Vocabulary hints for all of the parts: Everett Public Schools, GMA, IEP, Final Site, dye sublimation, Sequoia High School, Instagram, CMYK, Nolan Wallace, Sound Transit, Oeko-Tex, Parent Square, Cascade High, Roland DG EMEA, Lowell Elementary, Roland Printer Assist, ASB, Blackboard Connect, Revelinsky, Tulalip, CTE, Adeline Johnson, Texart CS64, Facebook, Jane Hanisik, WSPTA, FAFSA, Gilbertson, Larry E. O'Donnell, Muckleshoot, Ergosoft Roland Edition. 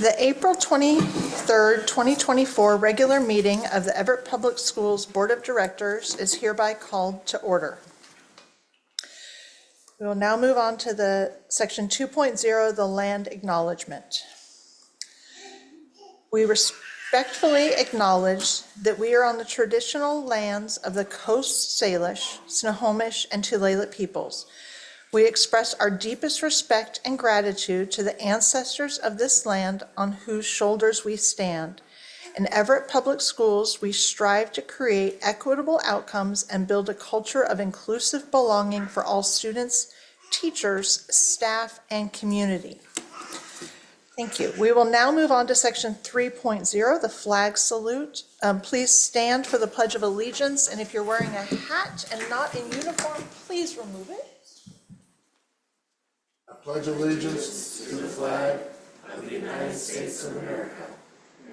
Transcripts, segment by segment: The April 23rd, 2024 regular meeting of the Everett Public Schools Board of Directors is hereby called to order. We will now move on to the section 2.0, the land acknowledgement. We respectfully acknowledge that we are on the traditional lands of the Coast Salish, Snohomish, and Tulalip peoples. We express our deepest respect and gratitude to the ancestors of this land on whose shoulders we stand. In Everett Public Schools, we strive to create equitable outcomes and build a culture of inclusive belonging for all students, teachers, staff, and community. Thank you. We will now move on to section 3.0, the flag salute. Please stand for the Pledge of Allegiance, and if you're wearing a hat and not in uniform, please remove it. I pledge allegiance to the flag of the United States of America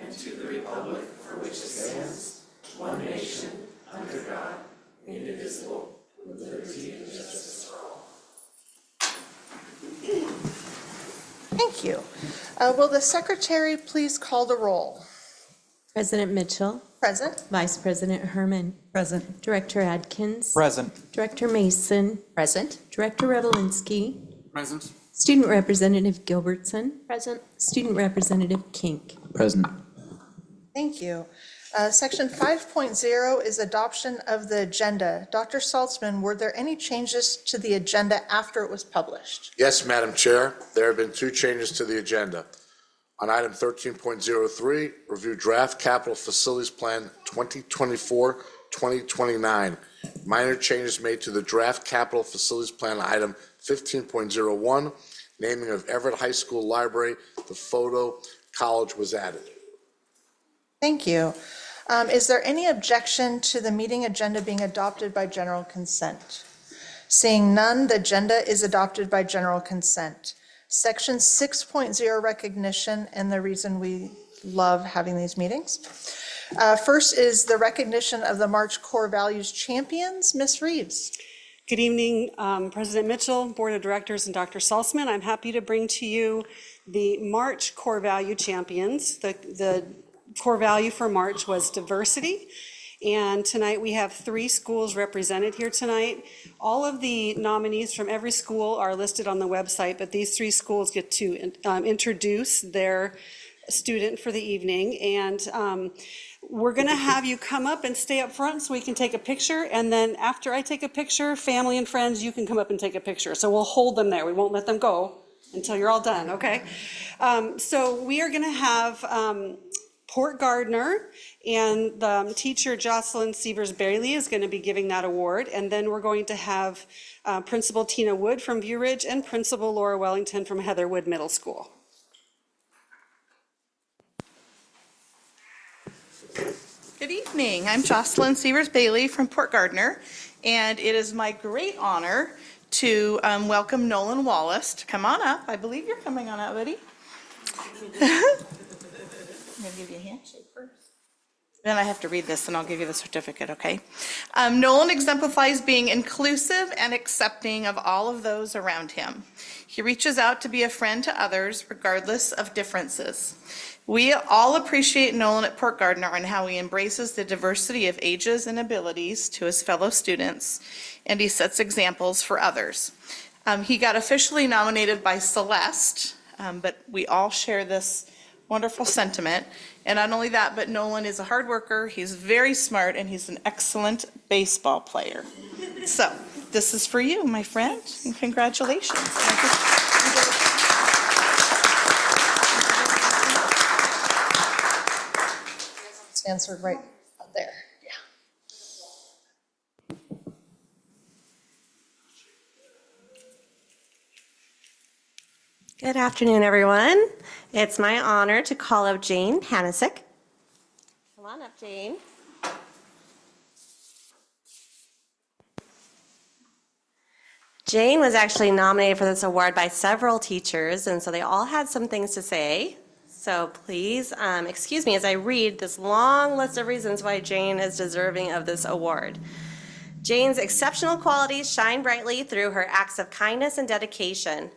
and to the republic for which it stands, one nation, under God, indivisible, with liberty and justice for all. Thank you. Will the secretary please call the roll? President Mitchell. Present. Vice President Herman. Present. Director Adkins. Present. Director Mason. Present. Director Revelinsky. Present. Student Representative Gilbertson. Present. Student Representative Kink. Present. Thank you. Section 5.0 is adoption of the agenda. Dr. Saltzman, were there any changes to the agenda after it was published? Yes, Madam Chair. There have been two changes to the agenda. On item 13.03, review draft capital facilities plan 2024-2029. Minor changes made to the draft capital facilities plan item 15.01, naming of Everett High School Library, the photo college was added. Thank you. Is there any objection to the meeting agenda being adopted by general consent? Seeing none, the agenda is adopted by general consent. Section 6.0, recognition, and the reason we love having these meetings. First is the recognition of the March Core Values Champions, Ms. Reeves. Good evening, President Mitchell, Board of Directors, and Dr. Saltzman. I'm happy to bring to you the March Core Value Champions. The core value for March was diversity, and tonight we have three schools represented here tonight. All of the nominees from every school are listed on the website, but these three schools get to introduce their student for the evening, and we're going to have you come up and stay up front so we can take a picture, and then after I take a picture, family and friends, you can come up and take a picture. So we'll hold them there. We won't let them go until you're all done, okay? So we are going to have Port Gardner, and the teacher Jocelyn Sievers Bailey is going to be giving that award, and then we're going to have Principal Tina Wood from View Ridge and Principal Laura Wellington from Heatherwood Middle School. Good evening. I'm Jocelyn Sievers Bailey from Port Gardner, and it is my great honor to welcome Nolan Wallace to come on up. I believe you're coming on up, buddy. I'm going to give you a handshake first. Then I have to read this, and I'll give you the certificate, okay? Nolan exemplifies being inclusive and accepting of all of those around him. He reaches out to be a friend to others, regardless of differences. We all appreciate Nolan at Port Gardner and how he embraces the diversity of ages and abilities to his fellow students, and he sets examples for others. He got officially nominated by Celeste, but we all share this wonderful sentiment. And not only that, but Nolan is a hard worker, he's very smart, and he's an excellent baseball player. So this is for you, my friend, and congratulations. Answered right up there. Yeah. Good afternoon, everyone. It's my honor to call up Jane Hanisik. Come on up, Jane. Jane was actually nominated for this award by several teachers, and so they all had some things to say. So please excuse me as I read this long list of reasons why Jane is deserving of this award. Jane's exceptional qualities shine brightly through her acts of kindness and dedication.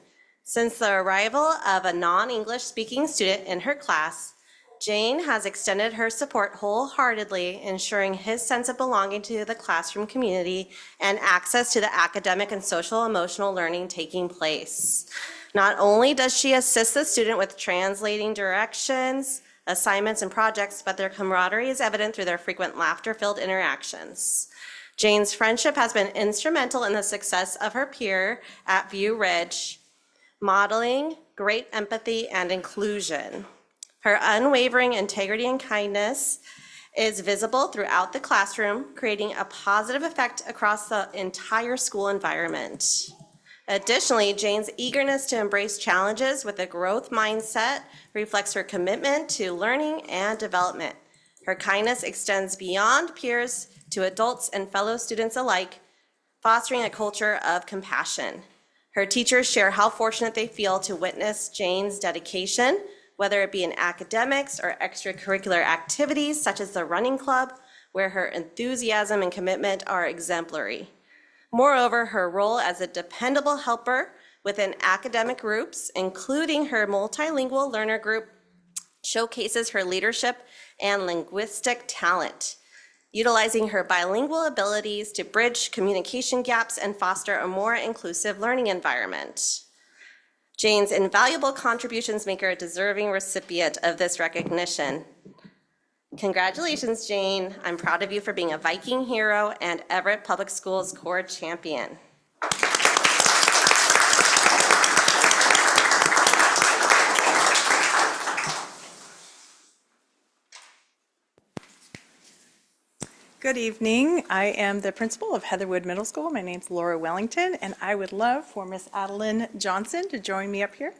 Since the arrival of a non-English speaking student in her class, Jane has extended her support wholeheartedly, ensuring his sense of belonging to the classroom community and access to the academic and social emotional learning taking place. Not only does she assist the student with translating directions, assignments, and projects, but their camaraderie is evident through their frequent laughter-filled interactions. Jane's friendship has been instrumental in the success of her peer at View Ridge, modeling great empathy and inclusion. Her unwavering integrity and kindness is visible throughout the classroom, creating a positive effect across the entire school environment. Additionally, Jane's eagerness to embrace challenges with a growth mindset reflects her commitment to learning and development. Her kindness extends beyond peers to adults and fellow students alike, fostering a culture of compassion. Her teachers share how fortunate they feel to witness Jane's dedication, whether it be in academics or extracurricular activities such as the running club, where her enthusiasm and commitment are exemplary. Moreover, her role as a dependable helper within academic groups, including her multilingual learner group, showcases her leadership and linguistic talent, utilizing her bilingual abilities to bridge communication gaps and foster a more inclusive learning environment. Jane's invaluable contributions make her a deserving recipient of this recognition. Congratulations, Jane. I'm proud of you for being a Viking hero and Everett Public Schools Core Champion. Good evening. I am the principal of Heatherwood Middle School. My name's Laura Wellington, and I would love for Miss Adeline Johnson to join me up here.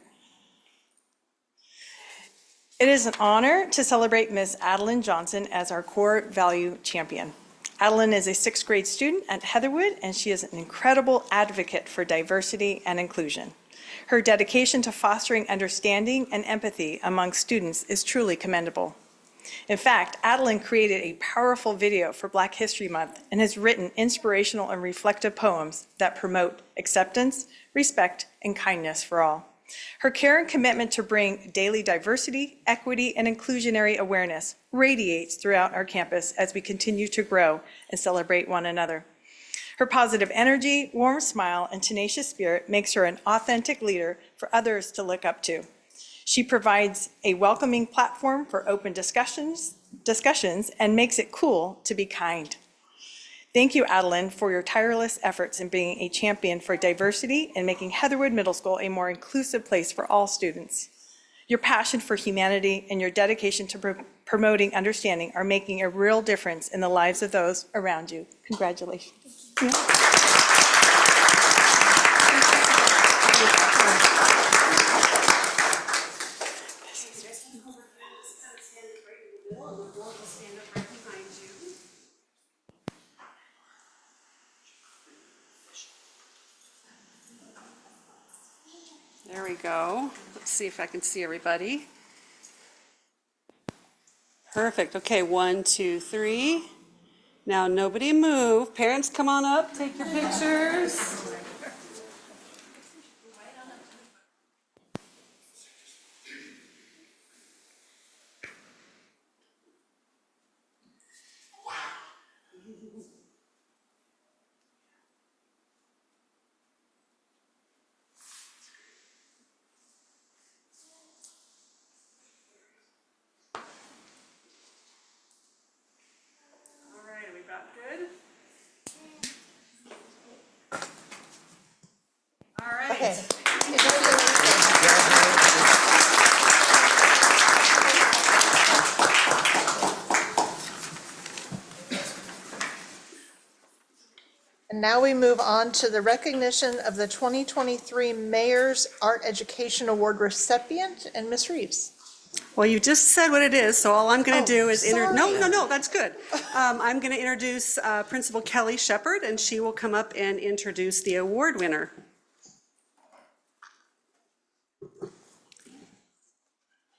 It is an honor to celebrate Miss Adeline Johnson as our core value champion. Adeline is a 6th grade student at Heatherwood, and she is an incredible advocate for diversity and inclusion. Her dedication to fostering understanding and empathy among students is truly commendable. In fact, Adeline created a powerful video for Black History Month and has written inspirational and reflective poems that promote acceptance, respect, and kindness for all. Her care and commitment to bring daily diversity, equity, and inclusionary awareness radiates throughout our campus as we continue to grow and celebrate one another. Her positive energy, warm smile, and tenacious spirit makes her an authentic leader for others to look up to. She provides a welcoming platform for open discussions and makes it cool to be kind. Thank you, Adeline, for your tireless efforts in being a champion for diversity and making Heatherwood Middle School a more inclusive place for all students. Your passion for humanity and your dedication to promoting understanding are making a real difference in the lives of those around you. Congratulations. Thank you. Yeah. Go. Let's see if I can see everybody. Perfect. Okay, 1, 2, 3. Now nobody move. Parents, come on up, take your pictures. Now we move on to the recognition of the 2023 Mayor's Art Education Award recipient, and Ms. Reeves. Well, you just said what it is, so all I'm going to do is no, that's good. I'm going to introduce Principal Kelly Shepard, and she will come up and introduce the award winner.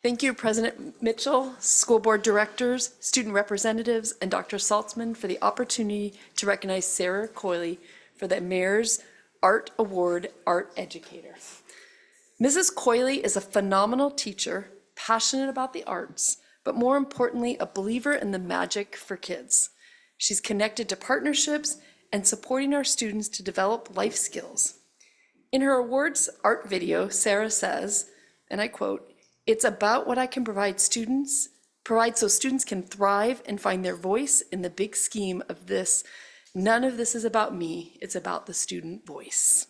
Thank you, President Mitchell, school board directors, student representatives, and Dr. Saltzman for the opportunity to recognize Sarah Coyley for the Mayor's Art Award Art Educator. Mrs. Coyley is a phenomenal teacher, passionate about the arts, but more importantly, a believer in the magic for kids. She's connected to partnerships and supporting our students to develop life skills. In her awards art video, Sarah says, and I quote, "It's about what I can provide so students can thrive and find their voice in the big scheme of this. None of this is about me, it's about the student voice."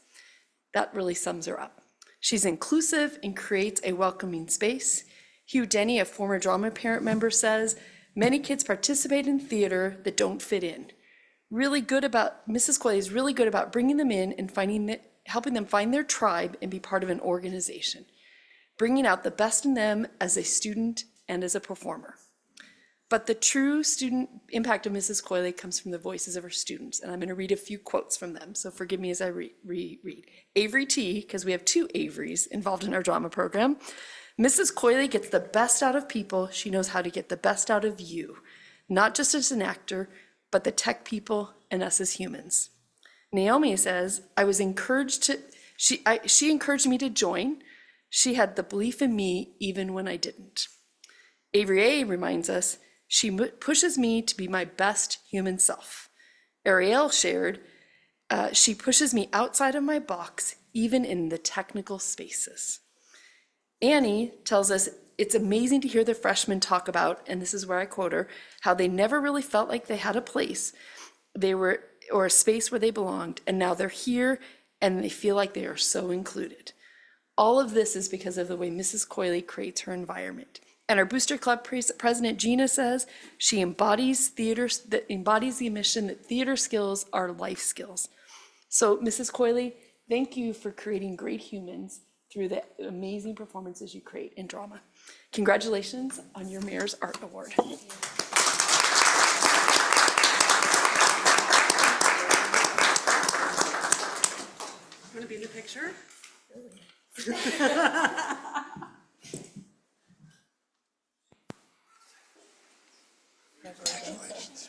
That really sums her up. She's inclusive and creates a welcoming space. Hugh Denny, a former drama parent member, says, "Many kids participate in theater that don't fit in. Mrs. Coyley is really good about bringing them in and helping them find their tribe and be part of an organization, bringing out the best in them as a student and as a performer." But the true student impact of Mrs. Coyley comes from the voices of her students, and I'm going to read a few quotes from them, so forgive me as I reread. Avery T, because we have two Averys involved in our drama program. "Mrs. Coyley gets the best out of people. She knows how to get the best out of you, not just as an actor, but the tech people and us as humans." Naomi says, she encouraged me to join. She had the belief in me even when I didn't." Avery A reminds us, "She pushes me to be my best human self." Ariel shared, "She pushes me outside of my box, even in the technical spaces." Annie tells us, "It's amazing to hear the freshmen talk about," and this is where I quote her, "how they never really felt like they had a place or a space where they belonged, and now they're here and they feel like they are so included." All of this is because of the way Mrs. Coyley creates her environment. And our Booster Club president, Gina, says, "She embodies the mission that theater skills are life skills." So Mrs. Coyley, thank you for creating great humans through the amazing performances you create in drama. Congratulations on your Mayor's Art Award. You want to be in the picture? There's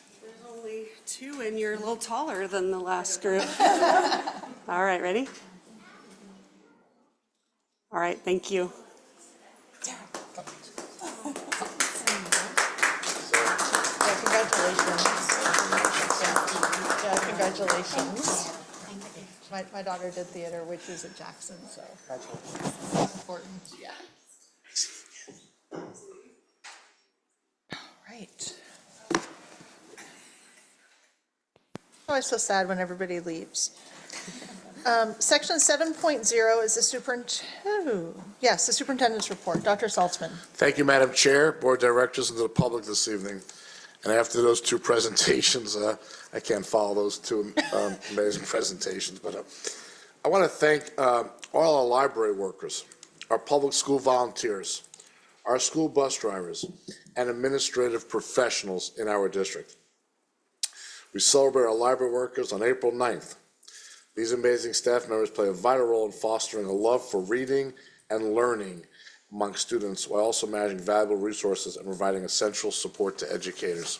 only two, and you're a little taller than the last group. All right, ready? All right, thank you. Congratulations. My daughter did theater, which is at Jackson, so that's important. Yeah. All right. Oh, it's so sad when everybody leaves. Section 7.0 is the superintendent's report. Dr. Saltzman. Thank you, Madam Chair, Board Directors, and to the public this evening. And after those two presentations, I can't follow those two amazing presentations, but I want to thank all our library workers, our public school volunteers, our school bus drivers, and administrative professionals in our district. We celebrate our library workers on April 9th. These amazing staff members play a vital role in fostering a love for reading and learning among students, while also managing valuable resources and providing essential support to educators.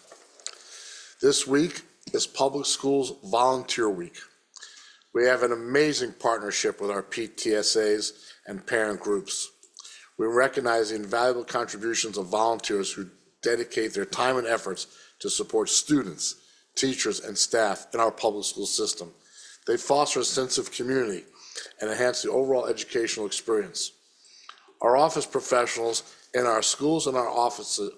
This week is Public Schools Volunteer Week. We have an amazing partnership with our PTSAs and parent groups. We recognize the invaluable contributions of volunteers who dedicate their time and efforts to support students, teachers, and staff in our public school system. They foster a sense of community and enhance the overall educational experience. Our office professionals in our schools and our offices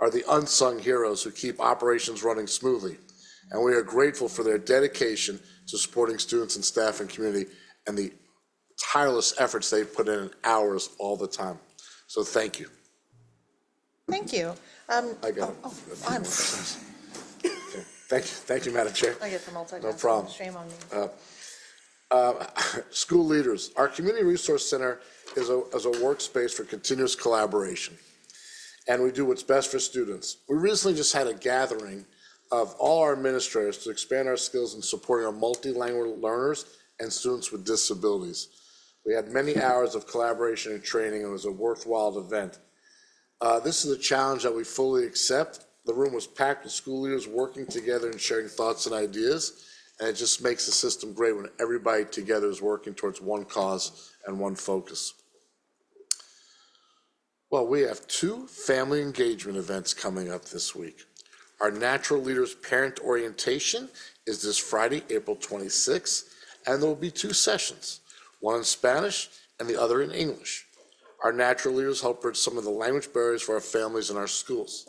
are the unsung heroes who keep operations running smoothly, and we are grateful for their dedication to supporting students and staff and community and the tireless efforts they put in hours all the time. So thank you. Thank you. I got okay. Thank you, Madam Chair. I get the multitask. No problem. Shame on me. School leaders. Our Community Resource Center is a workspace for continuous collaboration, and we do what's best for students. We recently just had a gathering of all our administrators to expand our skills in supporting our multilingual learners and students with disabilities. We had many hours of collaboration and training, and it was a worthwhile event. This is a challenge that we fully accept. The room was packed with school leaders working together and sharing thoughts and ideas. And it just makes the system great when everybody together is working towards one cause and one focus. Well, we have two family engagement events coming up this week. Our Natural Leaders Parent Orientation is this Friday, April 26th, and there will be two sessions, one in Spanish and the other in English. Our natural leaders help bridge some of the language barriers for our families in our schools.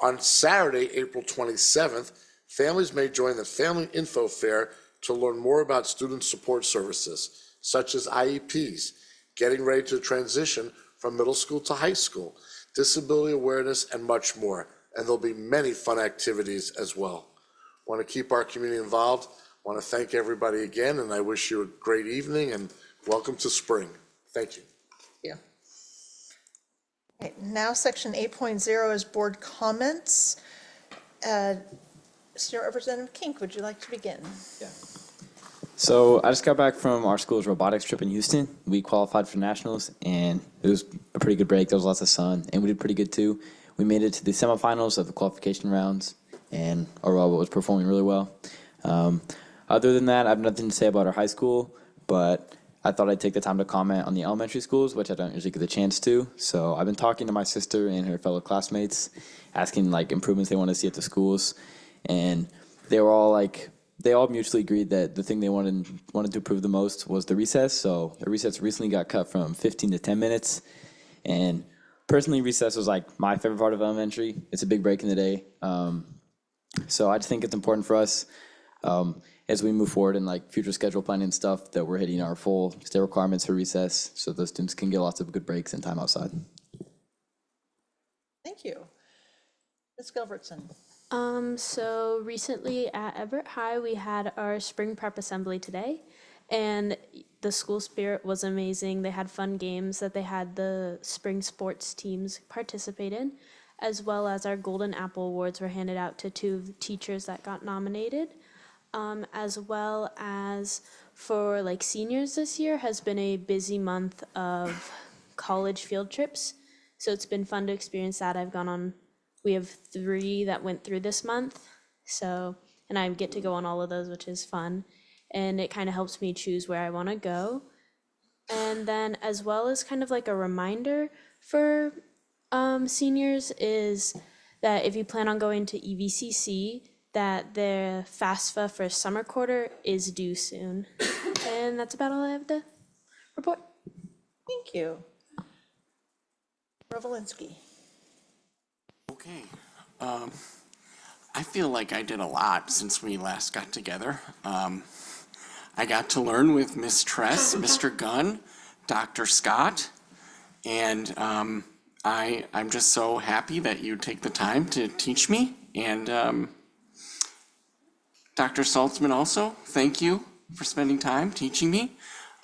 On Saturday, April 27th, families may join the Family Info Fair to learn more about student support services, such as IEPs, getting ready to transition from middle school to high school, disability awareness, and much more. And there'll be many fun activities as well. Want to keep our community involved. Want to thank everybody again, and I wish you a great evening and welcome to spring. Thank you. Yeah. Right, now section 8.0 is board comments. Senior Representative Kink, would you like to begin? Yeah. So I just got back from our school's robotics trip in Houston. We qualified for nationals, and it was a pretty good break. There was lots of sun, and we did pretty good too. We made it to the semifinals of the qualification rounds, and our robot was performing really well. Other than that, I have nothing to say about our high school, but I thought I'd take the time to comment on the elementary schools, which I don't usually get the chance to. So I've been talking to my sister and her fellow classmates, asking like improvements they want to see at the schools, and they were all like, they all mutually agreed that the thing they wanted to improve the most was the recess. So the recess recently got cut from 15 to 10 minutes, and personally, recess was like my favorite part of elementary. It's a big break in the day, so I just think it's important for us. As we move forward in like future schedule planning and stuff, that we're hitting our full state requirements for recess so those students can get lots of good breaks and time outside. Thank you. Ms. Gilbertson. So recently at Everett High, we had our spring prep assembly today, and the school spirit was amazing. They had fun games that they had the spring sports teams participate in, as well as our Golden Apple Awards were handed out to two of the teachers that got nominated. As well as for like seniors, this year has been a busy month of college field trips, so it's been fun to experience that. I've gone on, we have 3 that went through this month, so, and I get to go on all of those, which is fun, and it kind of helps me choose where I want to go. And then as well as kind of like a reminder for seniors is that if you plan on going to EVCC, that their FAFSA for summer quarter is due soon. And that's about all I have to report. Thank you. Rovolinsky. Okay. I feel like I did a lot since we last got together. I got to learn with Ms. Tress, Mr. Gunn, Dr. Scott, and I'm just so happy that you take the time to teach me. And Dr. Saltzman also, thank you for spending time teaching me.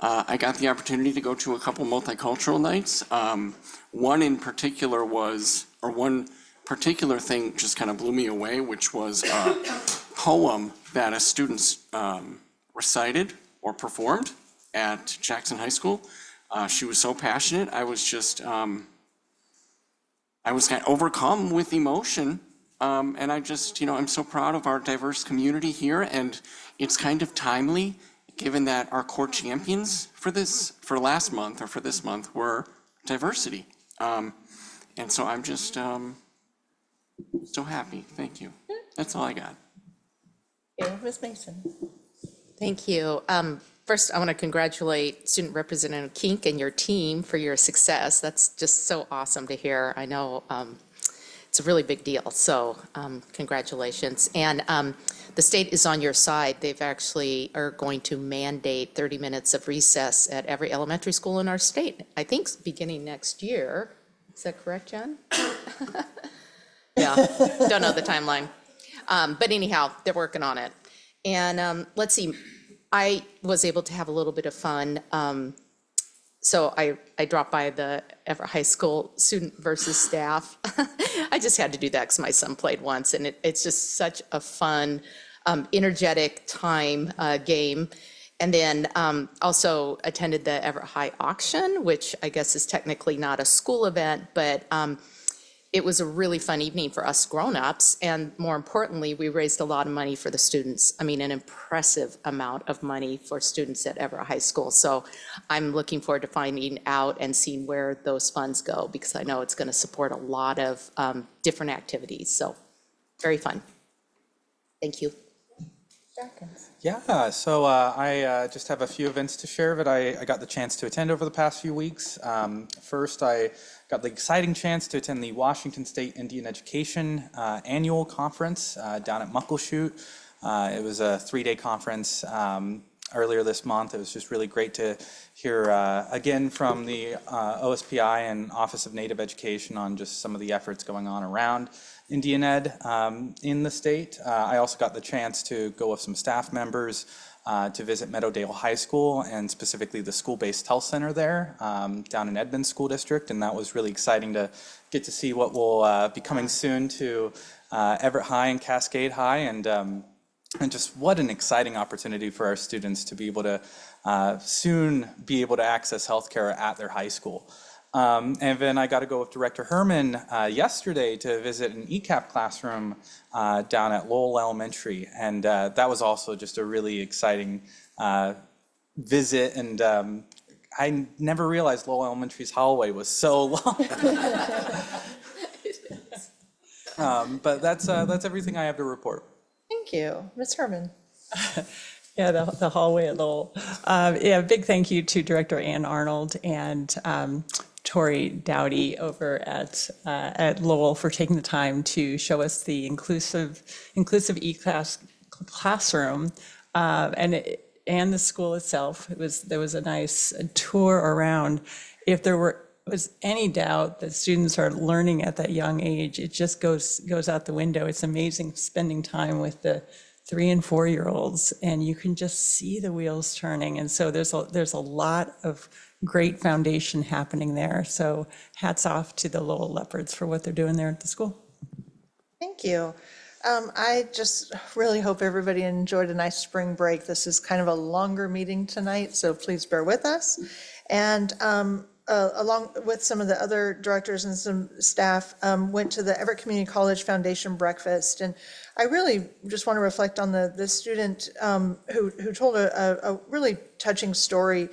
I got the opportunity to go to a couple multicultural nights. One particular thing just kind of blew me away, which was a poem that a student recited or performed at Jackson High School. She was so passionate. I was just, I was kind of overcome with emotion. And I just, I'm so proud of our diverse community here, and it's kind of timely given that our core champions for this month were diversity. And so I'm just so happy. Thank you. That's all I got. Yeah, Ms. Mason. Thank you. First, I want to congratulate Student Representative Kink and your team for your success. That's just so awesome to hear. I know. It's a really big deal, so congratulations. And the state is on your side. They've actually are going to mandate 30 minutes of recess at every elementary school in our state, I think beginning next year. Is that correct, John? Yeah, don't know the timeline. But anyhow, they're working on it. And let's see, I was able to have a little bit of fun. So I dropped by the Everett High School student versus staff. I just had to do that because my son played once, and it's just such a fun, energetic time game. And then also attended the Everett High auction, which I guess is technically not a school event, but it was a really fun evening for us grown-ups, and more importantly, we raised a lot of money for the students. I mean, an impressive amount of money for students at Everett High School. So I'm looking forward to finding out and seeing where those funds go, because I know it's going to support a lot of different activities. So very fun. Thank you. Yeah, so I just have a few events to share that I got the chance to attend over the past few weeks. First, I got the exciting chance to attend the Washington State Indian Education Annual Conference down at Muckleshoot. It was a three-day conference earlier this month. It was just really great to hear again from the OSPI and Office of Native Education on just some of the efforts going on around Indian Ed in the state. I also got the chance to go with some staff members to visit Meadowdale High School and specifically the school-based health center there down in Edmonds School District, and that was really exciting to get to see what will be coming soon to Everett High and Cascade High, and just what an exciting opportunity for our students to be able to soon be able to access healthcare at their high school. And then I got to go with Director Herman yesterday to visit an ECAP classroom down at Lowell Elementary, and that was also just a really exciting visit, and I never realized Lowell Elementary's hallway was so long. But that's everything I have to report. Thank you. Ms. Herman. Yeah, the hallway at Lowell. Yeah, big thank you to Director Ann Arnold and Tori Dowdy over at Lowell for taking the time to show us the inclusive e-class classroom and the school itself. There was a nice tour around. If there was any doubt that students are learning at that young age, it just goes out the window. It's amazing spending time with the 3- and 4-year olds, and you can just see the wheels turning. And so there's a lot of great foundation happening there. So hats off to the Lowell Leopards for what they're doing there at the school. Thank you. I just really hope everybody enjoyed a nice spring break. This is kind of a longer meeting tonight, so please bear with us. And along with some of the other directors and some staff, went to the Everett Community College Foundation breakfast. And I really just want to reflect on the student who told a really touching story,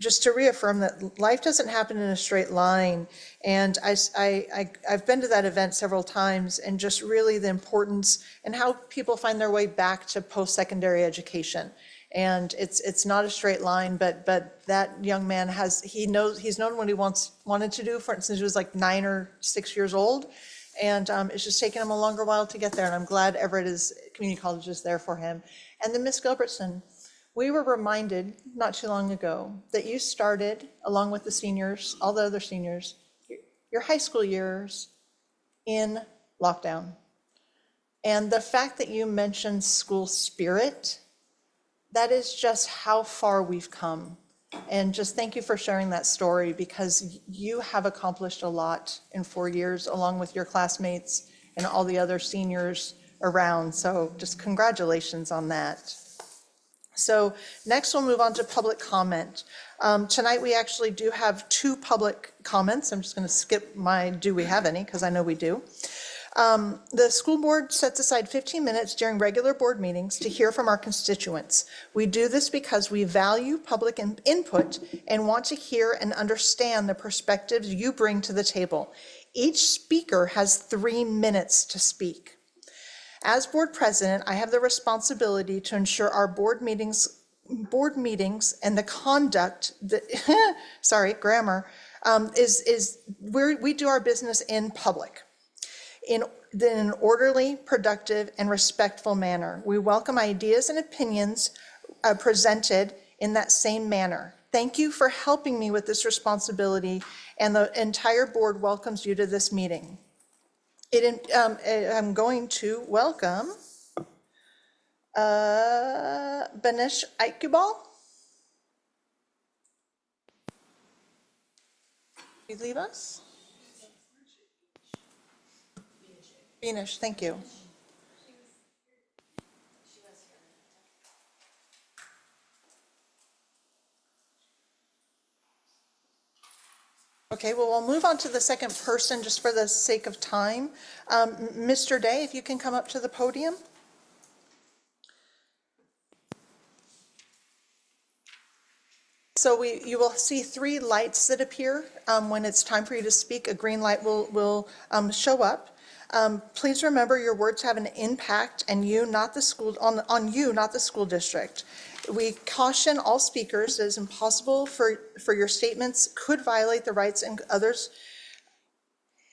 just to reaffirm that life doesn't happen in a straight line. And I've been to that event several times, and just really the importance and how people find their way back to post-secondary education. And it's not a straight line, but that young man he's known what he wanted to do for since he was like 9 or 6 years old. And it's just taken him a longer while to get there. And I'm glad Everett Community College is there for him. And then Ms. Gilbertson, we were reminded not too long ago that you started, along with the seniors, all the other seniors, your high school years in lockdown. And the fact that you mentioned school spirit, that is just how far we've come. And just thank you for sharing that story, because you have accomplished a lot in 4 years, along with your classmates and all the other seniors around. So just congratulations on that. So next we'll move on to public comment. Tonight we actually do have 2 public comments. I'm just going to skip my do we have any, because I know we do. The school board sets aside 15 minutes during regular board meetings to hear from our constituents. We do this because we value public input and want to hear and understand the perspectives you bring to the table. Each speaker has 3 minutes to speak. As board president, I have the responsibility to ensure our board meetings and the conduct that, sorry, grammar, is where we do our business in public, in an orderly, productive, and respectful manner. We welcome ideas and opinions presented in that same manner. Thank you for helping me with this responsibility, and the entire board welcomes you to this meeting. I'm going to welcome Binish Iqbal. You leave us? Binish, thank you. Okay, well, we'll move on to the second person just for the sake of time. Mr. Day, if you can come up to the podium. So you will see three lights that appear when it's time for you to speak. A green light will show up. Please remember your words have an impact and you, not the school, on you, not the school district. We caution all speakers that it is impossible for your statements could violate the rights and others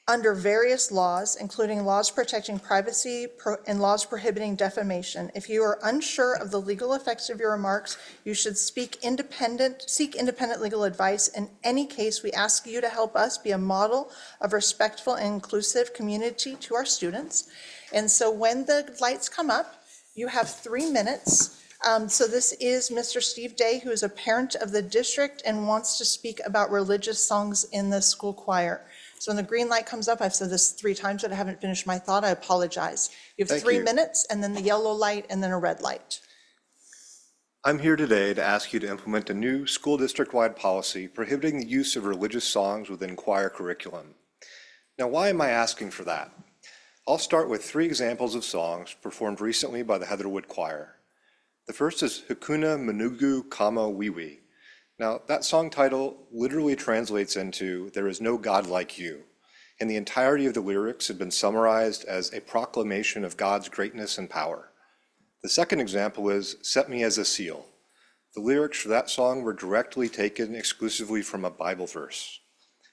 under various laws, including laws protecting privacy and laws prohibiting defamation. If you are unsure of the legal effects of your remarks, you should seek independent legal advice. In any case, we ask you to help us be a model of respectful and inclusive community to our students. And so when the lights come up, you have 3 minutes. So this is Mr. Steve Day, who is a parent of the district and wants to speak about religious songs in the school choir. So when the green light comes up, I've said this 3 times, but I haven't finished my thought. I apologize. You have three minutes, and then the yellow light, and then a red light. I'm here today to ask you to implement a new school district-wide policy prohibiting the use of religious songs within choir curriculum. Now, why am I asking for that? I'll start with 3 examples of songs performed recently by the Heatherwood Choir. The first is Hakuna Manugu Kama Wiwi. Now, that song title literally translates into "There is no God like you," and the entirety of the lyrics have been summarized as a proclamation of God's greatness and power. The second example is Set Me as a Seal. The lyrics for that song were directly taken exclusively from a Bible verse.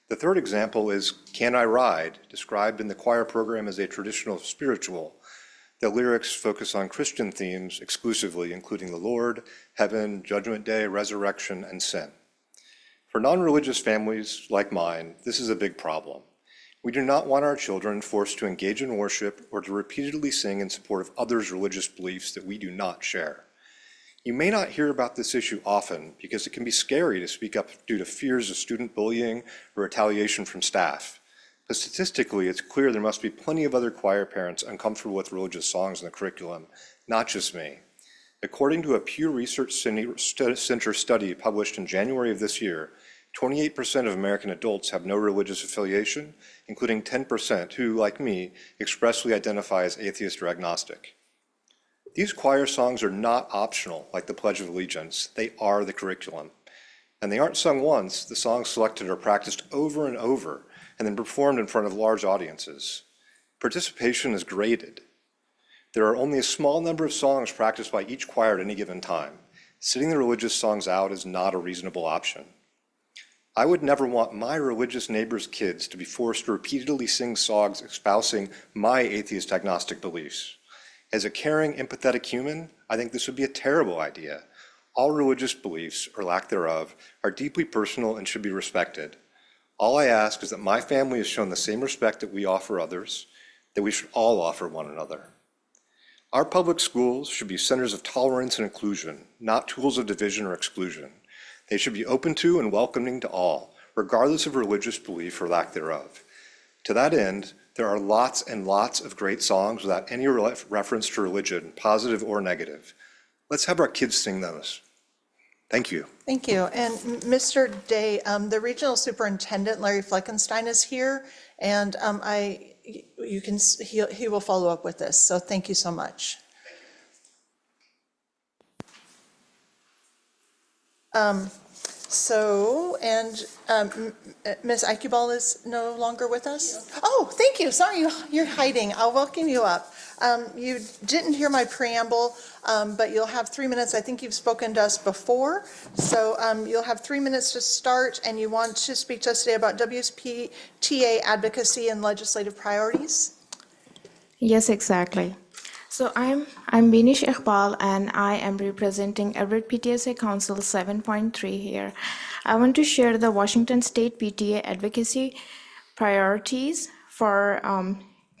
The third example is Can I Ride, described in the choir program as a traditional spiritual. The lyrics focus on Christian themes exclusively, including the Lord, heaven, judgment day, resurrection, and sin. For non-religious families like mine, this is a big problem. We do not want our children forced to engage in worship or to repeatedly sing in support of others' religious beliefs that we do not share. You may not hear about this issue often because it can be scary to speak up due to fears of student bullying or retaliation from staff. But statistically, it's clear there must be plenty of other choir parents uncomfortable with religious songs in the curriculum, not just me. According to a Pew Research Center study published in January of this year, 28% of American adults have no religious affiliation, including 10% who, like me, expressly identify as atheist or agnostic. These choir songs are not optional, like the Pledge of Allegiance. They are the curriculum. And they aren't sung once. The songs selected are practiced over and over, and then performed in front of large audiences. Participation is graded. There are only a small number of songs practiced by each choir at any given time. Sitting the religious songs out is not a reasonable option. I would never want my religious neighbor's kids to be forced to repeatedly sing songs espousing my atheist agnostic beliefs. As a caring, empathetic human, I think this would be a terrible idea. All religious beliefs, or lack thereof, are deeply personal and should be respected. All I ask is that my family is shown the same respect that we offer others, that we should all offer one another. Our public schools should be centers of tolerance and inclusion, not tools of division or exclusion. They should be open to and welcoming to all, regardless of religious belief or lack thereof. To that end, there are lots and lots of great songs without any reference to religion, positive or negative. Let's have our kids sing those. Thank you. Thank you. And Mr. Day, the regional superintendent, Larry Fleckenstein, is here, and he will follow up with this. So thank you so much. Ms. Iqbal is no longer with us. Yeah. Oh, thank you. Sorry, you're hiding. I'll welcome you up. You didn't hear my preamble, but you'll have 3 minutes. I think you've spoken to us before, so you'll have 3 minutes to start, and you want to speak to us today about WSPTA advocacy and legislative priorities? Yes, exactly. So I'm Binish Iqbal, and I am representing Everett PTSA Council 7.3 here. I want to share the Washington State PTA advocacy priorities for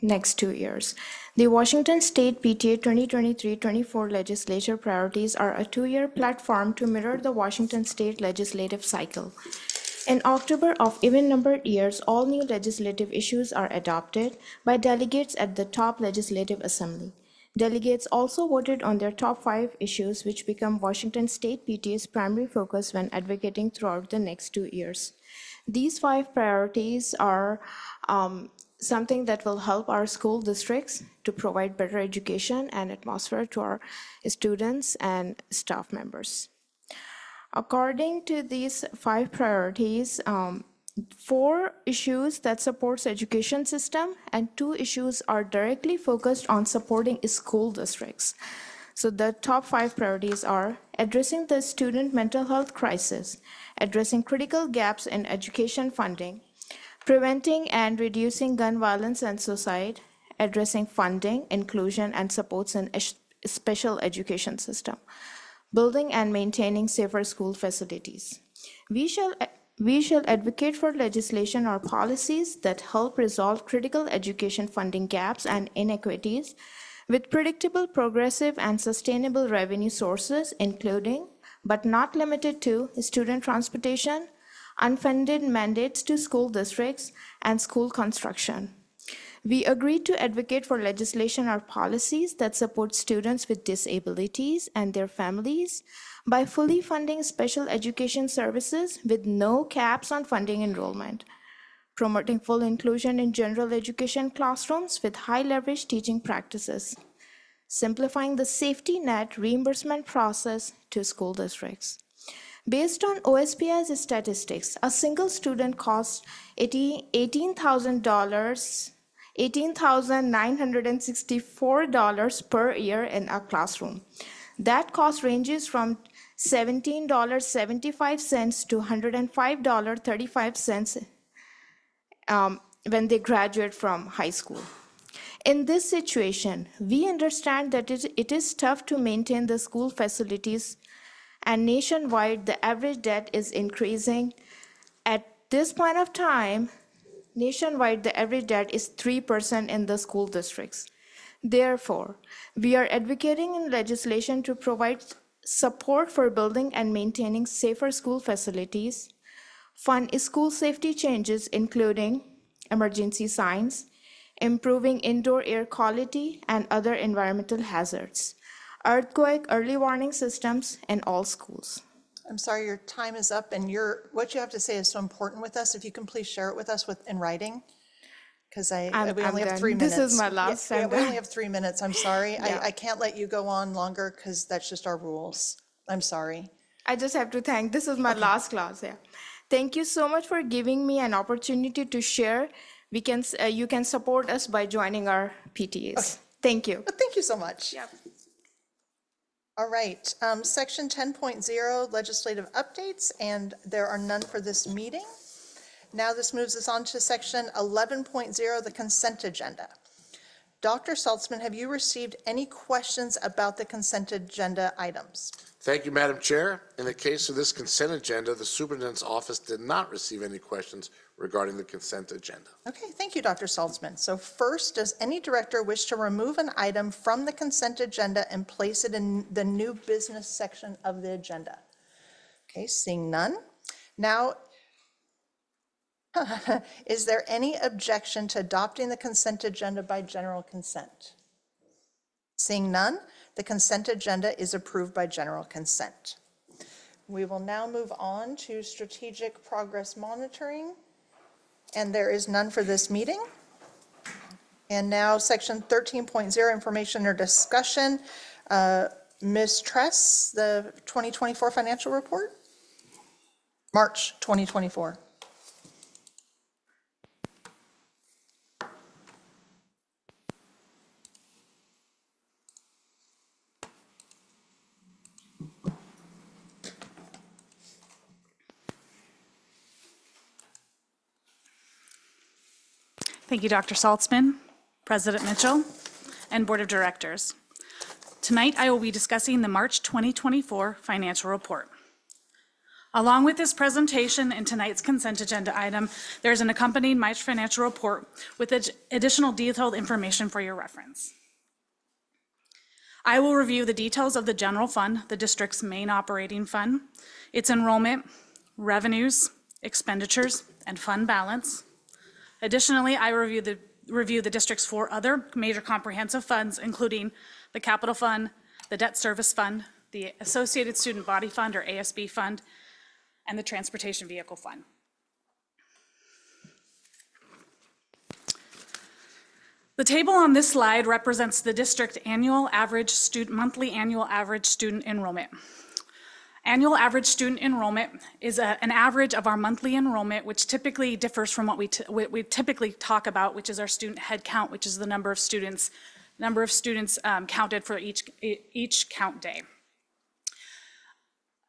next 2 years. The Washington State PTA 2023-24 legislature priorities are a 2-year platform to mirror the Washington State legislative cycle. In October of even-numbered years, all new legislative issues are adopted by delegates at the top legislative assembly. Delegates also voted on their top 5 issues, which become Washington State PTA's primary focus when advocating throughout the next 2 years. These five priorities are something that will help our school districts to provide better education and atmosphere to our students and staff members. According to these five priorities, 4 issues that supports education system and 2 issues are directly focused on supporting school districts. So the top 5 priorities are addressing the student mental health crisis, addressing critical gaps in education funding, preventing and reducing gun violence and suicide, addressing funding, inclusion, and supports in special education system, building and maintaining safer school facilities. We shall advocate for legislation or policies that help resolve critical education funding gaps and inequities with predictable, progressive, and sustainable revenue sources, including, but not limited to, student transportation, unfunded mandates to school districts, and school construction. We agreed to advocate for legislation or policies that support students with disabilities and their families by fully funding special education services with no caps on funding enrollment, promoting full inclusion in general education classrooms with high leverage teaching practices, simplifying the safety net reimbursement process to school districts. Based on OSPI's statistics, a single student costs $18,964 per year in a classroom. That cost ranges from $17.75 to $105.35 when they graduate from high school. In this situation, we understand that it is tough to maintain the school facilities, and nationwide, the average debt is increasing. At this point of time, nationwide, the average debt is 3% in the school districts. Therefore, we are advocating in legislation to provide support for building and maintaining safer school facilities, fund school safety changes including emergency signs, improving indoor air quality, and other environmental hazards, earthquake early warning systems in all schools. I'm sorry, your time is up, and what you have to say is so important with us. If you can please share it with us in writing, because we only have 3 minutes. This is my last time. Yeah, we only have 3 minutes. I'm sorry. Yeah. I can't let you go on longer because that's just our rules. I'm sorry. I just have to thank. This is my last class. Yeah. Thank you so much for giving me an opportunity to share. You can support us by joining our PTAs. Okay. Thank you. Well, thank you so much. Yeah. All right, section 10.0, legislative updates, and there are none for this meeting. Now this moves us on to section 11.0, the consent agenda. Dr. Saltzman, have you received any questions about the consent agenda items? Thank you, Madam Chair. In the case of this consent agenda, the Superintendent's Office did not receive any questions regarding the consent agenda. Okay, thank you, Dr. Saltzman. So first, does any director wish to remove an item from the consent agenda and place it in the new business section of the agenda? Okay, seeing none. Now, is there any objection to adopting the consent agenda by general consent? Seeing none, the consent agenda is approved by general consent. We will now move on to strategic progress monitoring, and there is none for this meeting. And now section 13.0, information or discussion. Ms. Tress, the 2024 financial report, March 2024. Thank you, Dr. Saltzman, President Mitchell, and Board of Directors. Tonight, I will be discussing the March 2024 financial report. Along with this presentation and tonight's consent agenda item, there's an accompanying March financial report with additional detailed information for your reference. I will review the details of the general fund, the district's main operating fund, its enrollment, revenues, expenditures, and fund balance. Additionally, I review the district's 4 other major comprehensive funds, including the Capital Fund, the Debt Service Fund, the Associated Student Body Fund, or ASB Fund, and the Transportation Vehicle Fund. The table on this slide represents the district monthly annual average student enrollment. Annual average student enrollment is an average of our monthly enrollment, which typically differs from what we typically talk about, which is our student head count, which is the number of students counted for each count day.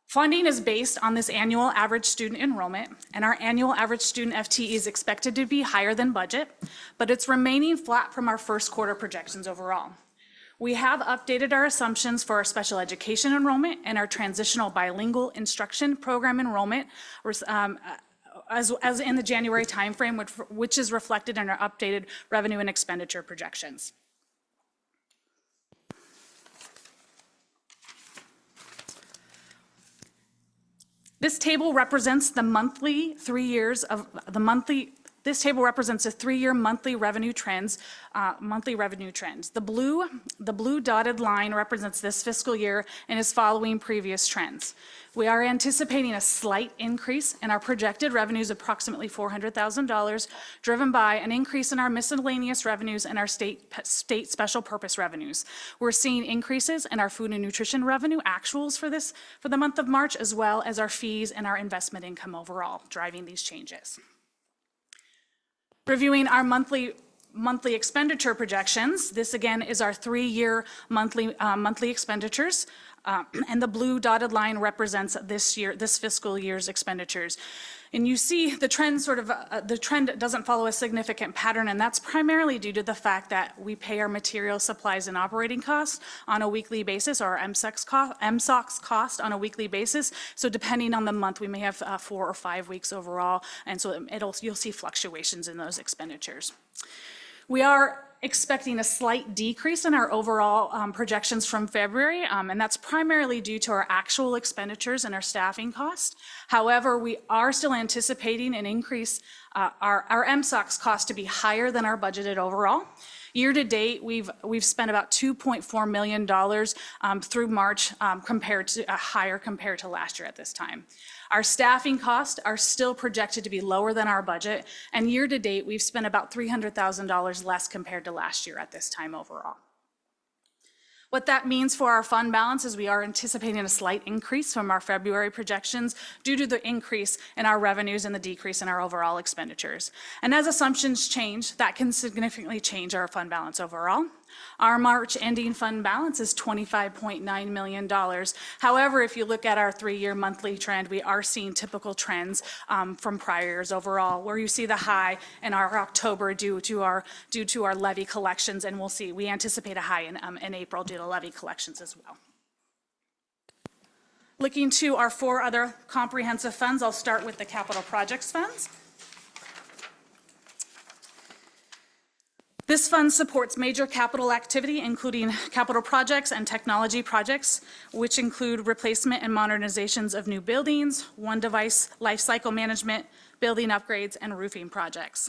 Funding is based on this annual average student enrollment, and our annual average student FTE is expected to be higher than budget, but it's remaining flat from our first quarter projections overall. We have updated our assumptions for our special education enrollment and our transitional bilingual instruction program enrollment as in the January timeframe, which is reflected in our updated revenue and expenditure projections. This table represents the three-year monthly revenue trends. The blue dotted line represents this fiscal year and is following previous trends. We are anticipating a slight increase in our projected revenues, approximately $400,000, driven by an increase in our miscellaneous revenues and our state special purpose revenues. We're seeing increases in our food and nutrition revenue actuals for the month of March, as well as our fees and our investment income overall, driving these changes. Reviewing our monthly expenditure projections, this again is our three-year monthly expenditures, and the blue dotted line represents this fiscal year's expenditures. And you see the trend doesn't follow a significant pattern, and that's primarily due to the fact that we pay our material, supplies, and operating costs on a weekly basis, or our MSOCs cost on a weekly basis. So depending on the month, we may have 4 or 5 weeks overall, and so you'll see fluctuations in those expenditures. We are expecting a slight decrease in our overall projections from February, and that's primarily due to our actual expenditures and our staffing costs. However, we are still anticipating an increase, our MSOCs cost to be higher than our budgeted overall. Year to date, we've spent about $2.4 million through March, compared to last year at this time. Our staffing costs are still projected to be lower than our budget, and year to date, we've spent about $300,000 less compared to last year at this time overall. What that means for our fund balance is we are anticipating a slight increase from our February projections due to the increase in our revenues and the decrease in our overall expenditures. And as assumptions change, that can significantly change our fund balance overall. Our March ending fund balance is $25.9 million. However, if you look at our three-year monthly trend, we are seeing typical trends from prior years overall, where you see the high in our October due to our levy collections, and we anticipate a high in April due to levy collections as well. Looking to our four other comprehensive funds, I'll start with the capital projects funds. This fund supports major capital activity, including capital projects and technology projects, which include replacement and modernizations of new buildings, one device lifecycle management, building upgrades, and roofing projects.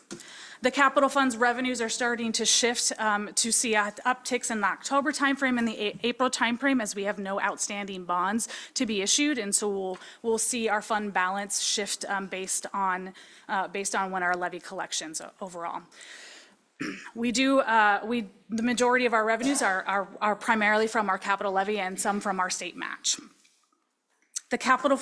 The capital fund's revenues are starting to shift to see upticks in the October timeframe and the April timeframe, as we have no outstanding bonds to be issued, and so we'll see our fund balance shift based on when our levy collections overall. The majority of our revenues are primarily from our capital levy and some from our state match. The capital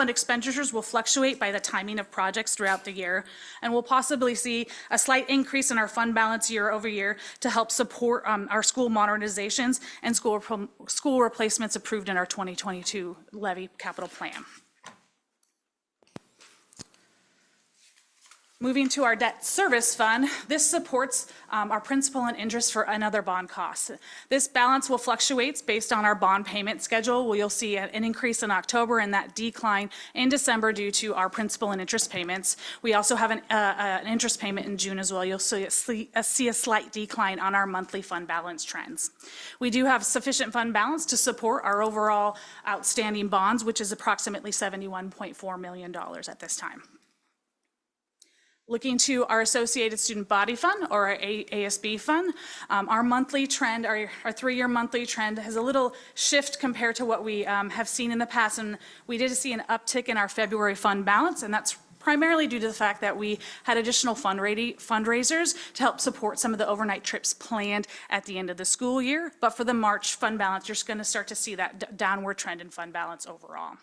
fund expenditures will fluctuate by the timing of projects throughout the year, and we'll possibly see a slight increase in our fund balance year over year to help support our school modernizations and school replacements approved in our 2022 levy capital plan. Moving to our debt service fund, this supports our principal and interest for another bond costs. This balance will fluctuate based on our bond payment schedule, where you'll see an increase in October and that decline in December due to our principal and interest payments. We also have an interest payment in June as well. You'll see a slight decline on our monthly fund balance trends. We do have sufficient fund balance to support our overall outstanding bonds, which is approximately $71.4 million at this time. Looking to our Associated Student Body Fund, or our ASB fund, our three-year monthly trend has a little shift compared to what we have seen in the past, and we did see an uptick in our February fund balance, and that's primarily due to the fact that we had additional fundraisers to help support some of the overnight trips planned at the end of the school year. But for the March fund balance, you're going to start to see that downward trend in fund balance overall.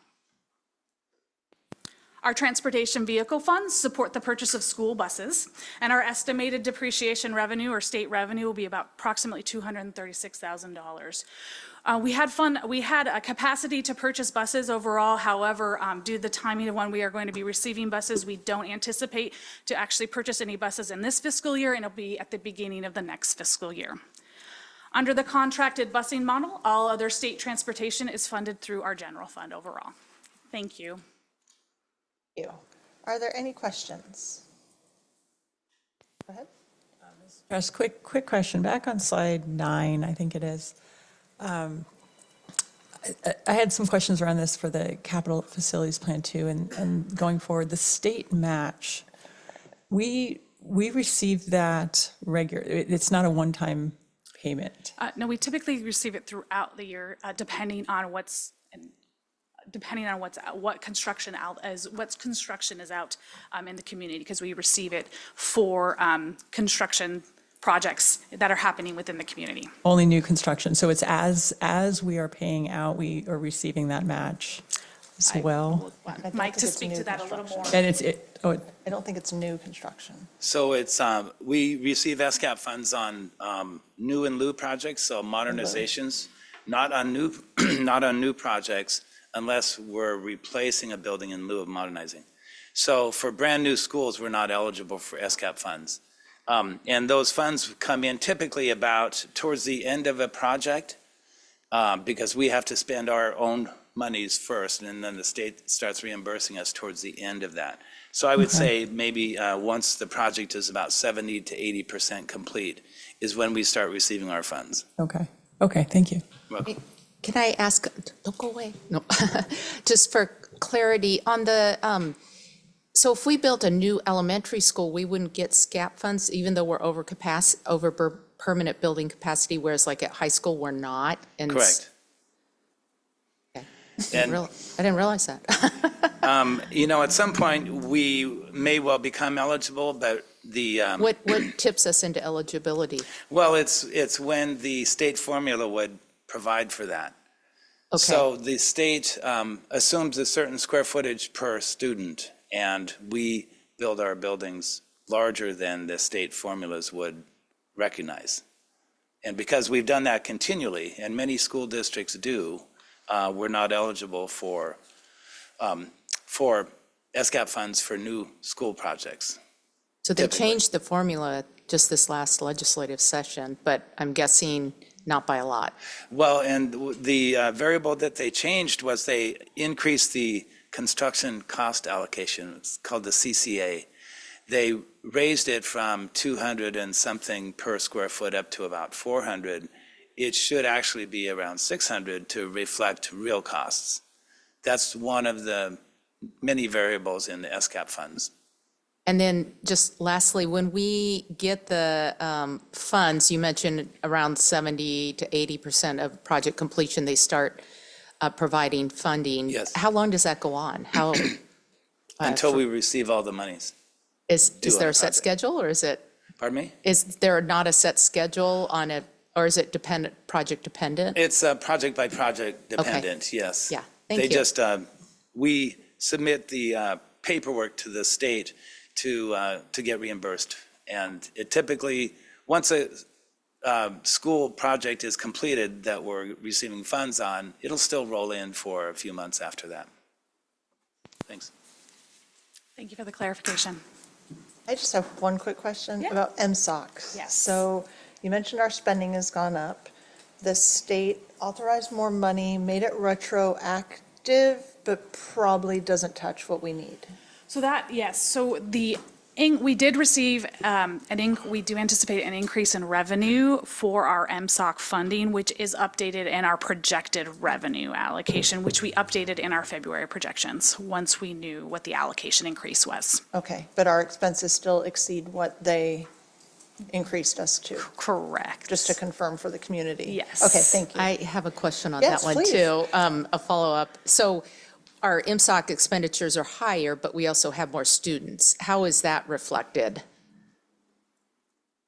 Our transportation vehicle funds support the purchase of school buses, and our estimated depreciation revenue or state revenue will be about approximately $236,000. We had a capacity to purchase buses overall. However, due to the timing of when we are going to be receiving buses, we don't anticipate to actually purchase any buses in this fiscal year, and it'll be at the beginning of the next fiscal year. Under the contracted busing model, all other state transportation is funded through our general fund overall. Thank you. Thank you. Are there any questions? Go ahead. Just quick question. Back on slide 9, I think it is. I had some questions around this for the capital facilities plan too, and going forward, the state match. We receive that regularly. It's not a one-time payment. No, we typically receive it throughout the year, depending on what construction is out in the community, because we receive it for construction projects that are happening within the community. Only new construction. So it's as we are paying out, we are receiving that match as well. Mike, to speak to that a little more. And I don't think it's new construction. So it's we receive SCAP funds on new and lieu projects, so modernizations, not on new projects, unless we're replacing a building in lieu of modernizing. So for brand new schools, we're not eligible for SCAP funds. And those funds come in typically about towards the end of a project, because we have to spend our own monies first, and then the state starts reimbursing us towards the end of that. So I would say maybe once the project is about 70 to 80% complete is when we start receiving our funds. Okay. Okay. Thank you. Welcome. Can I ask, don't go away. No. Just for clarity on the, so if we built a new elementary school, we wouldn't get SCAP funds, even though we're over permanent building capacity, whereas like at high school, we're not. And correct. Okay. And I didn't realize that. You know, at some point we may well become eligible, but the what tips us into eligibility? Well, it's when the state formula would provide for that. Okay. So the state assumes a certain square footage per student, and we build our buildings larger than the state formulas would recognize. And because we've done that continually, and many school districts do, we're not eligible for SCAP funds for new school projects. So they changed the formula just this last legislative session, but I'm guessing not by a lot. Well, and the variable that they changed was they increased the construction cost allocation. It's called the CCA. They raised it from 200 and something per square foot up to about 400. It should actually be around 600 to reflect real costs. That's one of the many variables in the SCAP funds. And then just lastly, when we get the funds, you mentioned around 70 to 80% of project completion, they start providing funding. Yes. How long does that go on? How until we receive all the monies? Is there a set schedule, or is it? Pardon me? Is there not a set schedule on it, or is it project dependent? It's project by project dependent. Okay. Yes. Yeah. Thank you. They just we submit the paperwork to the state to get reimbursed, and it typically once a school project is completed that we're receiving funds on, it'll still roll in for a few months after that. Thanks. Thank you for the clarification. I just have one quick question about MSOC. Yes. So you mentioned our spending has gone up. The state authorized more money, made it retroactive, but probably doesn't touch what we need. So that, yes, so the we did receive we do anticipate an increase in revenue for our MSOC funding, which is updated in our projected revenue allocation, which we updated in our February projections once we knew what the allocation increase was. Okay, but our expenses still exceed what they increased us to. Correct. Just to confirm for the community. Yes. Okay, thank you. I have a question on that one too, a follow-up. So our MSOC expenditures are higher, but we also have more students. How is that reflected?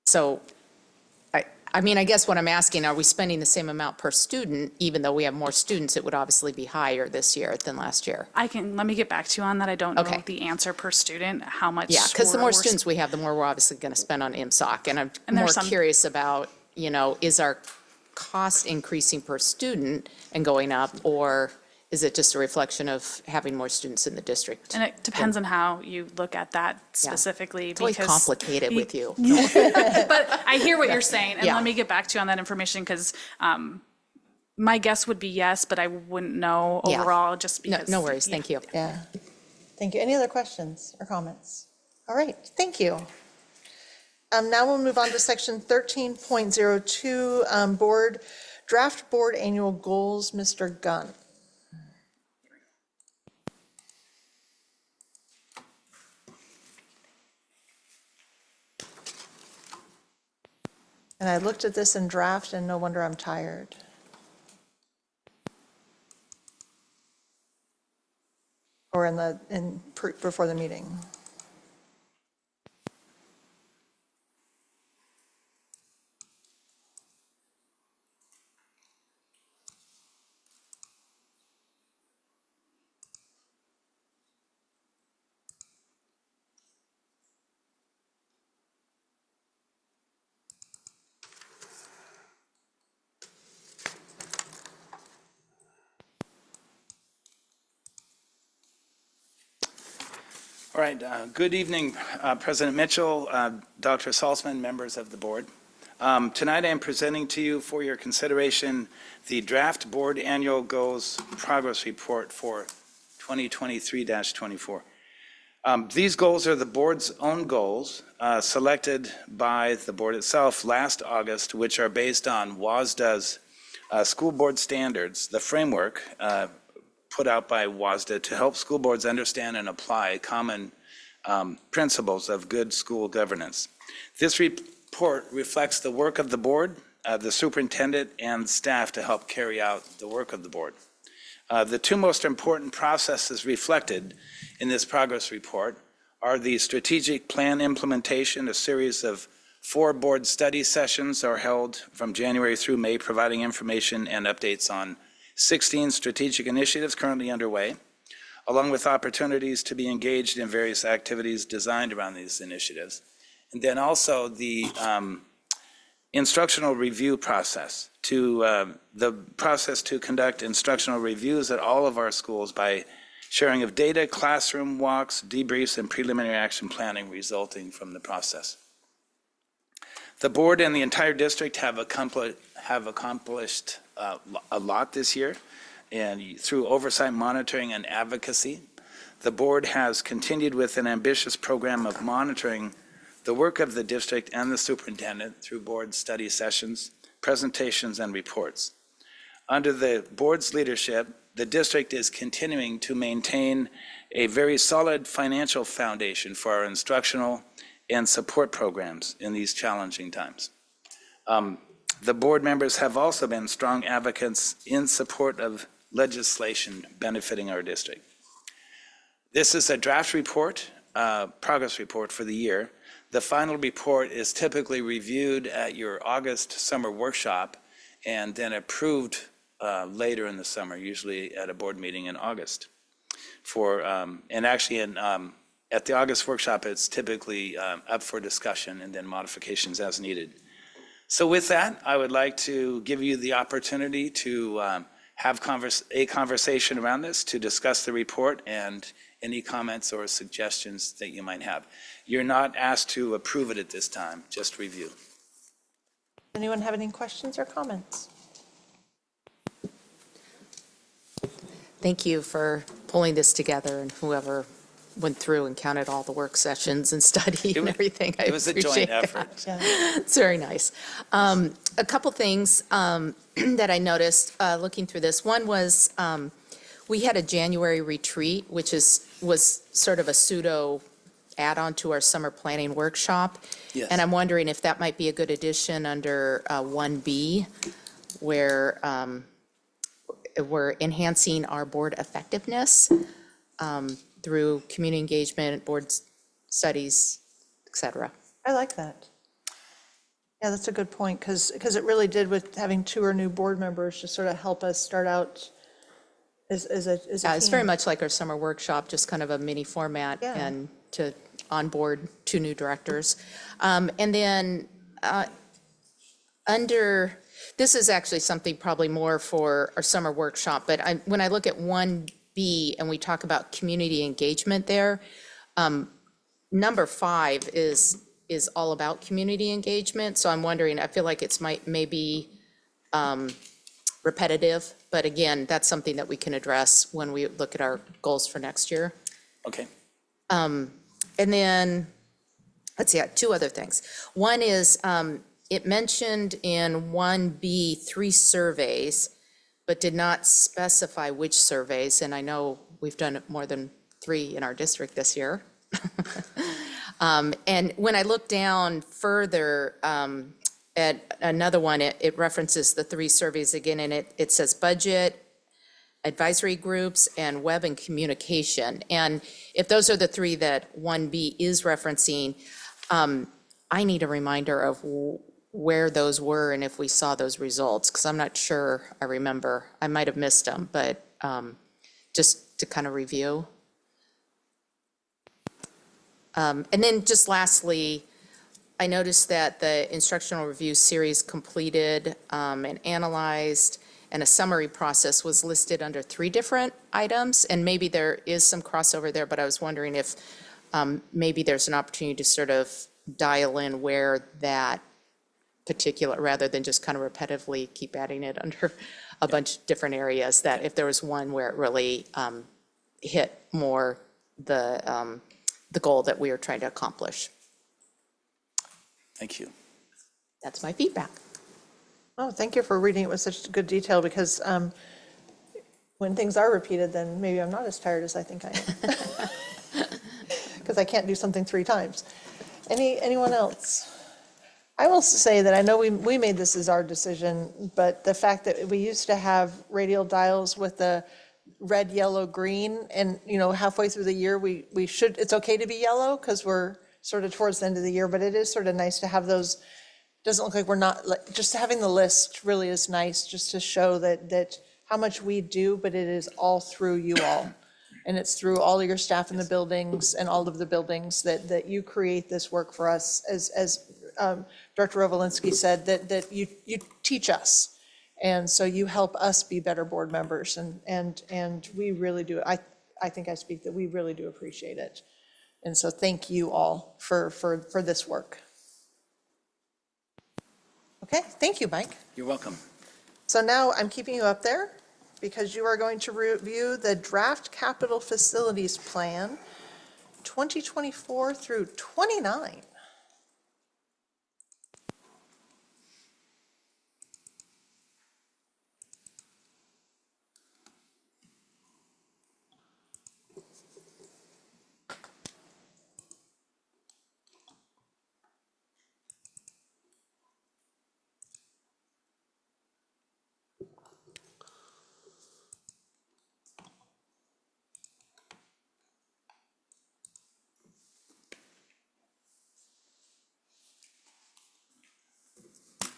So, I mean, I guess what I'm asking, are we spending the same amount per student? Even though we have more students, it would obviously be higher this year than last year. Let me get back to you on that. I don't know the answer per student, how much. Yeah, because the more students we have, the more we're obviously going to spend on MSOC. And I'm more curious about, you know, is our cost increasing per student and going up, or is it just a reflection of having more students in the district? And it depends on how you look at that specifically. It's always complicated with you. But I hear what you're saying, and let me get back to you on that information, because my guess would be yes, but I wouldn't know overall just because. No worries, thank you. Yeah, thank you. Any other questions or comments? All right, thank you. Now we'll move on to section 13.02, draft board annual goals, Mr. Gunn. And I looked at this in draft, and no wonder I'm tired. Or before the meeting. All right, good evening, President Mitchell, Dr. Salzman, members of the board. Tonight I am presenting to you for your consideration the draft board annual goals progress report for 2023-24. These goals are the board's own goals selected by the board itself last August, which are based on WASDA's school board standards, the framework put out by WASDA to help school boards understand and apply common principles of good school governance. This report reflects the work of the board, the superintendent, and staff to help carry out the work of the board. The two most important processes reflected in this progress report are the strategic plan implementation. A series of 4 board study sessions are held from January through May, providing information and updates on 16 strategic initiatives currently underway, along with opportunities to be engaged in various activities designed around these initiatives. And then also the instructional review process, the process to conduct instructional reviews at all of our schools by sharing of data, classroom walks, debriefs, and preliminary action planning resulting from the process. The board and the entire district have accomplished a lot this year, and through oversight, monitoring, and advocacy, the board has continued with an ambitious program of monitoring the work of the district and the superintendent through board study sessions, presentations, and reports. Under the board's leadership, the district is continuing to maintain a very solid financial foundation for our instructional and support programs in these challenging times. The board members have also been strong advocates in support of legislation benefiting our district. This is a draft report, progress report for the year. The final report is typically reviewed at your August summer workshop and then approved later in the summer, usually at a board meeting in August. At the August workshop, it's typically up for discussion and then modifications as needed. So with that, I would like to give you the opportunity to have a conversation around this, to discuss the report and any comments or suggestions that you might have. You're not asked to approve it at this time, just review. Anyone have any questions or comments? Thank you for pulling this together, and whoever went through and counted all the work sessions and study and everything. It was a joint effort. Yeah. It's very nice. A couple things that I noticed looking through this. One was we had a January retreat, which was sort of a pseudo add-on to our summer planning workshop. Yes. And I'm wondering if that might be a good addition under 1B, where we're enhancing our board effectiveness through community engagement, board studies, etc. I like that. Yeah, that's a good point, because it really did, with having 2 new board members, just sort of help us start out as a team. It's very much like our summer workshop, just kind of a mini format, and to onboard 2 new directors. And then under, this is actually something probably more for our summer workshop, but when I look at 1B and we talk about community engagement there, number 5 is all about community engagement. So I'm wondering, I feel like it's maybe repetitive, but again, that's something that we can address when we look at our goals for next year. Okay. And then, let's see, 2 other things. One is, it mentioned in 1B 3 surveys, but did not specify which surveys, and I know we've done more than 3 in our district this year. And when I look down further at another one, it references the 3 surveys again, and it says budget, advisory groups, and web and communication. And if those are the 3 that 1B is referencing, I need a reminder of where those were and if we saw those results, because I'm not sure I remember. I might have missed them, but just to kind of review. And then just lastly, I noticed that the instructional review series completed and analyzed, and a summary process was listed under 3 different items, and maybe there is some crossover there, but I was wondering if maybe there's an opportunity to sort of dial in where that particular, rather than just kind of repetitively keep adding it under a bunch of different areas, that if there was one where it really hit more the goal that we are trying to accomplish. Thank you. That's my feedback. Oh, thank you for reading it with such good detail, because when things are repeated, then maybe I'm not as tired as I think I am, because I can't do something 3 times. Anyone else? I will say that I know we made this as our decision, but the fact that we used to have radial dials with the red, yellow, green, and halfway through the year we should, it's okay to be yellow because we're sort of towards the end of the year, but it is sort of nice to have those. Doesn't look like we're not, like, just having the list really is nice, just to show that how much we do, but it is all through you all, and it's through all of your staff in the buildings and all of the buildings that you create this work for us, as Director Rovalinsky said, that you teach us. And so you help us be better board members, and we really do. I think I speak that we really do appreciate it. And so thank you all for this work. Okay, thank you, Mike. You're welcome. So now I'm keeping you up there because you are going to review the Draft Capital Facilities Plan 2024 through 29.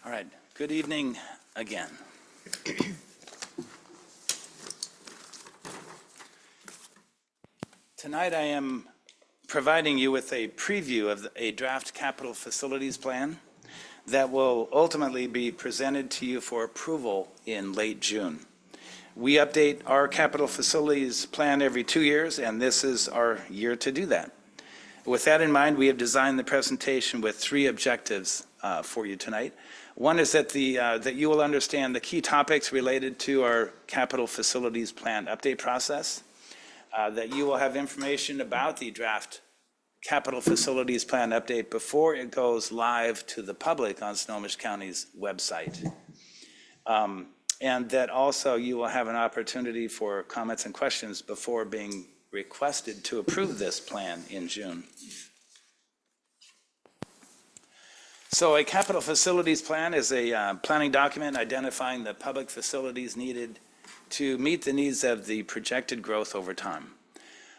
All right, good evening again. Tonight I am providing you with a preview of a draft capital facilities plan that will ultimately be presented to you for approval in late June. We update our capital facilities plan every 2 years, and this is our year to do that. With that in mind, we have designed the presentation with 3 objectives for you tonight. One is that that you will understand the key topics related to our capital facilities plan update process, that you will have information about the draft capital facilities plan update before it goes live to the public on Snohomish County's website. And that also you will have an opportunity for comments and questions before being requested to approve this plan in June. So a capital facilities plan is a planning document identifying the public facilities needed to meet the needs of the projected growth over time.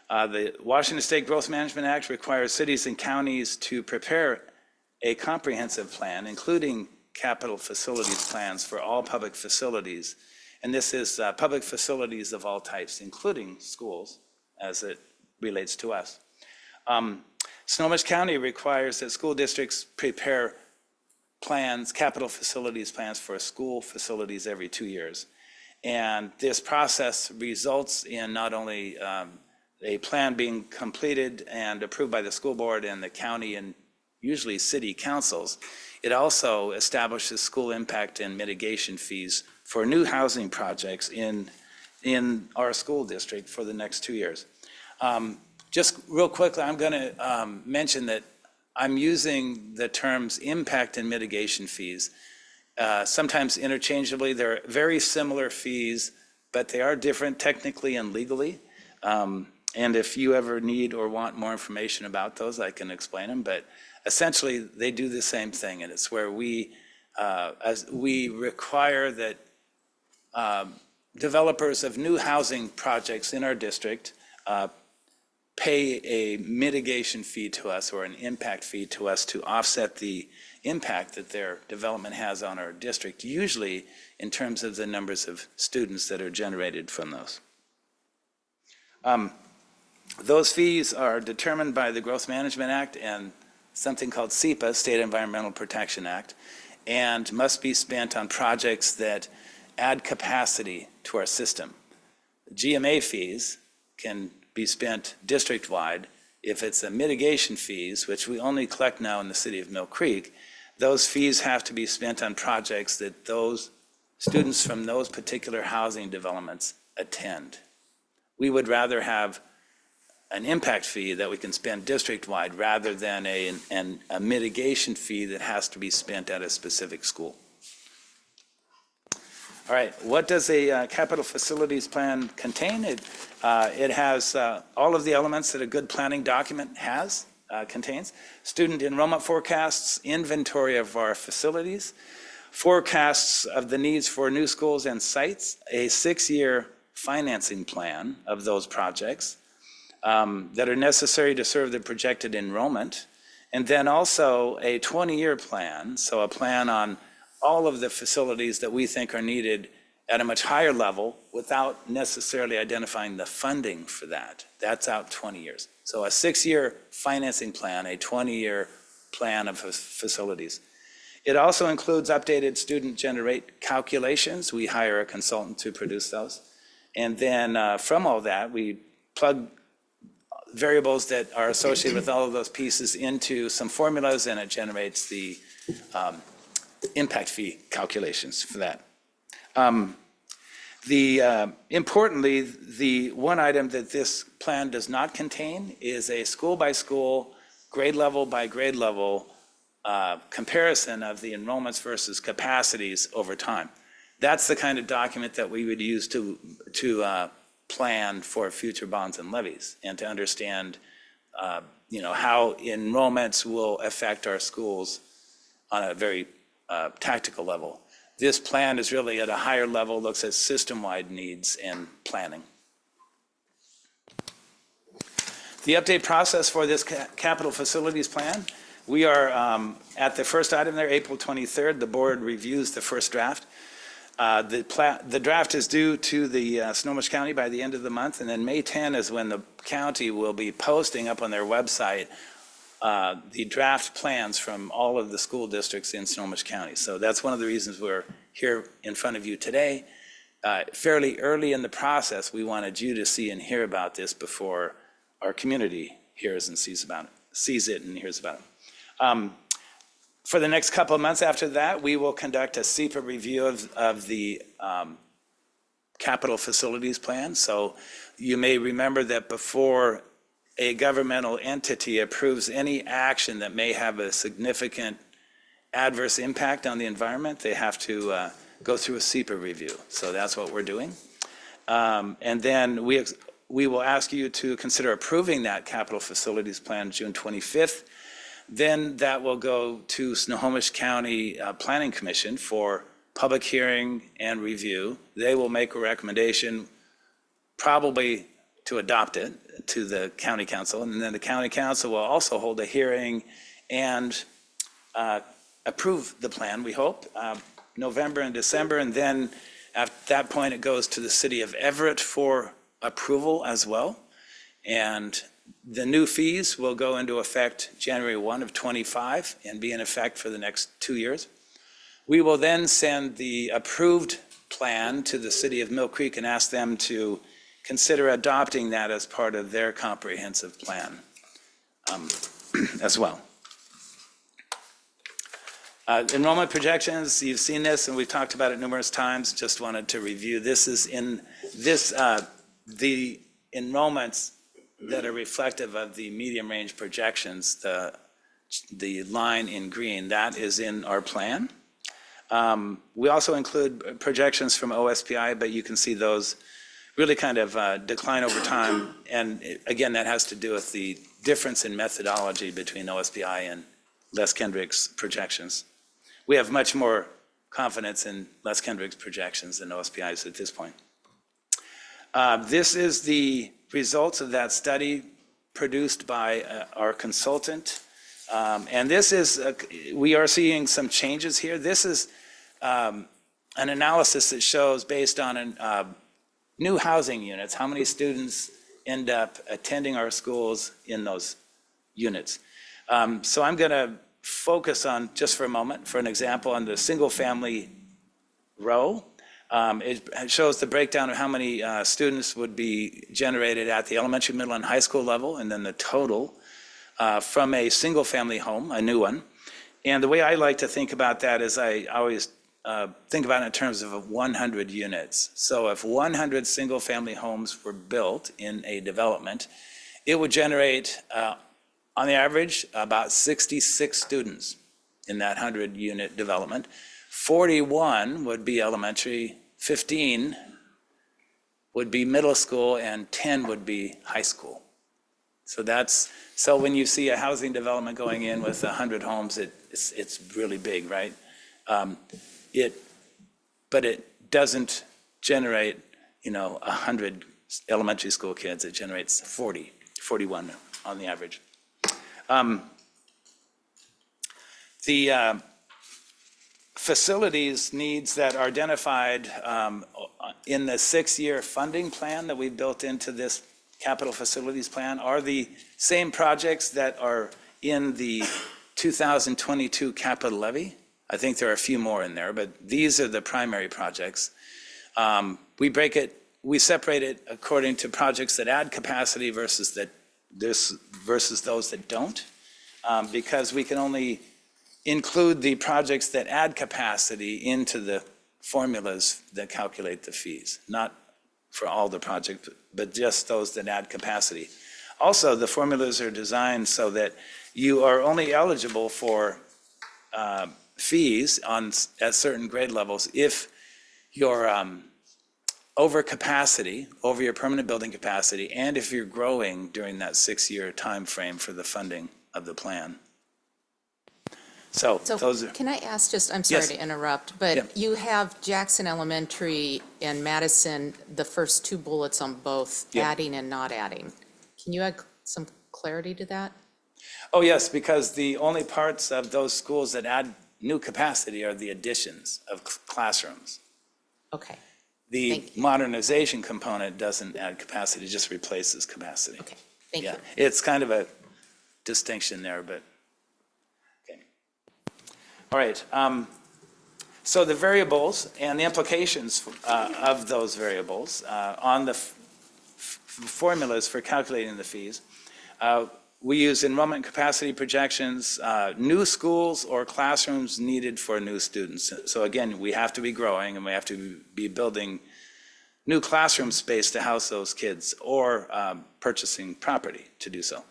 The Washington State Growth Management Act requires cities and counties to prepare a comprehensive plan, including capital facilities plans for all public facilities. And this is public facilities of all types, including schools, as it relates to us. Snohomish County requires that school districts prepare plans, capital facilities plans for school facilities every 2 years. And this process results in not only a plan being completed and approved by the school board and the county and usually city councils, it also establishes school impact and mitigation fees for new housing projects in our school district for the next 2 years. Just real quickly, I'm gonna mention that I'm using the terms impact and mitigation fees, sometimes interchangeably. They're very similar fees, but they are different technically and legally. And if you ever need or want more information about those, I can explain them. But essentially, they do the same thing, and it's where we require that developers of new housing projects in our district pay a mitigation fee to us or an impact fee to us to offset the impact that their development has on our district, usually in terms of the numbers of students that are generated from those. Those fees are determined by the Growth Management Act and something called SEPA, State Environmental Protection Act, and must be spent on projects that add capacity to our system. GMA fees can be spent district-wide. If it's a mitigation fees, which we only collect now in the city of Mill Creek, those fees have to be spent on projects that those students from those particular housing developments attend. We would rather have an impact fee that we can spend district-wide rather than a mitigation fee that has to be spent at a specific school. All right, what does a capital facilities plan contain? It has all of the elements that a good planning document has, contains. Student enrollment forecasts, inventory of our facilities, forecasts of the needs for new schools and sites, a 6-year financing plan of those projects, that are necessary to serve the projected enrollment, and then also a 20-year plan, so a plan on all of the facilities that we think are needed at a much higher level without necessarily identifying the funding for that. That's out 20 years. So a 6-year financing plan, a 20-year plan of facilities. It also includes updated student generate calculations. We hire a consultant to produce those. And then from all that, we plug variables that are associated with all of those pieces into some formulas, and it generates the impact fee calculations for that. Importantly, the one item that this plan does not contain is a school by school, grade level by grade level comparison of the enrollments versus capacities over time. That's the kind of document that we would use to plan for future bonds and levies, and to understand how enrollments will affect our schools on a very tactical level. This plan is really at a higher level, looks at system-wide needs and planning. The update process for this capital facilities plan, we are at the first item there, April 23rd, the board reviews the first draft. The draft is due to the Snohomish County by the end of the month, and then May 10 is when the county will be posting up on their website the draft plans from all of the school districts in Snohomish County. So that's one of the reasons we're here in front of you today. Fairly early in the process, we wanted you to see and hear about this before our community hears and sees it and hears about it. For the next couple of months after that, we will conduct a SEPA review of the capital facilities plan. So you may remember that before a governmental entity approves any action that may have a significant adverse impact on the environment, they have to go through a SEPA review. So that's what we're doing. And then we will ask you to consider approving that capital facilities plan June 25th. Then that will go to Snohomish County Planning Commission for public hearing and review. They will make a recommendation, probably to adopt it, to the county council, and then the county council will also hold a hearing and approve the plan, we hope, November and December, and then at that point it goes to the city of Everett for approval as well. And the new fees will go into effect January 1 of 25 and be in effect for the next 2 years. We will then send the approved plan to the city of Mill Creek and ask them to consider adopting that as part of their comprehensive plan as well. Enrollment projections, you've seen this and we've talked about it numerous times, just wanted to review. This is in this, the enrollments that are reflective of the medium range projections, the line in green, that is in our plan. We also include projections from OSPI, but you can see those really kind of decline over time. And again, that has to do with the difference in methodology between OSPI and Les Kendrick's projections. We have much more confidence in Les Kendrick's projections than OSPI's at this point. This is the results of that study produced by our consultant. And this is, we are seeing some changes here. This is an analysis that shows, based on new housing units, how many students end up attending our schools in those units. So I'm gonna focus on, just for a moment, for an example, on the single family row. It shows the breakdown of how many students would be generated at the elementary, middle, and high school level, and then the total from a single family home, a new one. And the way I like to think about that is I always think about it in terms of 100 units. So if 100 single family homes were built in a development, it would generate, on the average, about 66 students in that 100 unit development. 41 would be elementary, 15 would be middle school, and 10 would be high school. So that's, so when you see a housing development going in with 100 homes, it's really big, right? But it doesn't generate, you know, 100 elementary school kids. It generates 40, 41 on the average. The facilities needs that are identified in the 6-year funding plan that we built into this capital facilities plan are the same projects that are in the 2022 capital levy. I think there are a few more in there, but these are the primary projects. We separate it according to projects that add capacity versus versus those that don't, because we can only include the projects that add capacity into the formulas that calculate the fees, not for all the projects, but just those that add capacity. Also, the formulas are designed so that you are only eligible for fees at certain grade levels if your over your permanent building capacity, and if you're growing during that 6-year time frame for the funding of the plan. So those are, can I ask just, I'm sorry, yes, to interrupt, but yeah, you have Jackson Elementary and Madison, the first two bullets on both, yeah, adding and not adding. Can you add some clarity to that? Oh yes, because the only parts of those schools that add new capacity are the additions of classrooms. Okay. The modernization component doesn't add capacity, it just replaces capacity. Okay, thank you. It's kind of a distinction there, but. All right, so the variables and the implications of those variables on the formulas for calculating the fees. We use enrollment capacity projections, new schools or classrooms needed for new students. So again, we have to be growing and we have to be building new classroom space to house those kids, or purchasing property to do so.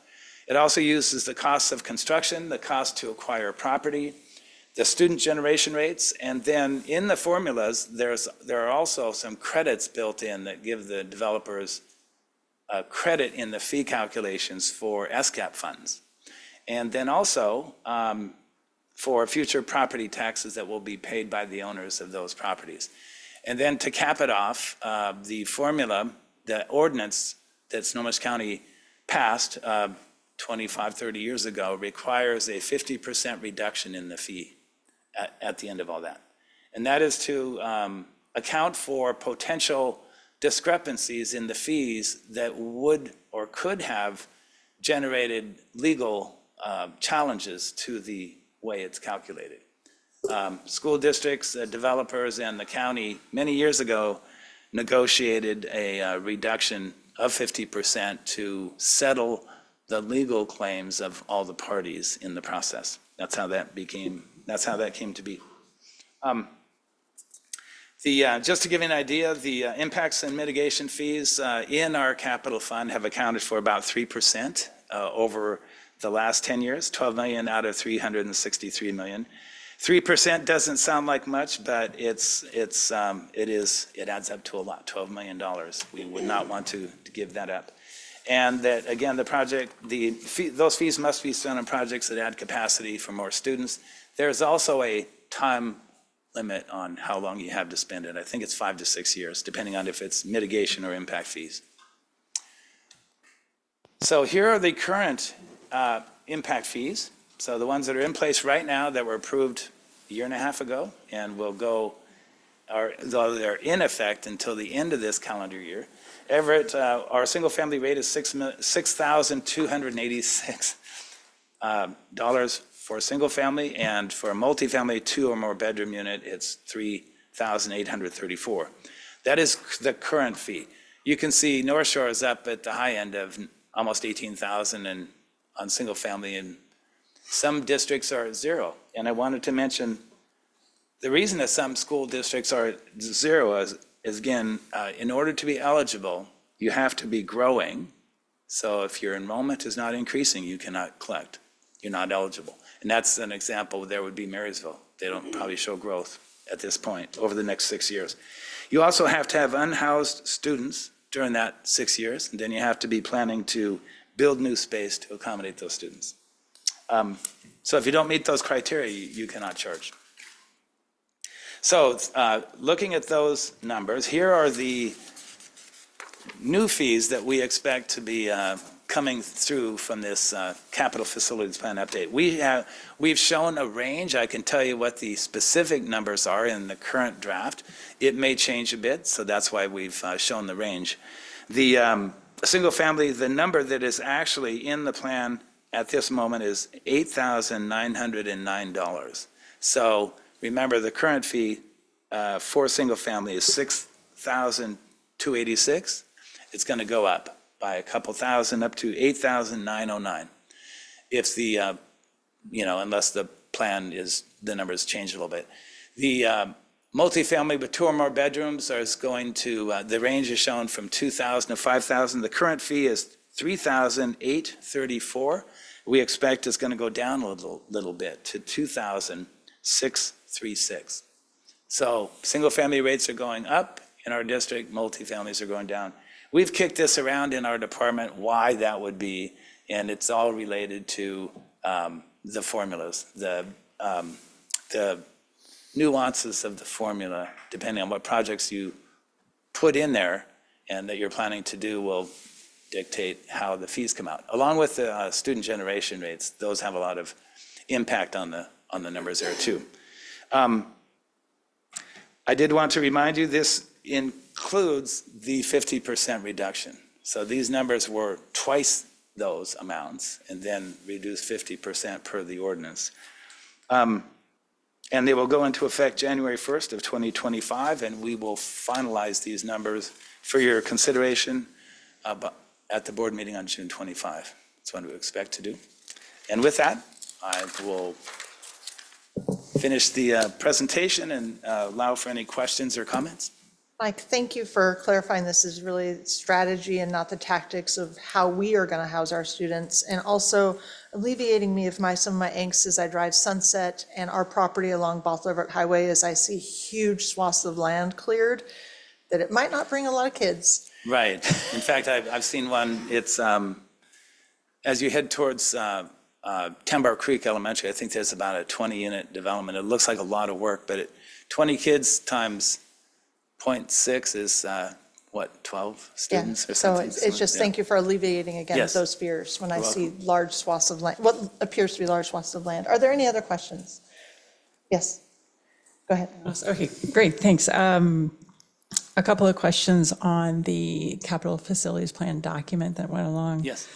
It also uses the costs of construction, the cost to acquire property, the student generation rates, and then in the formulas, there are also some credits built in that give the developers credit in the fee calculations for SCAP funds. And then also for future property taxes that will be paid by the owners of those properties. And then to cap it off, the formula, the ordinance that Snohomish County passed 25, 30 years ago requires a 50% reduction in the fee at the end of all that. And that is to account for potential discrepancies in the fees that would or could have generated legal challenges to the way it's calculated. School districts, developers, and the county many years ago negotiated a reduction of 50% to settle the legal claims of all the parties in the process. That's how that became, that's how that came to be. Just to give you an idea, the impacts and mitigation fees in our capital fund have accounted for about 3% over the last 10 years, 12 million out of 363 million. 3% doesn't sound like much, but it adds up to a lot, $12 million. We would not want to give that up. And that, again, the project, those fees must be spent on projects that add capacity for more students. There's also a time limit on how long you have to spend it. I think it's 5 to 6 years, depending on if it's mitigation or impact fees. So here are the current impact fees. So the ones that are in place right now that were approved a year and a half ago and will go, or though they're in effect until the end of this calendar year. Everett, our single family rate is $6,286 for a single family, and for a multifamily 2 or more bedroom unit, it's $3,834. That is the current fee. You can see North Shore is up at the high end of almost $18,000 and on single family, and some districts are at zero. And I wanted to mention the reason that some school districts are at zero is again, in order to be eligible, you have to be growing. So if your enrollment is not increasing, you cannot collect. You're not eligible. And that's an example. There would be Marysville. They don't probably show growth at this point over the next 6 years. You also have to have unhoused students during that 6 years, and then you have to be planning to build new space to accommodate those students. So if you don't meet those criteria, you cannot charge. So looking at those numbers, here are the new fees that we expect to be coming through from this capital facilities plan update. We've shown a range. I can tell you what the specific numbers are in the current draft. It may change a bit, so that's why we've shown the range. The single family, the number that is actually in the plan at this moment is $8,909. So remember, the current fee for single family is $6,286. It's going to go up by a couple thousand, up to $8,909. If the, unless the plan is, the numbers change a little bit. The multifamily with 2 or more bedrooms is going to, the range is shown from $2,000 to $5,000. The current fee is $3,834. We expect it's going to go down a little bit to $2,636. So single family rates are going up in our district, multifamilies are going down. We've kicked this around in our department, why that would be, and it's all related to the formulas, the nuances of the formula, depending on what projects you put in there and that you're planning to do will dictate how the fees come out. Along with the student generation rates, those have a lot of impact on the numbers there too. I did want to remind you this includes the 50% reduction. So these numbers were twice those amounts and then reduced 50% per the ordinance. And they will go into effect January 1st of 2025, and we will finalize these numbers for your consideration at the board meeting on June 25. That's what we expect to do. And with that, I will finish the presentation and allow for any questions or comments. Mike, thank you for clarifying. This is really strategy and not the tactics of how we are going to house our students, and also alleviating me of some of my angst as I drive Sunset and our property along Everett Highway, as I see huge swaths of land cleared, that it might not bring a lot of kids. Right. In fact, I've seen one. It's as you head towards Tambar Creek Elementary, I think there's about a 20-unit development. It looks like a lot of work, but 20 kids times 0.6 is, what, 12 students or something? So it's just thank you for alleviating, again, those fears when I see large swaths of land, what appears to be large swaths of land. Are there any other questions? Yes, go ahead. Okay, great, thanks. A couple of questions on the capital facilities plan document that went along. Yes.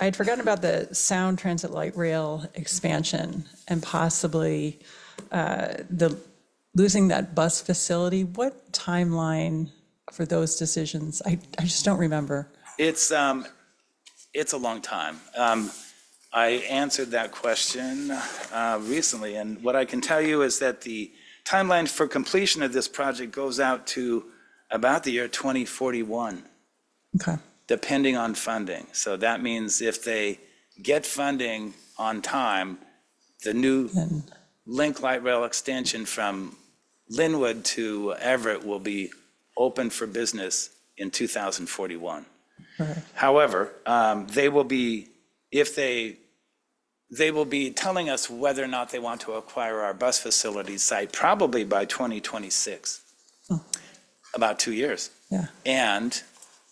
I'd forgotten about the Sound Transit Light Rail expansion and possibly losing that bus facility. What timeline for those decisions? I just don't remember. It's a long time. I answered that question recently, and what I can tell you is that the timeline for completion of this project goes out to about the year 2041. Okay. Depending on funding. So that means if they get funding on time, the new Link Light Rail extension from Linwood to Everett will be open for business in 2041. Right. However, they will be telling us whether or not they want to acquire our bus facility site probably by 2026, about 2 years. Yeah. And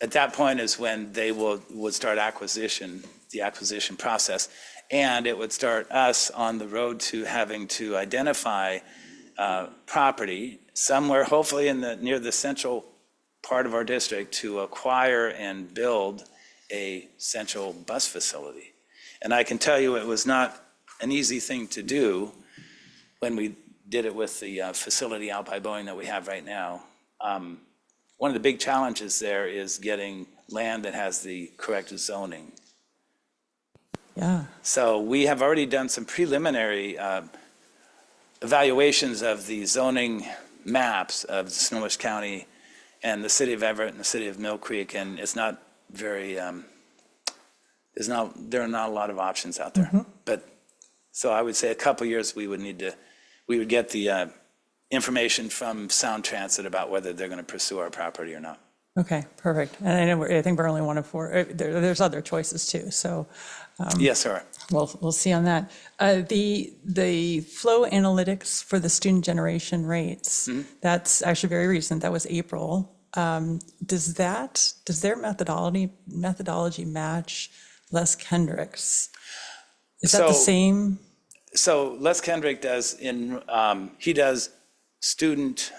at that point is when they would start the acquisition process. And it would start us on the road to having to identify property somewhere, hopefully near the central part of our district, to acquire and build a central bus facility. And I can tell you it was not an easy thing to do when we did it with the facility out by Boeing that we have right now. One of the big challenges there is getting land that has the correct zoning. Yeah. So we have already done some preliminary evaluations of the zoning maps of Snohomish County and the city of Everett and the city of Mill Creek, and it's not very, there are not a lot of options out there. Mm-hmm. But so I would say a couple years we would get the information from Sound Transit about whether they're going to pursue our property or not. Okay, perfect. And I think we're only one of four. There's other choices too. So yes, sir. We'll see on that. The flow analytics for the student generation rates. Mm-hmm. That's actually very recent. That was April. Does their methodology match Les Kendrick's? Is that the same? So Les Kendrick does he does student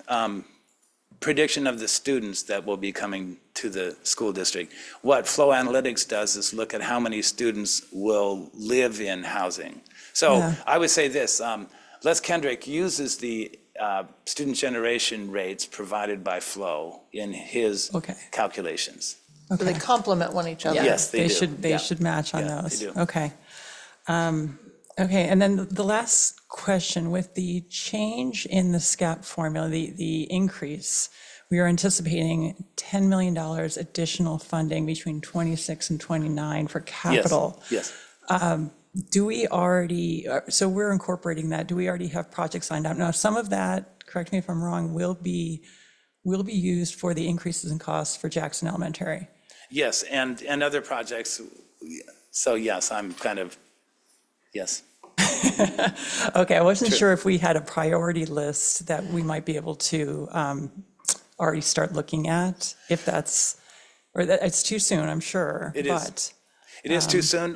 prediction of the students that will be coming to the school district. What Flow Analytics does is look at how many students will live in housing. So yeah. I would say this, Les Kendrick uses the student generation rates provided by Flow in his calculations. Okay. So they complement one each other. Yeah. Yes, they do. They should match on those. They do. Okay. Okay, and then the last question, with the change in the SCAP formula, the increase, we are anticipating $10 million additional funding between 26 and 29 for capital. Yes. Do we already, so we're incorporating that, do we already have projects signed up? Now some of that, correct me if I'm wrong, will be used for the increases in costs for Jackson Elementary. Yes, and other projects, so yes, I'm kind of, yes. Okay, I wasn't sure if we had a priority list that we might be able to already start looking at, if that's, or that it's too soon, I'm sure. It is too soon.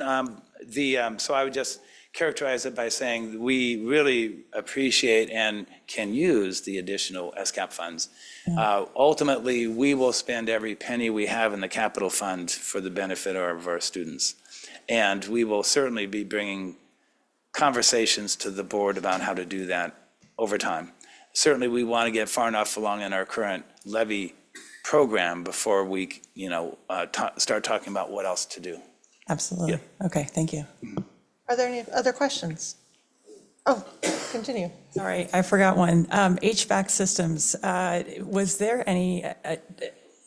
So I would just characterize it by saying we really appreciate and can use the additional SCAP funds. Yeah. Ultimately, we will spend every penny we have in the capital fund for the benefit of our students. And we will certainly be bringing conversations to the board about how to do that over time. Certainly we want to get far enough along in our current levy program before we start talking about what else to do. Absolutely. Yeah. Okay, thank you. Are there any other questions? Oh, continue. Sorry, I forgot one. HVAC systems, was there any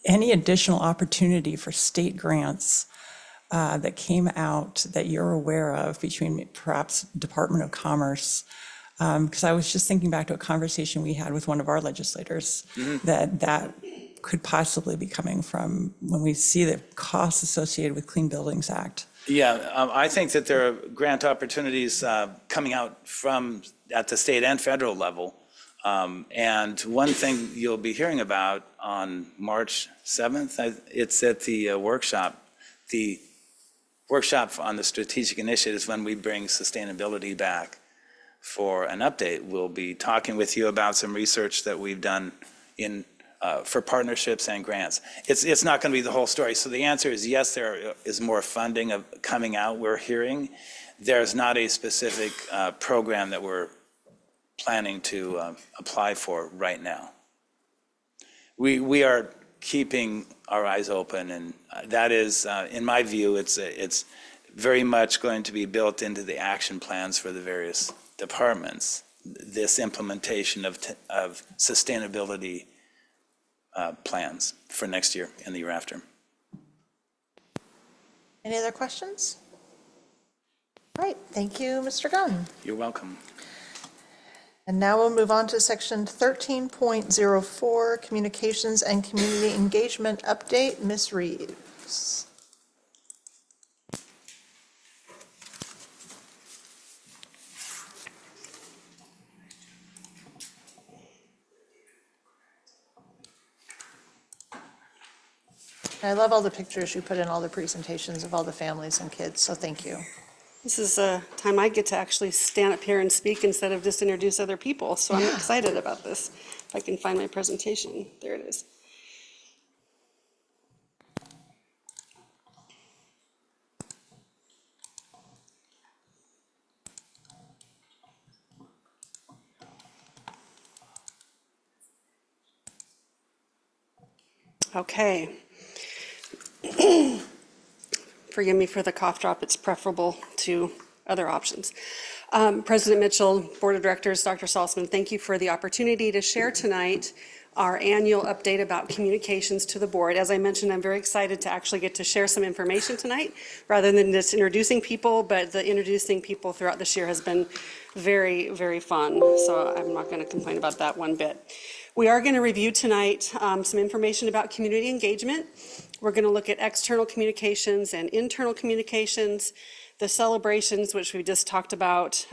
additional opportunity for state grants that came out that you're aware of between perhaps Department of Commerce? Because I was just thinking back to a conversation we had with one of our legislators, mm-hmm. that could possibly be coming from when we see the costs associated with Clean Buildings Act. Yeah, I think that there are grant opportunities coming out from at the state and federal level. And one thing you'll be hearing about on March 7th, it's at the workshop on the strategic initiatives when we bring sustainability back for an update. We'll be talking with you about some research that we've done in for partnerships and grants. It's not going to be the whole story. So the answer is yes, there is more funding coming out, we're hearing. There's not a specific program that we're planning to apply for right now. We are keeping our eyes open, and that is, in my view, it's very much going to be built into the action plans for the various departments, this implementation of sustainability plans for next year and the year after. Any other questions? All right, thank you, Mr. Gunn. You're welcome. And now we'll move on to section 13.04, Communications and Community Engagement Update. Ms. Reeves. I love all the pictures you put in all the presentations of all the families and kids, so thank you. This is a time I get to actually stand up here and speak instead of just introduce other people. So yeah. I'm excited about this. If I can find my presentation, there it is. Okay. Forgive me for the cough drop, it's preferable to other options. President Mitchell, Board of Directors, Dr. Saltzman, thank you for the opportunity to share tonight our annual update about communications to the board. As I mentioned, I'm very excited to actually get to share some information tonight rather than just introducing people, but the introducing people throughout this year has been very, very fun. So I'm not going to complain about that one bit. We are going to review tonight some information about community engagement. We're going to look at external communications and internal communications, the celebrations, which we just talked about,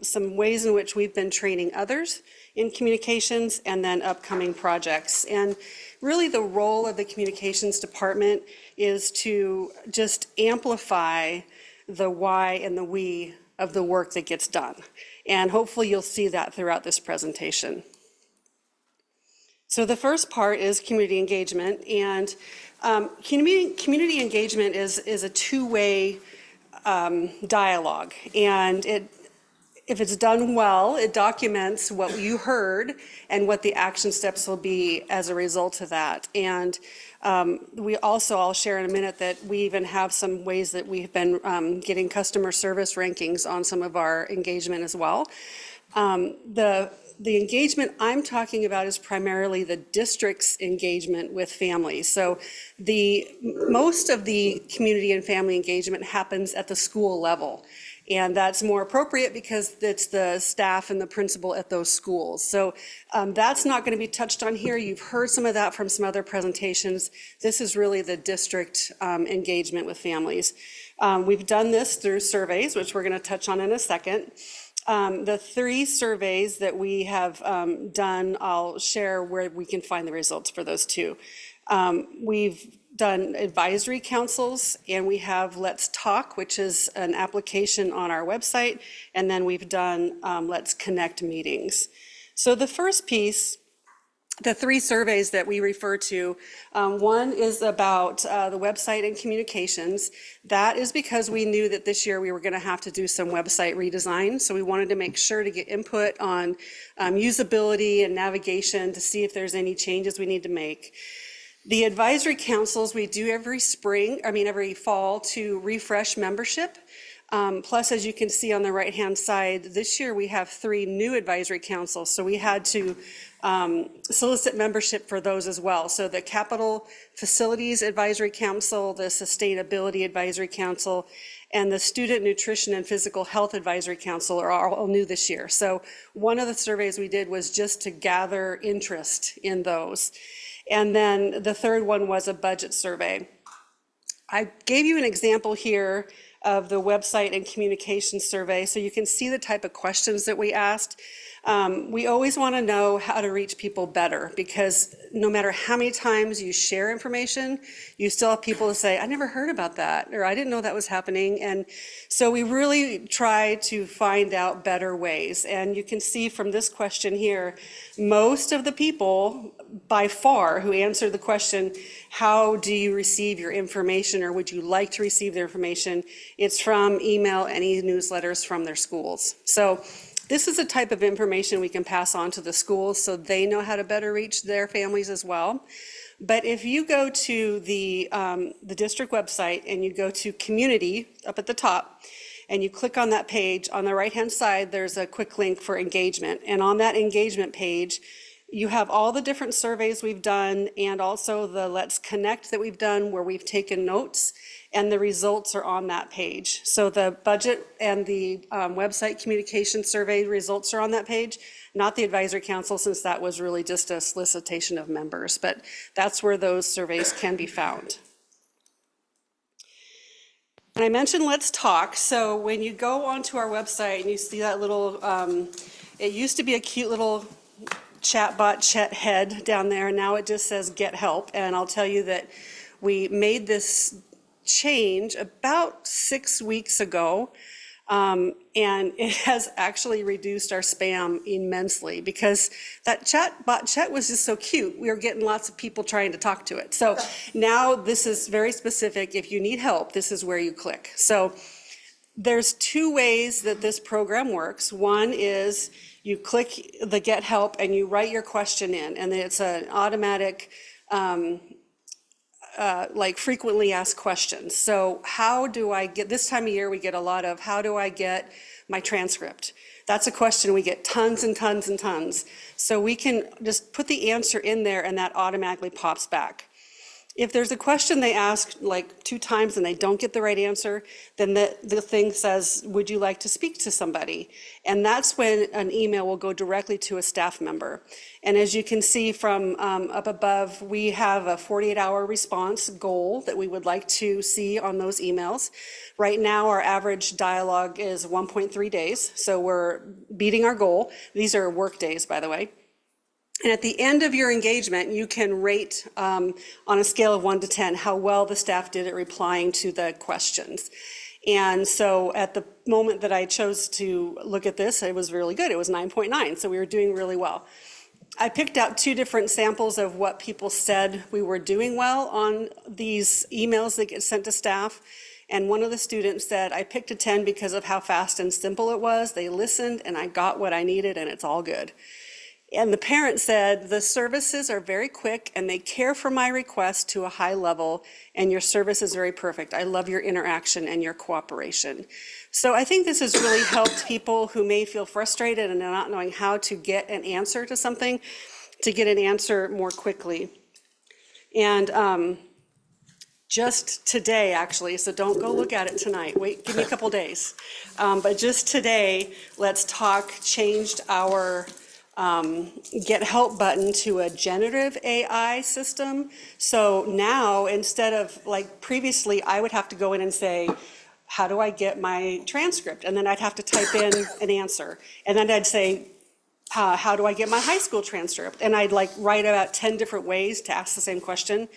some ways in which we've been training others in communications, and then upcoming projects. And really the role of the communications department is to just amplify the why and the we of the work that gets done. And hopefully you'll see that throughout this presentation. So the first part is community engagement, and community engagement is a two-way dialogue, and if it's done well, it documents what you heard and what the action steps will be as a result of that. And we also, I'll share in a minute that we even have some ways that we've been getting customer service rankings on some of our engagement as well. The engagement I'm talking about is primarily the district's engagement with families. So the most of the community and family engagement happens at the school level. And that's more appropriate because it's the staff and the principal at those schools. So that's not going to be touched on here. You've heard some of that from some other presentations. This is really the district engagement with families. We've done this through surveys, which we're going to touch on in a second. The three surveys that we have done, I'll share where we can find the results for those two. We've done advisory councils, and we have Let's Talk, which is an application on our website, and then we've done Let's Connect meetings. So the first piece, the three surveys that we refer to, one is about the website and communications. That is because we knew that this year we were going to have to do some website redesign, so we wanted to make sure to get input on usability and navigation to see if there's any changes we need to make. The advisory councils we do every fall to refresh membership. Plus, as you can see on the right-hand side, this year we have three new advisory councils, so we had to solicit membership for those as well. So the Capital Facilities Advisory Council, the Sustainability Advisory Council, and the Student Nutrition and Physical Health Advisory Council are all new this year. So one of the surveys we did was just to gather interest in those. And then the third one was a budget survey. I gave you an example here of the website and communication survey, so you can see the type of questions that we asked. We always want to know how to reach people better, because no matter how many times you share information, you still have people to say, I never heard about that, or I didn't know that was happening. And so we really try to find out better ways. And you can see from this question here, most of the people by far who answered the question, how do you receive your information, or would you like to receive their information? It's from email and e-newsletters from their schools. So this is a type of information we can pass on to the schools so they know how to better reach their families as well. But if you go to the district website and you go to community up at the top and you click on that page, on the right-hand side, there's a quick link for engagement. And on that engagement page, you have all the different surveys we've done and also the Let's Connect that we've done where we've taken notes, and the results are on that page. So the budget and the website communication survey results are on that page, not the advisory council, since that was really just a solicitation of members, but that's where those surveys can be found. And I mentioned Let's Talk, so when you go onto our website and you see that little, it used to be a cute little chatbot chat head down there, now it just says get help, and I'll tell you that we made this change about 6 weeks ago, and it has actually reduced our spam immensely, because that chat was just so cute. We were getting lots of people trying to talk to it. So now this is very specific. If you need help, this is where you click. So there's two ways that this program works. One is you click the get help and you write your question in, and it's an automatic like frequently asked questions. So how do I get, this time of year we get a lot of how do I get my transcript? That's a question we get tons and tons and tons. So we can just put the answer in there and that automatically pops back. If there's a question they ask like 2 times and they don't get the right answer, then the thing says, would you like to speak to somebody? And that's when an email will go directly to a staff member. And as you can see from up above, we have a 48-hour response goal that we would like to see on those emails. Right now, our average dialogue is 1.3 days, so we're beating our goal. These are work days, by the way. And at the end of your engagement, you can rate on a scale of 1 to 10 how well the staff did at replying to the questions. And so at the moment that I chose to look at this, it was really good. It was 9.9, so we were doing really well. I picked out 2 different samples of what people said we were doing well on these emails that get sent to staff. And one of the students said, I picked a 10 because of how fast and simple it was. They listened and I got what I needed and it's all good. And the parent said, the services are very quick and they care for my request to a high level, and your service is very perfect. I love your interaction and your cooperation. So I think this has really helped people who may feel frustrated and are not knowing how to get an answer to something, to get an answer more quickly. And just today, actually, so don't go look at it tonight. Wait, give me a couple days. But just today, Let's Talk changed our get help button to a generative AI system. So now, instead of like previously, I would have to go in and say, how do I get my transcript? And then I'd have to type in an answer. And then I'd say, how do I get my high school transcript? And I'd like write about 10 different ways to ask the same question.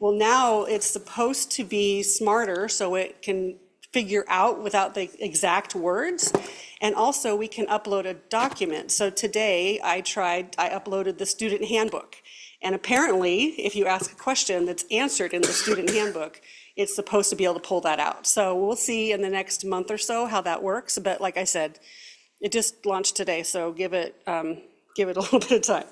Well, now it's supposed to be smarter so it can figure out without the exact words. And also we can upload a document. So today I uploaded the student handbook. And apparently, if you ask a question that's answered in the student handbook, it's supposed to be able to pull that out. So we'll see in the next month or so how that works. But like I said, it just launched today, so give it a little bit of time.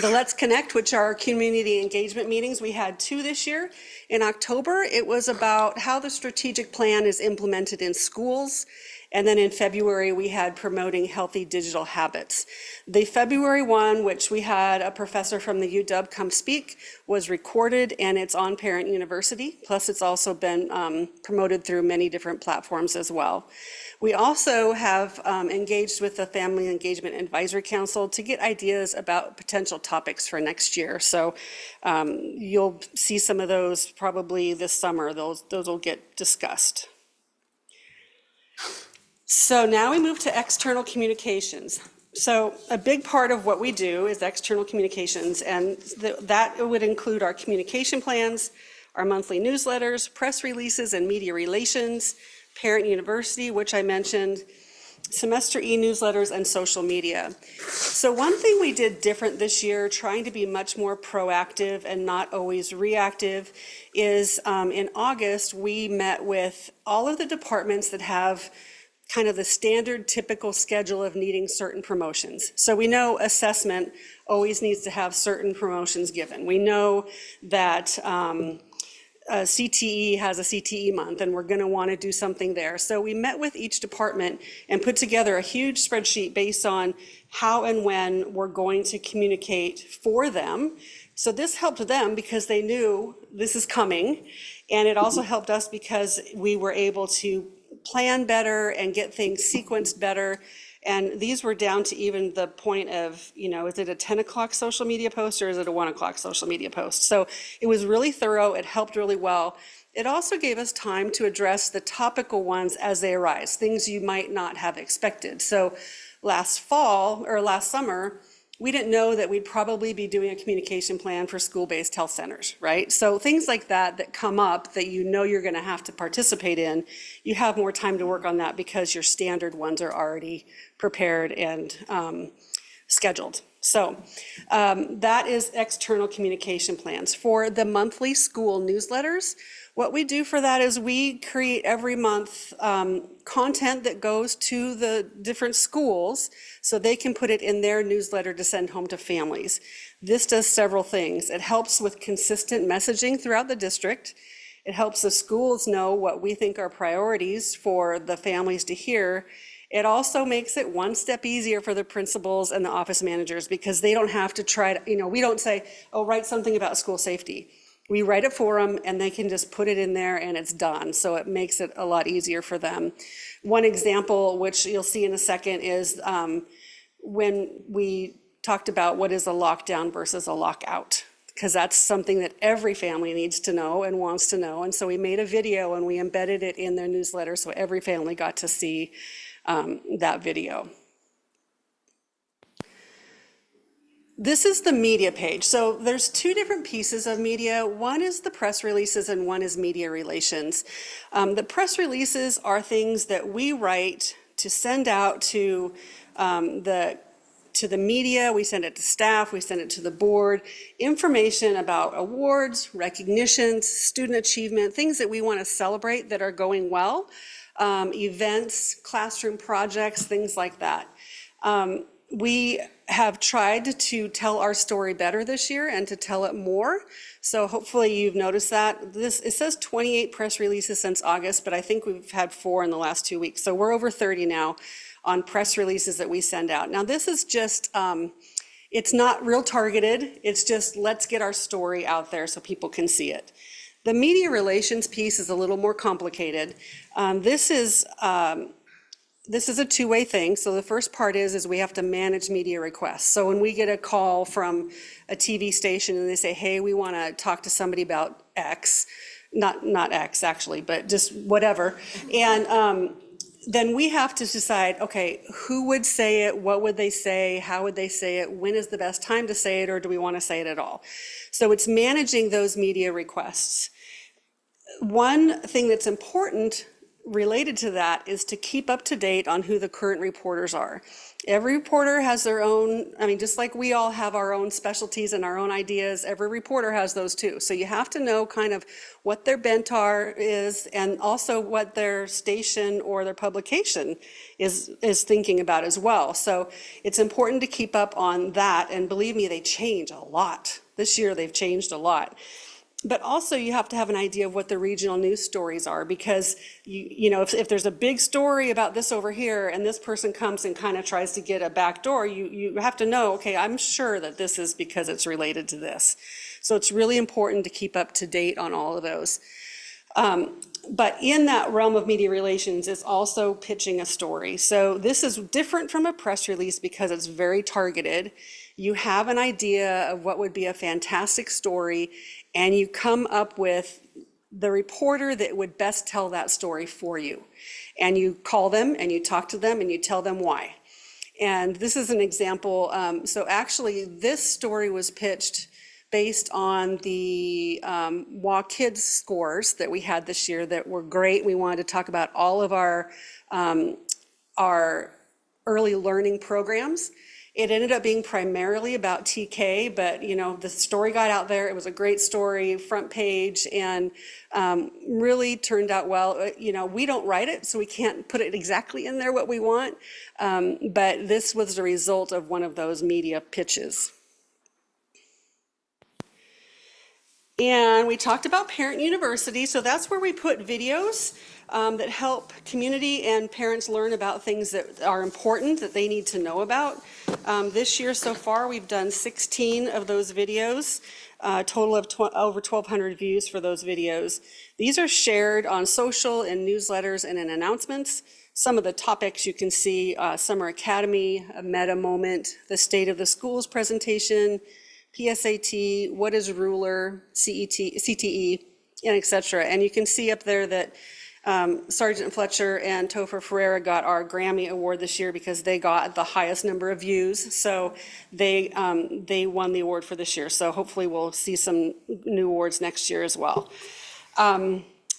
The Let's Connect, which are our community engagement meetings, we had 2 this year. In October, it was about how the strategic plan is implemented in schools. And then in February, we had Promoting Healthy Digital Habits. The February one, which we had a professor from the UW come speak, was recorded, and it's on Parent University. Plus, it's also been promoted through many different platforms as well. We also have engaged with the Family Engagement Advisory Council to get ideas about potential topics for next year. So you'll see some of those probably this summer. Those will get discussed. So now we move to external communications. So a big part of what we do is external communications, and that would include our communication plans, our monthly newsletters, press releases and media relations, Parent University, which I mentioned, semester e-newsletters, and social media. So one thing we did different this year, trying to be much more proactive and not always reactive, is in August we met with all of the departments that have kind of the standard typical schedule of needing certain promotions. So we know assessment always needs to have certain promotions given. We know that CTE has a CTE month, and we're going to want to do something there. So we met with each department and put together a huge spreadsheet based on how and when we're going to communicate for them. So this helped them because they knew this is coming, and it also helped us because we were able to plan better and get things sequenced better. And these were down to even the point of, you know, is it a 10 o'clock social media post or is it a 1 o'clock social media post? So it was really thorough. It helped really well. It also gave us time to address the topical ones as they arise, things you might not have expected. So last summer, we didn't know that we'd probably be doing a communication plan for school-based health centers, right? So things like that that come up that you know you're going to have to participate in, you have more time to work on that because your standard ones are already prepared and scheduled. So that is external communication plans. For the monthly school newsletters, what we do for that is we create every month content that goes to the different schools so they can put it in their newsletter to send home to families. This does several things. It helps with consistent messaging throughout the district. It helps the schools know what we think are priorities for the families to hear. It also makes it one step easier for the principals and the office managers because they don't have to try to, you know, we don't say, oh, write something about school safety. We write it for them and they can just put it in there and it's done. So it makes it a lot easier for them. One example, which you'll see in a second, is when we talked about what is a lockdown versus a lockout, because that's something that every family needs to know and wants to know. And so we made a video and we embedded it in their newsletter so every family got to see that video. This is the media page. So there's two different pieces of media. One is the press releases and one is media relations. The press releases are things that we write to send out to the media. We send it to staff, we send it to the board, information about awards, recognitions, student achievement, things that we want to celebrate that are going well, events, classroom projects, things like that. We have tried to tell our story better this year and to tell it more. So hopefully you've noticed that. It says 28 press releases since August, but I think we've had 4 in the last 2 weeks. So we're over 30 now on press releases that we send out. Now this is just, it's not real targeted. It's just, let's get our story out there so people can see it. The media relations piece is a little more complicated. This is a two-way thing. So the first part is we have to manage media requests. So when we get a call from a TV station and they say, hey, we want to talk to somebody about X, not X actually, but just whatever. And then we have to decide, okay, who would say it? What would they say? How would they say it? When is the best time to say it? Or do we want to say it at all? So it's managing those media requests. One thing that's important related to that is to keep up to date on who the current reporters are. Every reporter has their own, I mean, just like we all have our own specialties and our own ideas, every reporter has those too. So you have to know kind of what their bent is and also what their station or their publication is thinking about as well. So it's important to keep up on that, and believe me, they change a lot. This year they've changed a lot. But also you have to have an idea of what the regional news stories are, because you know if there's a big story about this over here and this person comes and kind of tries to get a back door, you have to know, okay, I'm sure that this is because it's related to this. So it's really important to keep up to date on all of those. But in that realm of media relations is also pitching a story. So this is different from a press release because it's very targeted. You have an idea of what would be a fantastic story, and you come up with the reporter that would best tell that story for you. And you call them and you talk to them and you tell them why. And this is an example. So actually this story was pitched based on the WA Kids scores that we had this year that were great. We wanted to talk about all of our early learning programs. It ended up being primarily about TK, but you know, the story got out there. It was a great story, front page, and really turned out well. You know, we don't write it, so we can't put it exactly in there what we want, but this was the result of one of those media pitches. And we talked about parent university, so that's where we put videos that help community and parents learn about things that are important that they need to know about. This year so far we've done 16 of those videos, a total of over 1,200 views for those videos. These are shared on social and newsletters and in announcements. Some of the topics you can see, Summer Academy, a meta moment, the State of the Schools presentation, PSAT, what is ruler, CET, CTE, and et cetera. And you can see up there that Sergeant Fletcher and Topher Ferreira got our Grammy Award this year because they got the highest number of views. So they won the award for this year. So hopefully we'll see some new awards next year as well.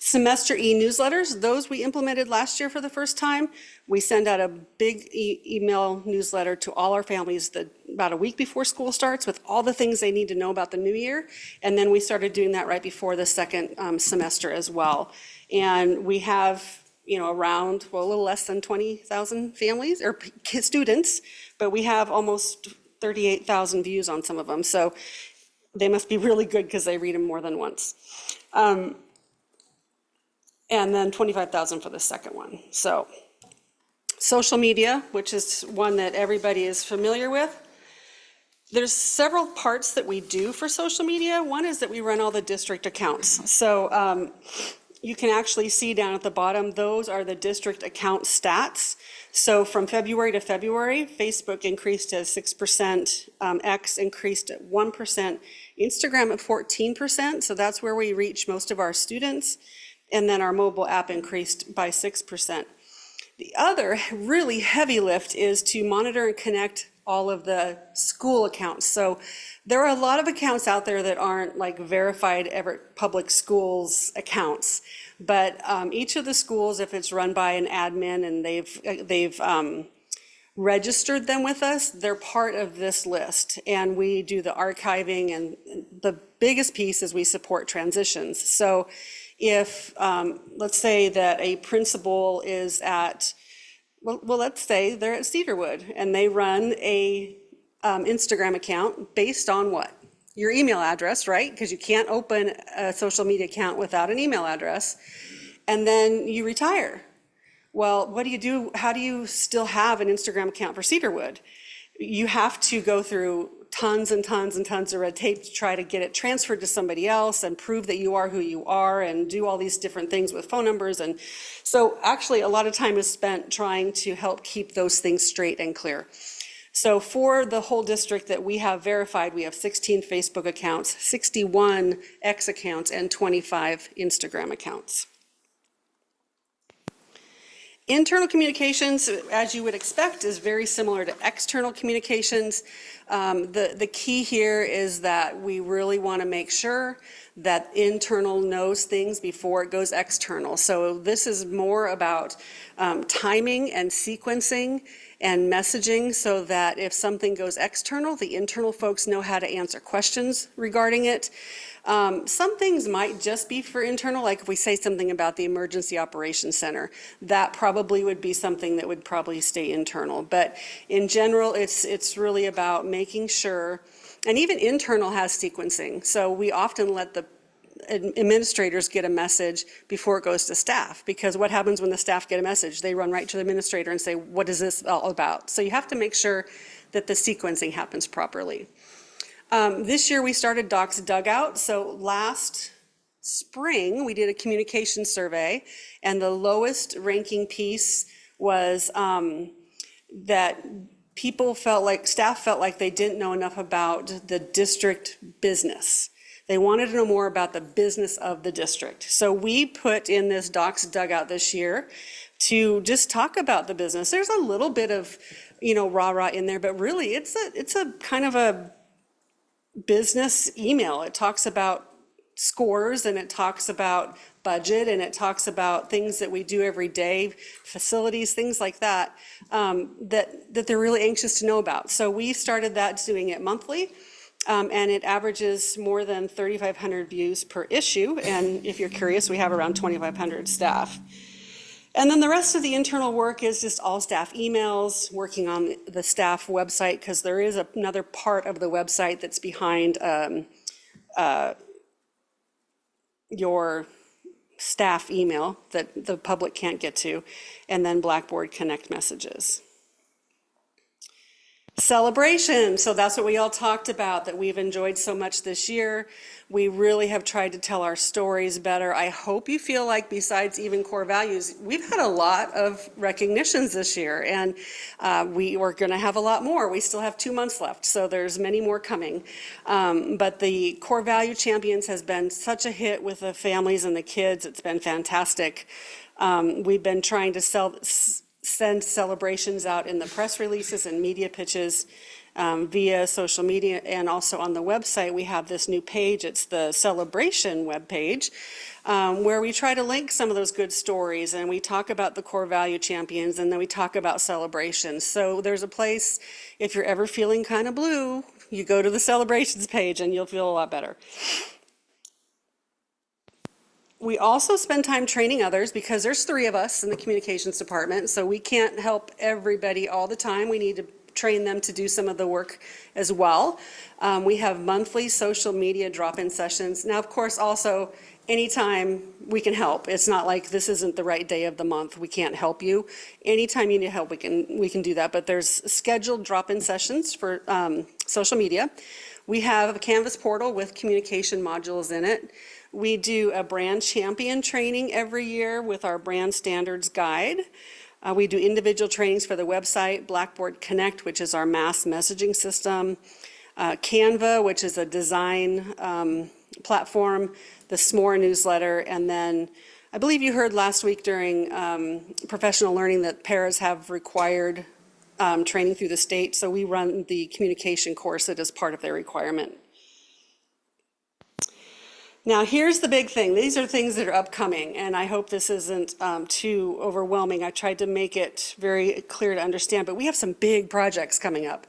Semester E newsletters, those we implemented last year for the first time. We send out a big email newsletter to all our families about a week before school starts with all the things they need to know about the new year. And then we started doing that right before the second semester as well. And we have, you know, around, well, a little less than 20,000 families or students, but we have almost 38,000 views on some of them. So they must be really good because they read them more than once. And then 25,000 for the second one. So social media, which is one that everybody is familiar with. There's several parts that we do for social media. One is that we run all the district accounts. So you can actually see down at the bottom, those are the district account stats. So from February to February, Facebook increased at 6%, X increased at 1%, Instagram at 14%. So that's where we reach most of our students. And then our mobile app increased by 6%. The other really heavy lift is to monitor and connect all of the school accounts. So there are a lot of accounts out there that aren't like verified Everett Public Schools accounts, but each of the schools, if it's run by an admin and they've registered them with us, they're part of this list. And we do the archiving, and the biggest piece is we support transitions. So if let's say that a principal is at, well, let's say they're at Cedarwood and they run a Instagram account based on what? Your email address, right? Because you can't open a social media account without an email address. And then you retire. Well, what do you do? How do you still have an Instagram account for Cedarwood? You have to go through tons and tons and tons of red tape to try to get it transferred to somebody else and prove that you are who you are and do all these different things with phone numbers. And so actually a lot of time is spent trying to help keep those things straight and clear. So for the whole district that we have verified, we have 16 Facebook accounts, 61 X accounts, and 25 Instagram accounts. Internal communications, as you would expect, is very similar to external communications. The key here is that we really want to make sure that internal knows things before it goes external. So this is more about timing and sequencing and messaging, so that if something goes external, the internal folks know how to answer questions regarding it. Some things might just be for internal, like if we say something about the Emergency Operations Center, that probably would be something that would probably stay internal. But in general, it's really about making sure, and even internal has sequencing. So we often let the administrators get a message before it goes to staff, because what happens when the staff get a message? They run right to the administrator and say, what is this all about? So you have to make sure that the sequencing happens properly. This year we started Doc's Dugout. So last spring we did a communication survey, and the lowest ranking piece was that people felt like, staff felt like they didn't know enough about the district business. They wanted to know more about the business of the district. So we put in this Doc's Dugout this year to just talk about the business. There's a little bit of, you know, rah-rah in there, but really it's a kind of a business email. It talks about scores, and it talks about budget, and it talks about things that we do every day, facilities, things like that, that they're really anxious to know about. So we started that, doing it monthly. And it averages more than 3,500 views per issue, and if you're curious, we have around 2,500 staff. And then the rest of the internal work is just all staff emails, working on the staff website, because there is another part of the website that's behind your staff email that the public can't get to, and then Blackboard Connect messages. Celebration. So that's what we all talked about, that we've enjoyed so much this year. We really have tried to tell our stories better. I hope you feel like, besides even core values, we've had a lot of recognitions this year, and we are going to have a lot more. We still have 2 months left, so there's many more coming. But the Core Value Champions has been such a hit with the families and the kids. It's been fantastic. We've been trying to send celebrations out in the press releases and media pitches via social media, and also on the website. We have this new page, it's the celebration webpage, where we try to link some of those good stories, and we talk about the Core Value Champions, and then we talk about celebrations. So there's a place, if you're ever feeling kind of blue, you go to the celebrations page and you'll feel a lot better. We also spend time training others, because there's 3 of us in the communications department, so we can't help everybody all the time. We need to train them to do some of the work as well. We have monthly social media drop-in sessions. Now, of course, also, anytime we can help. It's not like this isn't the right day of the month, we can't help you. Anytime you need help, we can do that, but there's scheduled drop-in sessions for social media. We have a Canvas portal with communication modules in it. We do a brand champion training every year with our brand standards guide. We do individual trainings for the website, Blackboard Connect, which is our mass messaging system, Canva, which is a design platform, the S'more newsletter, and then I believe you heard last week during professional learning that paras have required training through the state, so we run the communication course that is part of their requirement. Now, here's the big thing. These are things that are upcoming, and I hope this isn't too overwhelming. I tried to make it very clear to understand, but we have some big projects coming up.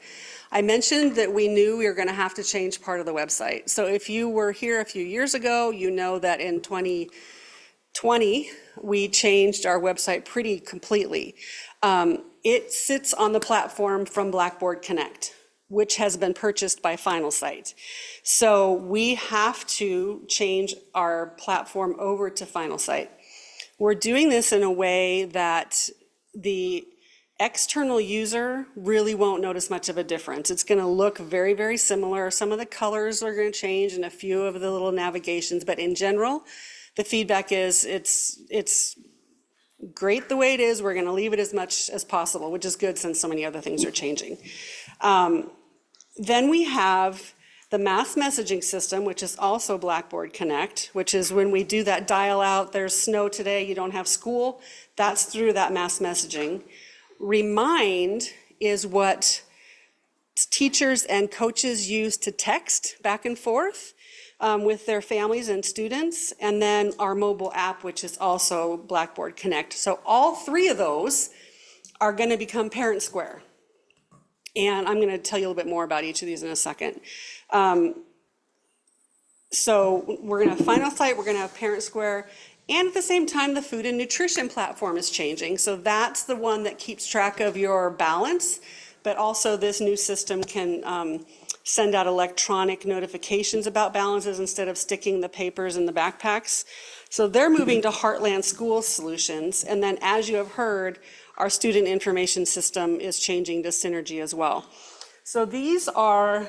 I mentioned that we knew we were going to have to change part of the website. So if you were here a few years ago, you know that in 2020, we changed our website pretty completely. It sits on the platform from Blackboard Connect, which has been purchased by Final Site. So we have to change our platform over to Final Site. We're doing this in a way that the external user really won't notice much of a difference. It's going to look very, very similar. Some of the colors are going to change and a few of the little navigations, but in general, the feedback is it's great the way it is. We're going to leave it as much as possible, which is good since so many other things are changing. Then we have the mass messaging system, which is also Blackboard Connect, which is when we do that dial out, there's snow today, you don't have school. That's through that mass messaging. Remind is what teachers and coaches use to text back and forth with their families and students. And then our mobile app, which is also Blackboard Connect. So all 3 of those are going to become Parent Square. And I'm going to tell you a little bit more about each of these in a second. So we're going to have Final Site, we're going to have Parent Square, and at the same time, the food and nutrition platform is changing. So that's the one that keeps track of your balance, but also this new system can send out electronic notifications about balances instead of sticking the papers in the backpacks. So they're moving to Heartland School Solutions. And then, as you have heard, our student information system is changing to Synergy as well. So these are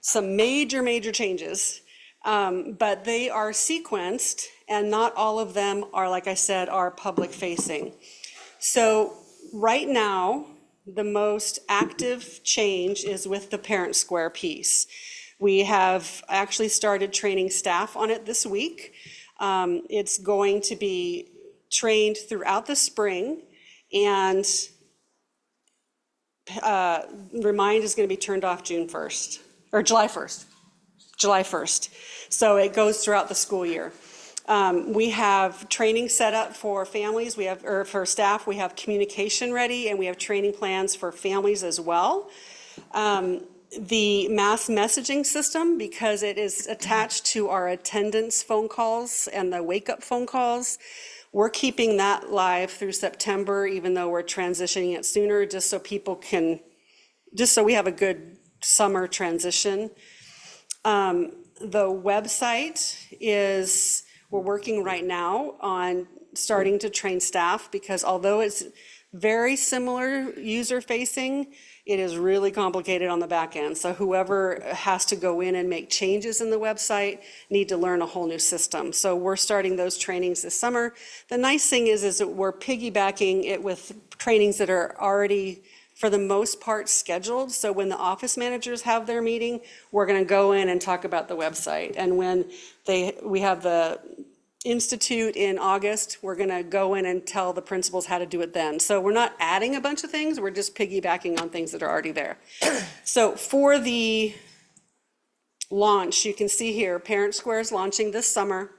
some major, major changes, but they are sequenced, and not all of them are, like I said, are public facing. So right now, the most active change is with the Parent Square piece. We have actually started training staff on it this week. It's going to be trained throughout the spring, and Remind is going to be turned off July 1st. So it goes throughout the school year. We have training set up for families, we have, or for staff, we have communication ready, and we have training plans for families as well. The mass messaging system, because it is attached to our attendance phone calls and the wake-up phone calls, we're keeping that live through September, even though we're transitioning it sooner, just so people can, just so we have a good summer transition. The website is, we're working right now on starting to train staff, because although it's very similar user facing, it is really complicated on the back end. So whoever has to go in and make changes in the website need to learn a whole new system. So we're starting those trainings this summer. The nice thing is that we're piggybacking it with trainings that are already, for the most part, scheduled. So when the office managers have their meeting, we're going to go in and talk about the website. And when we have the institute in August, we're going to go in and tell the principals how to do it then. So we're not adding a bunch of things, we're just piggybacking on things that are already there. So for the launch, you can see here, Parent Square is launching this summer.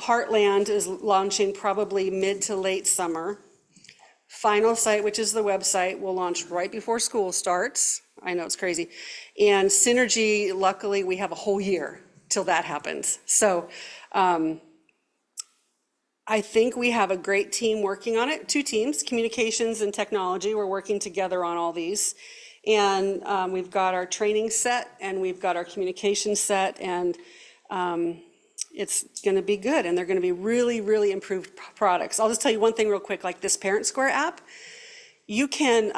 Heartland is launching probably mid to late summer. Final Site, which is the website, will launch right before school starts. I know, it's crazy. And Synergy, luckily, we have a whole year till that happens. So I think we have a great team working on it. Two teams, communications and technology. We're working together on all these. And we've got our training set, and we've got our communication set, and it's going to be good, and they're going to be really, really improved products. I'll just tell you one thing real quick, like this Parent Square app, you can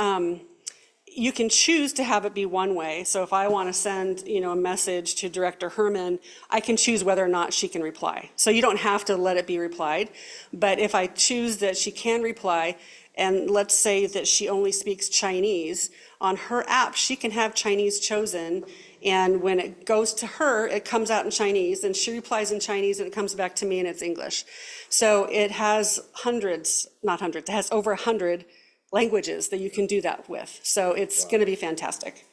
choose to have it be one way. So if I want to send, a message to Director Herman, I can choose whether or not she can reply. So you don't have to let it be replied. But if I choose that she can reply, and let's say that she only speaks Chinese, on her app, she can have Chinese chosen. And when it goes to her, it comes out in Chinese, and she replies in Chinese, and it comes back to me, and it's English. So it has it has over 100 languages that you can do that with. So it's going to be fantastic.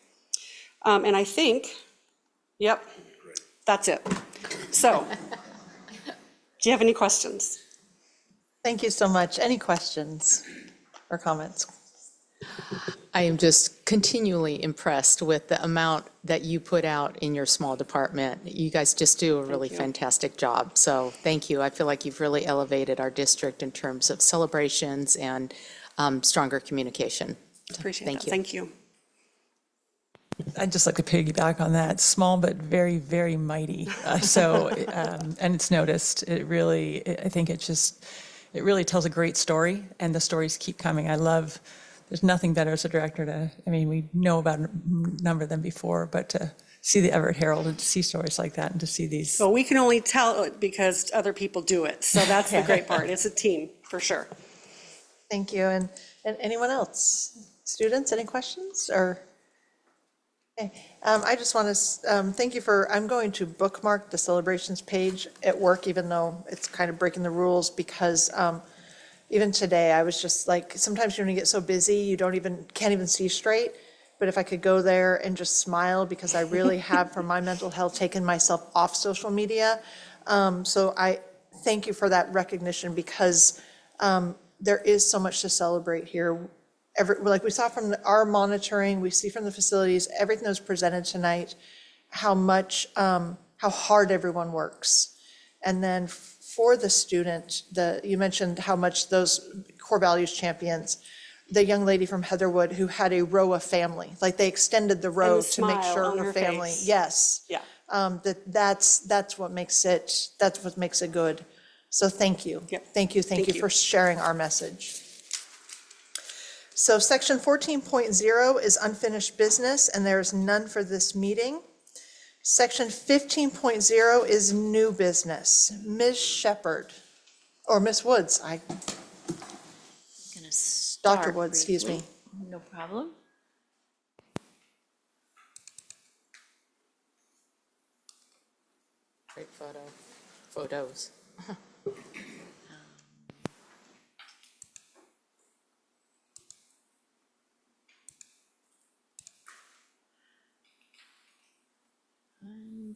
And I think, yep, that's it. So do you have any questions? Thank you so much. Any questions or comments? I am just continually impressed with the amount that you put out in your small department. You guys just do a really fantastic job. So thank you. I feel like you've really elevated our district in terms of celebrations and stronger communication. Appreciate that. Thank you. I'd just like to piggyback on that. Small but very, very mighty. And it's noticed. It really, I think it just, it really tells a great story, and the stories keep coming. I love. There's nothing better as a director to, I mean, we know about a number of them before, but to see the Everett Herald and to see stories like that and to see these. Well, we can only tell it because other people do it. So that's the great part. It's a team for sure. Thank you. And anyone else? Students, any questions? Or I just want to thank you for, I'm going to bookmark the celebrations page at work, even though it's kind of breaking the rules, because even today, I was just like, sometimes you're gonna get so busy, you can't even see straight. But if I could go there and just smile, because I really have, for my mental health, taken myself off social media. So I thank you for that recognition, because there is so much to celebrate here. Like we saw from our monitoring, we see from the facilities, everything that was presented tonight, how hard everyone works. And then for the student, you mentioned how much those core values champions the young lady from Heatherwood who had a row of family, like they extended the row to make sure her family, face. Yes. Yeah. That's what makes it, that's what makes it good. So thank you. Yep. Thank you for sharing our message. So section 14.0 is unfinished business, and there is none for this meeting. Section 15.0 is new business. Ms. Shepherd, or Ms. Woods, Dr. Woods, excuse me. No problem. Great photos. And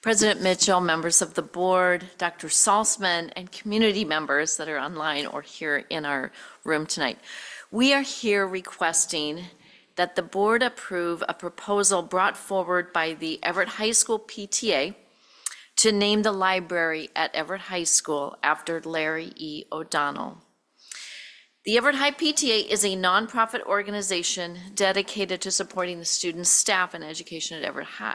President Mitchell, members of the board, Dr. Salzman, and community members that are online or here in our room tonight. We are here requesting that the board approve a proposal brought forward by the Everett High School PTA to name the library at Everett High School after Larry E. O'Donnell. The Everett High PTA is a nonprofit organization dedicated to supporting the students, staff, and education at Everett High.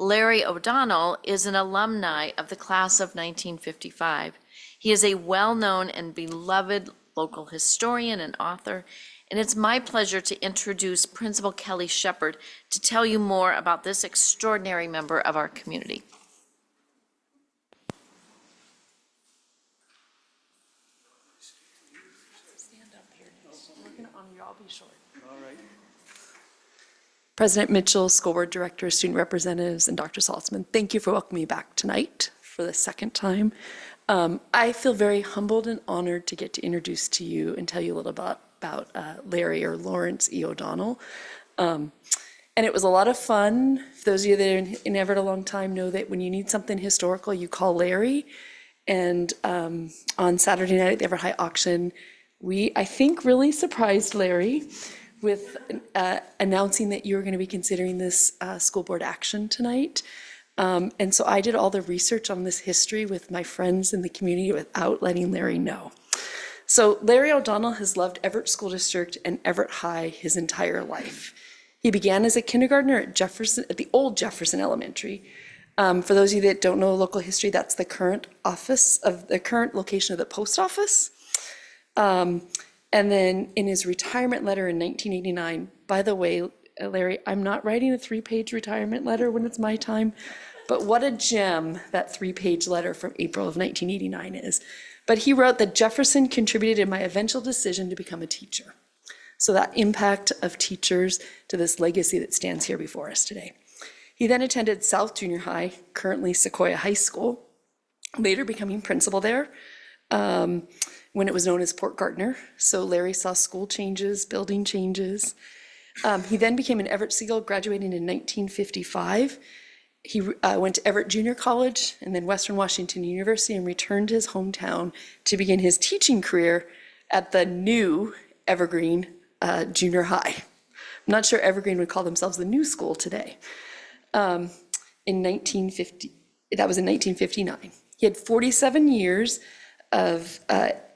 Larry O'Donnell is an alumni of the class of 1955. He is a well-known and beloved local historian and author, and it's my pleasure to introduce Principal Kelly Shepherd to tell you more about this extraordinary member of our community. Stand up here. We're going to honor you. I'll be short. All right. President Mitchell, School Board Director, Student Representatives, and Dr. Salzman, thank you for welcoming me back tonight for the second time. I feel very humbled and honored to get to introduce to you and tell you a little about Larry or Lawrence E. O'Donnell. And it was a lot of fun. For those of you that are in Everett a long time know that when you need something historical, you call Larry. And on Saturday night at the Everett High auction, we, I think, really surprised Larry with announcing that you were going to be considering this school board action tonight. And so I did all the research on this history with my friends in the community without letting Larry know. So Larry O'Donnell has loved Everett School District and Everett High his entire life. He began as a kindergartner at Jefferson, at the old Jefferson Elementary. For those of you that don't know local history, that's the current office of the current location of the post office. And then in his retirement letter in 1989, by the way, Larry, I'm not writing a 3-page retirement letter when it's my time, but what a gem that 3-page letter from April of 1989 is. But he wrote that Jefferson contributed in my eventual decision to become a teacher. So that impact of teachers to this legacy that stands here before us today. He then attended South Junior High, currently Sequoia High School, later becoming principal there. When it was known as Port Gardner. So Larry saw school changes, building changes. He then became an Everett Segal, graduating in 1955. He went to Everett Junior College and then Western Washington University and returned to his hometown to begin his teaching career at the new Evergreen Junior High. I'm not sure Evergreen would call themselves the new school today. That was in 1959. He had 47 years of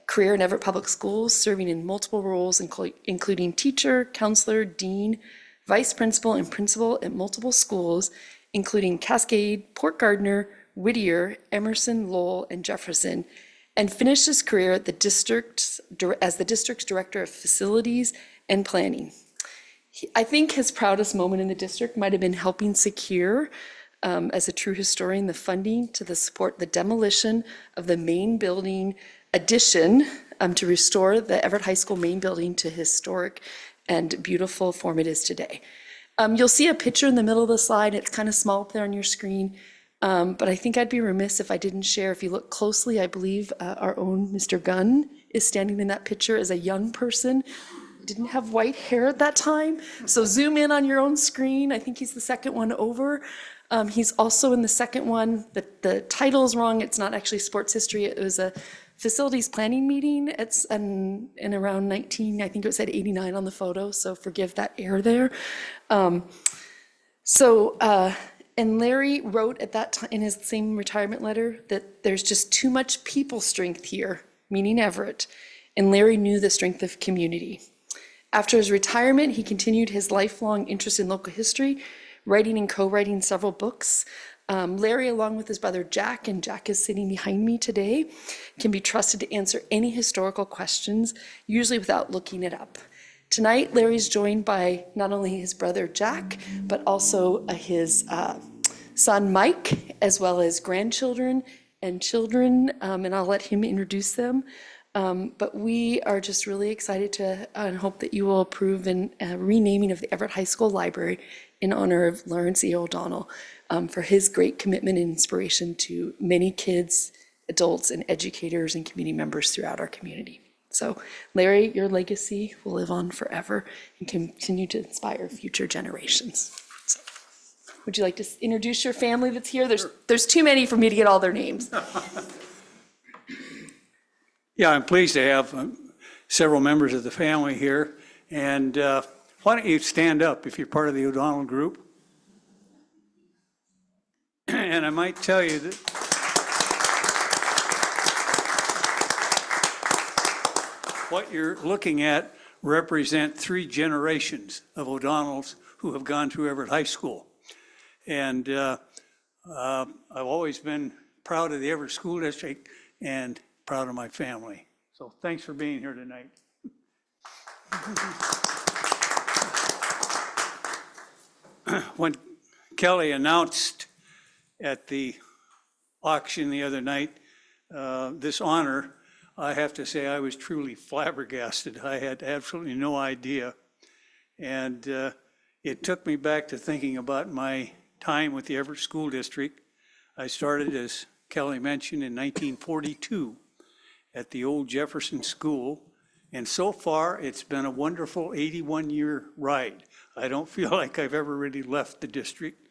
career in Everett Public Schools, serving in multiple roles, including teacher, counselor, dean, vice principal, and principal at multiple schools, including Cascade, Port Gardner, Whittier, Emerson, Lowell, and Jefferson, and finished his career at the district as the district's director of facilities and planning. I think his proudest moment in the district might have been helping secure, as a true historian, the funding to support the demolition of the main building addition to restore the Everett High School main building to historic and beautiful form it is today. You'll see a picture in the middle of the slide. It's kind of small up there on your screen, but I think I'd be remiss if I didn't share. If you look closely, I believe our own Mr. Gunn is standing in that picture as a young person. Didn't have white hair at that time, so zoom in on your own screen. I think he's the second one over. He's also in the second one. The title is wrong. It's not actually sports history. It was a facilities planning meeting. It's in around 19, I think it said 89 on the photo, so forgive that error there. And Larry wrote at that time in his same retirement letter that there's just too much people strength here, meaning Everett, and Larry knew the strength of community. After his retirement, he continued his lifelong interest in local history, writing and co-writing several books. Larry, along with his brother Jack, and Jack is sitting behind me today, can be trusted to answer any historical questions, usually without looking it up. Tonight, Larry's joined by not only his brother Jack, but also his son Mike, as well as grandchildren and children, and I'll let him introduce them. But we are just really excited to and hope that you will approve in renaming of the Everett High School Library in honor of Lawrence E. O'Donnell for his great commitment and inspiration to many kids, adults, and educators and community members throughout our community. So Larry, your legacy will live on forever and continue to inspire future generations. So, would you like to introduce your family that's here? There's too many for me to get all their names. Yeah, I'm pleased to have several members of the family here. And why don't you stand up if you're part of the O'Donnell group? And I might tell you that what you're looking at represent three generations of O'Donnells who have gone through Everett High School. And I've always been proud of the Everett School District and proud of my family. So thanks for being here tonight. When Kelly announced at the auction the other night this honor, I have to say I was truly flabbergasted. I had absolutely no idea. And it took me back to thinking about my time with the Everett School District. I started, as Kelly mentioned, in 1942 at the old Jefferson School. And so far, it's been a wonderful 81-year ride. I don't feel like I've ever really left the district.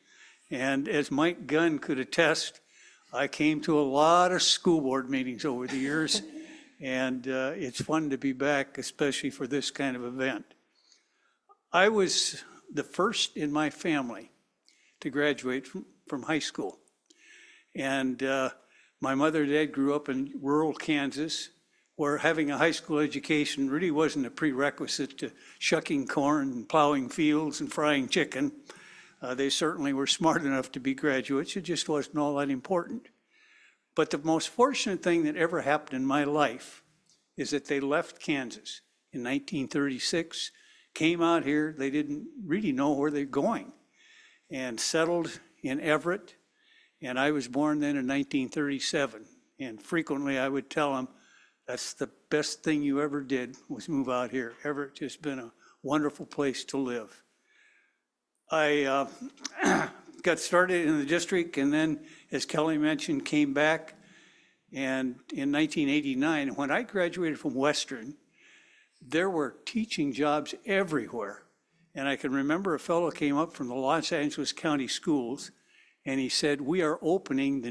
And as Mike Gunn could attest, I came to a lot of school board meetings over the years. And it's fun to be back, especially for this kind of event. I was the first in my family to graduate from high school. And my mother and dad grew up in rural Kansas, where having a high school education really wasn't a prerequisite to shucking corn and plowing fields and frying chicken. They certainly were smart enough to be graduates. It just wasn't all that important. But the most fortunate thing that ever happened in my life is that they left Kansas in 1936, came out here, they didn't really know where they were going, and settled in Everett. And I was born then in 1937. And frequently I would tell them, that's the best thing you ever did was move out here. Everett has been a wonderful place to live. I got started in the district, and then, as Kelly mentioned, came back. And in 1989, when I graduated from Western, there were teaching jobs everywhere. And I can remember a fellow came up from the Los Angeles County Schools, and he said, we are opening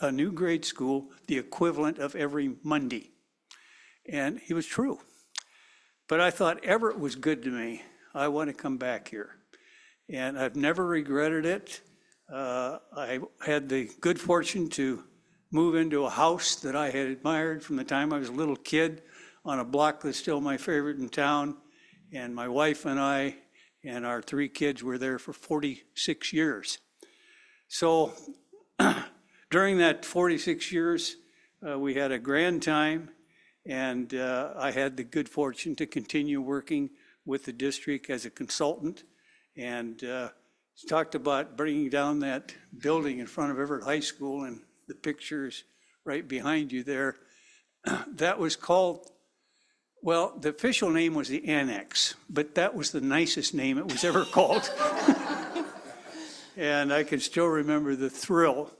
a new grade school, the equivalent of every Monday. And he was true. But I thought Everett was good to me. I want to come back here. And I've never regretted it. I had the good fortune to move into a house that I had admired from the time I was a little kid on a block that's still my favorite in town. And my wife and I and our three kids were there for 46 years. So during that 46 years, we had a grand time, and I had the good fortune to continue working with the district as a consultant. And talked about bringing down that building in front of Everett High School, and the pictures right behind you there. That was called, well, the official name was the Annex, but that was the nicest name it was ever called. And I can still remember the thrill,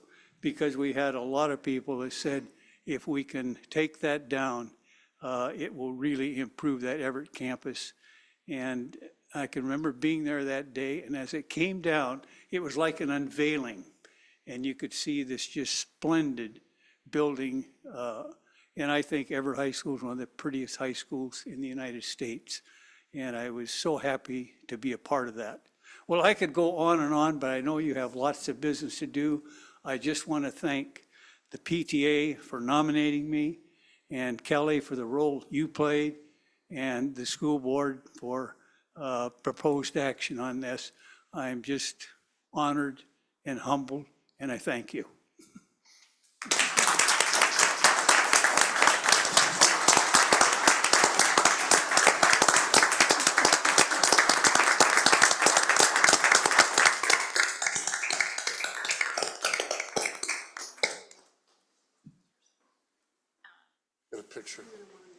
because we had a lot of people that said, if we can take that down, it will really improve that Everett campus. And I can remember being there that day, and as it came down, it was like an unveiling. And you could see this just splendid building. And I think Everett High School is one of the prettiest high schools in the United States. And I was so happy to be a part of that. Well, I could go on and on, but I know you have lots of business to do. I just want to thank the PTA for nominating me, and Kelly for the role you played, and the school board for proposed action on this. I'm just honored and humbled, and I thank you.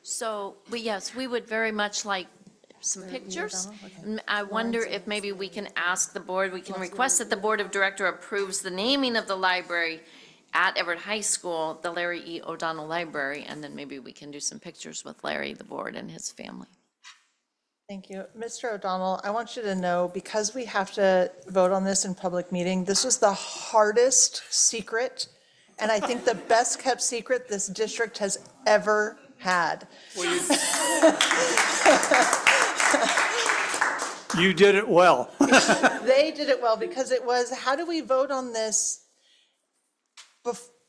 So, yes, we would very much like some pictures. Okay. I wonder if maybe we can ask the board, we can request that the Board of Directors approves the naming of the library at Everett High School, the Larry E. O'Donnell Library, and then maybe we can do some pictures with Larry, the board, and his family. Thank you. Mr. O'Donnell, I want you to know, because we have to vote on this in public meeting, this was the hardest secret, and I think the best kept secret this district has ever had. Well, you did it well. They did it well, because it was, how do we vote on this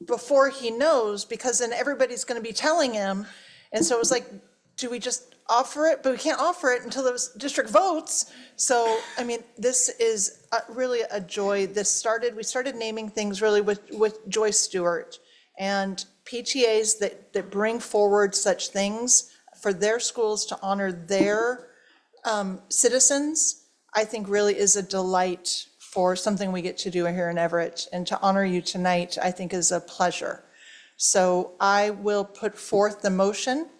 before he knows, because then everybody's going to be telling him. And so it was like, do we just offer it? But we can't offer it until the district votes. So, I mean, this is really a joy. We started naming things really with Joyce Stewart and PTAs that bring forward such things for their schools to honor their citizens, I think really is a delight for something we get to do here in Everett. And to honor you tonight, I think is a pleasure. So I will put forth the motion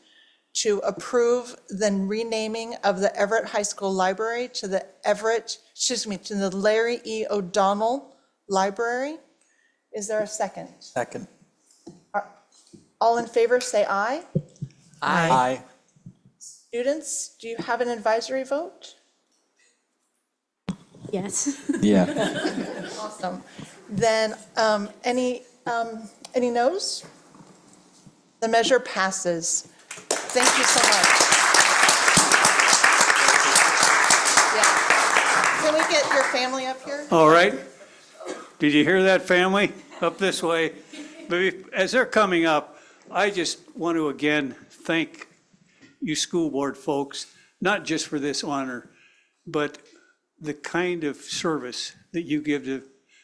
to approve the renaming of the Everett High School Library to the Larry E. O'Donnell Library. Is there a second? Second. All in favor, say aye. Aye. Aye. Students, do you have an advisory vote? Yes. Yeah. Awesome. Then any noes? The measure passes. Thank you so much. Yeah. Can we get your family up here? All right. Did you hear that, family? Up this way. As they're coming up, I just want to again thank you school board folks, not just for this honor, but the kind of service that you give to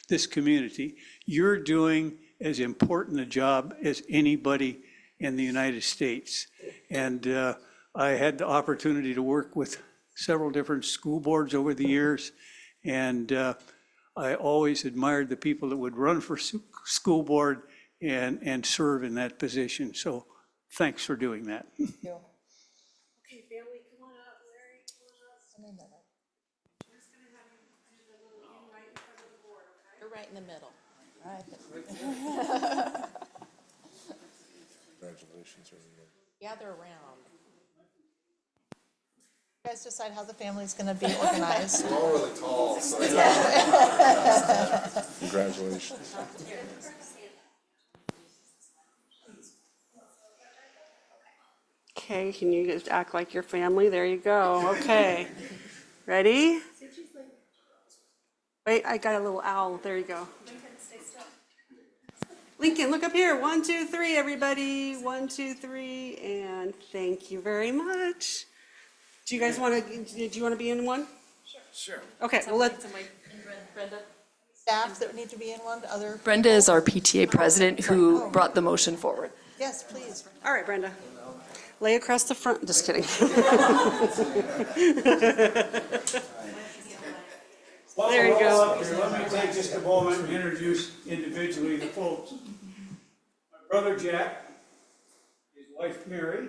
this community. You're doing as important a job as anybody in the United States. And I had the opportunity to work with several different school boards over the years. And I always admired the people that would run for school board and serve in that position. So thanks for doing that. Thank you. Okay, family, come on up. Larry, come on up. We're just going to have you do the little in right in front of the board, okay? You're right in the middle. Right. Congratulations, everyone. Gather around. You guys decide how the family's going to be organized. We're all really tall. So congratulations. Okay, can you just act like your family? There you go. Okay. Ready? Wait, I got a little owl. There you go. Lincoln, stay still. Lincoln, look up here. 1, 2, 3, everybody. 1, 2, 3, and thank you very much. Do you want to be in one? Sure. Sure. Okay, well, let's... Brenda. Staff that need to be in one, other... Brenda is our PTA president who brought the motion forward. Yes, please. All right, Brenda. Lay across the front. Just kidding. There you go. Let me take just a moment and introduce individually the folks. My brother Jack, his wife Mary, and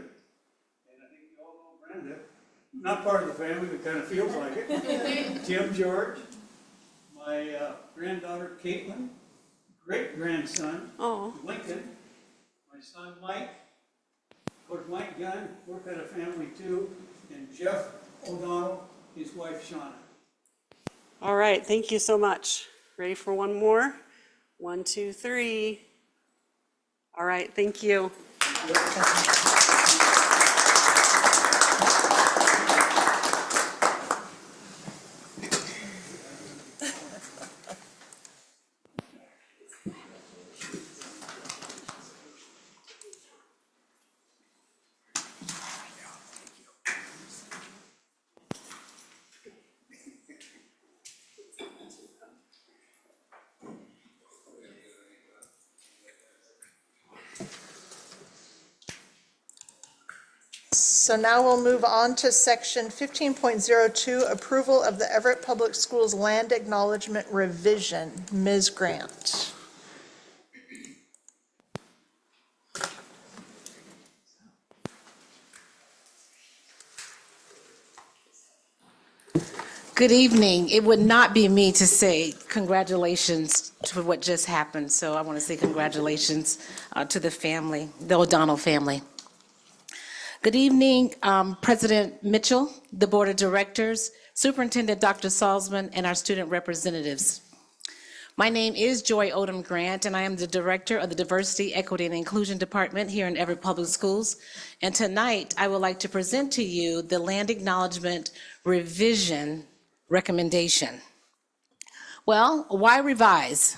I think you all know Brenda. Not part of the family, but kind of feels like it. Tim George, my granddaughter Caitlin, great-grandson Lincoln, my son Mike. Of course, Mike Gunn worked at a family too, and Jeff O'Donnell, his wife Shauna. All right, thank you so much. Ready for one more? 1, 2, 3. All right, thank you. So now we'll move on to section 15.02, approval of the Everett Public Schools land acknowledgement revision. Ms. Grant. Good evening. It would not be me to say congratulations to what just happened, so I want to say congratulations to the family, the O'Donnell family. Good evening, President Mitchell, the Board of Directors, Superintendent Dr. Salzman, and our student representatives. My name is Joy Odom Grant, and I am the Director of the Diversity, Equity, and Inclusion Department here in Everett Public Schools. And tonight, I would like to present to you the Land Acknowledgement Revision Recommendation. Well, why revise?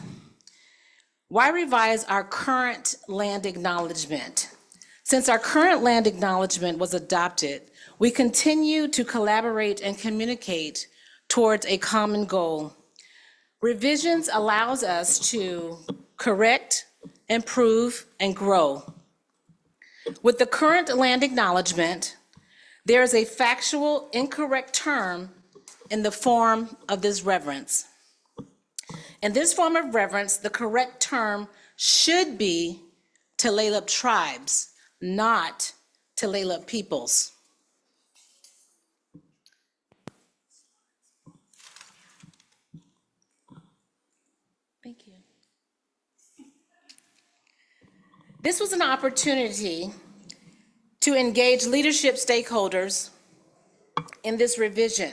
Why revise our current land acknowledgement? Since our current land acknowledgement was adopted, we continue to collaborate and communicate towards a common goal. Revisions allows us to correct, improve, and grow. With the current land acknowledgement, there is a factual incorrect term in the form of this reference. In this form of reference, the correct term should be Tulalip tribes, not Tulalip peoples. Thank you. This was an opportunity to engage leadership stakeholders in this revision.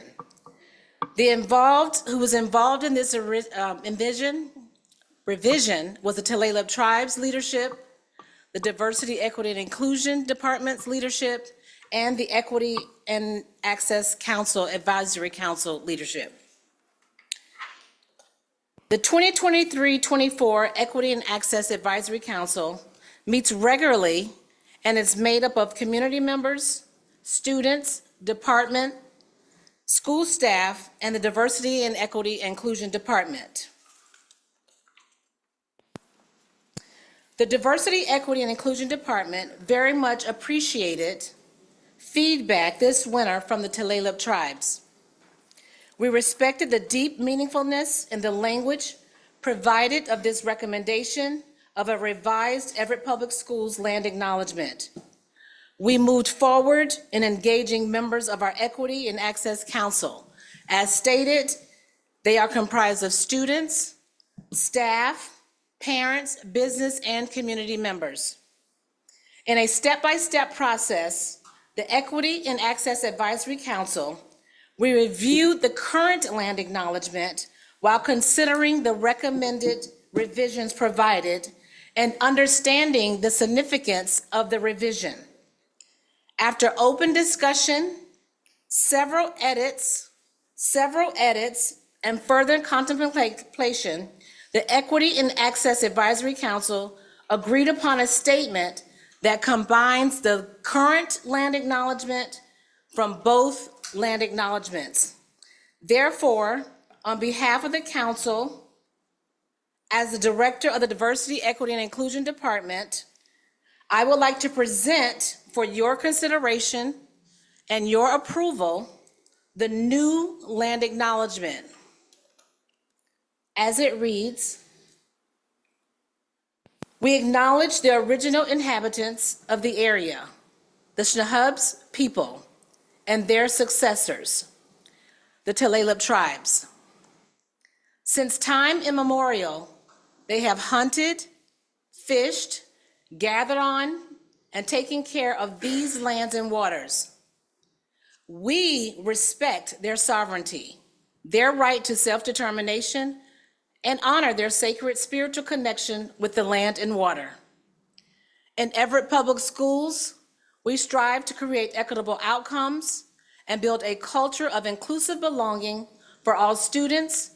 Who was involved in this revision was the Tulalip tribes leadership, the Diversity, Equity, and Inclusion Department's leadership, and the Equity and Access Council Advisory Council leadership. The 2023-24 Equity and Access Advisory Council meets regularly, and it's made up of community members, students, department, school staff, and the Diversity and Equity and Inclusion Department. The Diversity, Equity, and Inclusion Department very much appreciated feedback this winter from the Tulalip tribes. We respected the deep meaningfulness in the language provided of this recommendation of a revised Everett Public Schools land acknowledgement. We moved forward in engaging members of our Equity and Access Council. As stated, they are comprised of students, staff, parents, business, and community members. In a step-by-step process, the Equity and Access Advisory Council, we reviewed the current land acknowledgement while considering the recommended revisions provided and understanding the significance of the revision. After open discussion, several edits, and further contemplation, the Equity and Access Advisory Council agreed upon a statement that combines the current land acknowledgement from both land acknowledgements. Therefore, on behalf of the council, as the director of the Diversity, Equity, and Inclusion Department, I would like to present for your consideration and your approval the new land acknowledgement, as it reads, we acknowledge the original inhabitants of the area, the Snohomish people, and their successors, the Tulalip tribes. Since time immemorial, they have hunted, fished, gathered on, and taken care of these lands and waters. We respect their sovereignty, their right to self-determination, and honor their sacred spiritual connection with the land and water. In Everett Public Schools, we strive to create equitable outcomes and build a culture of inclusive belonging for all students,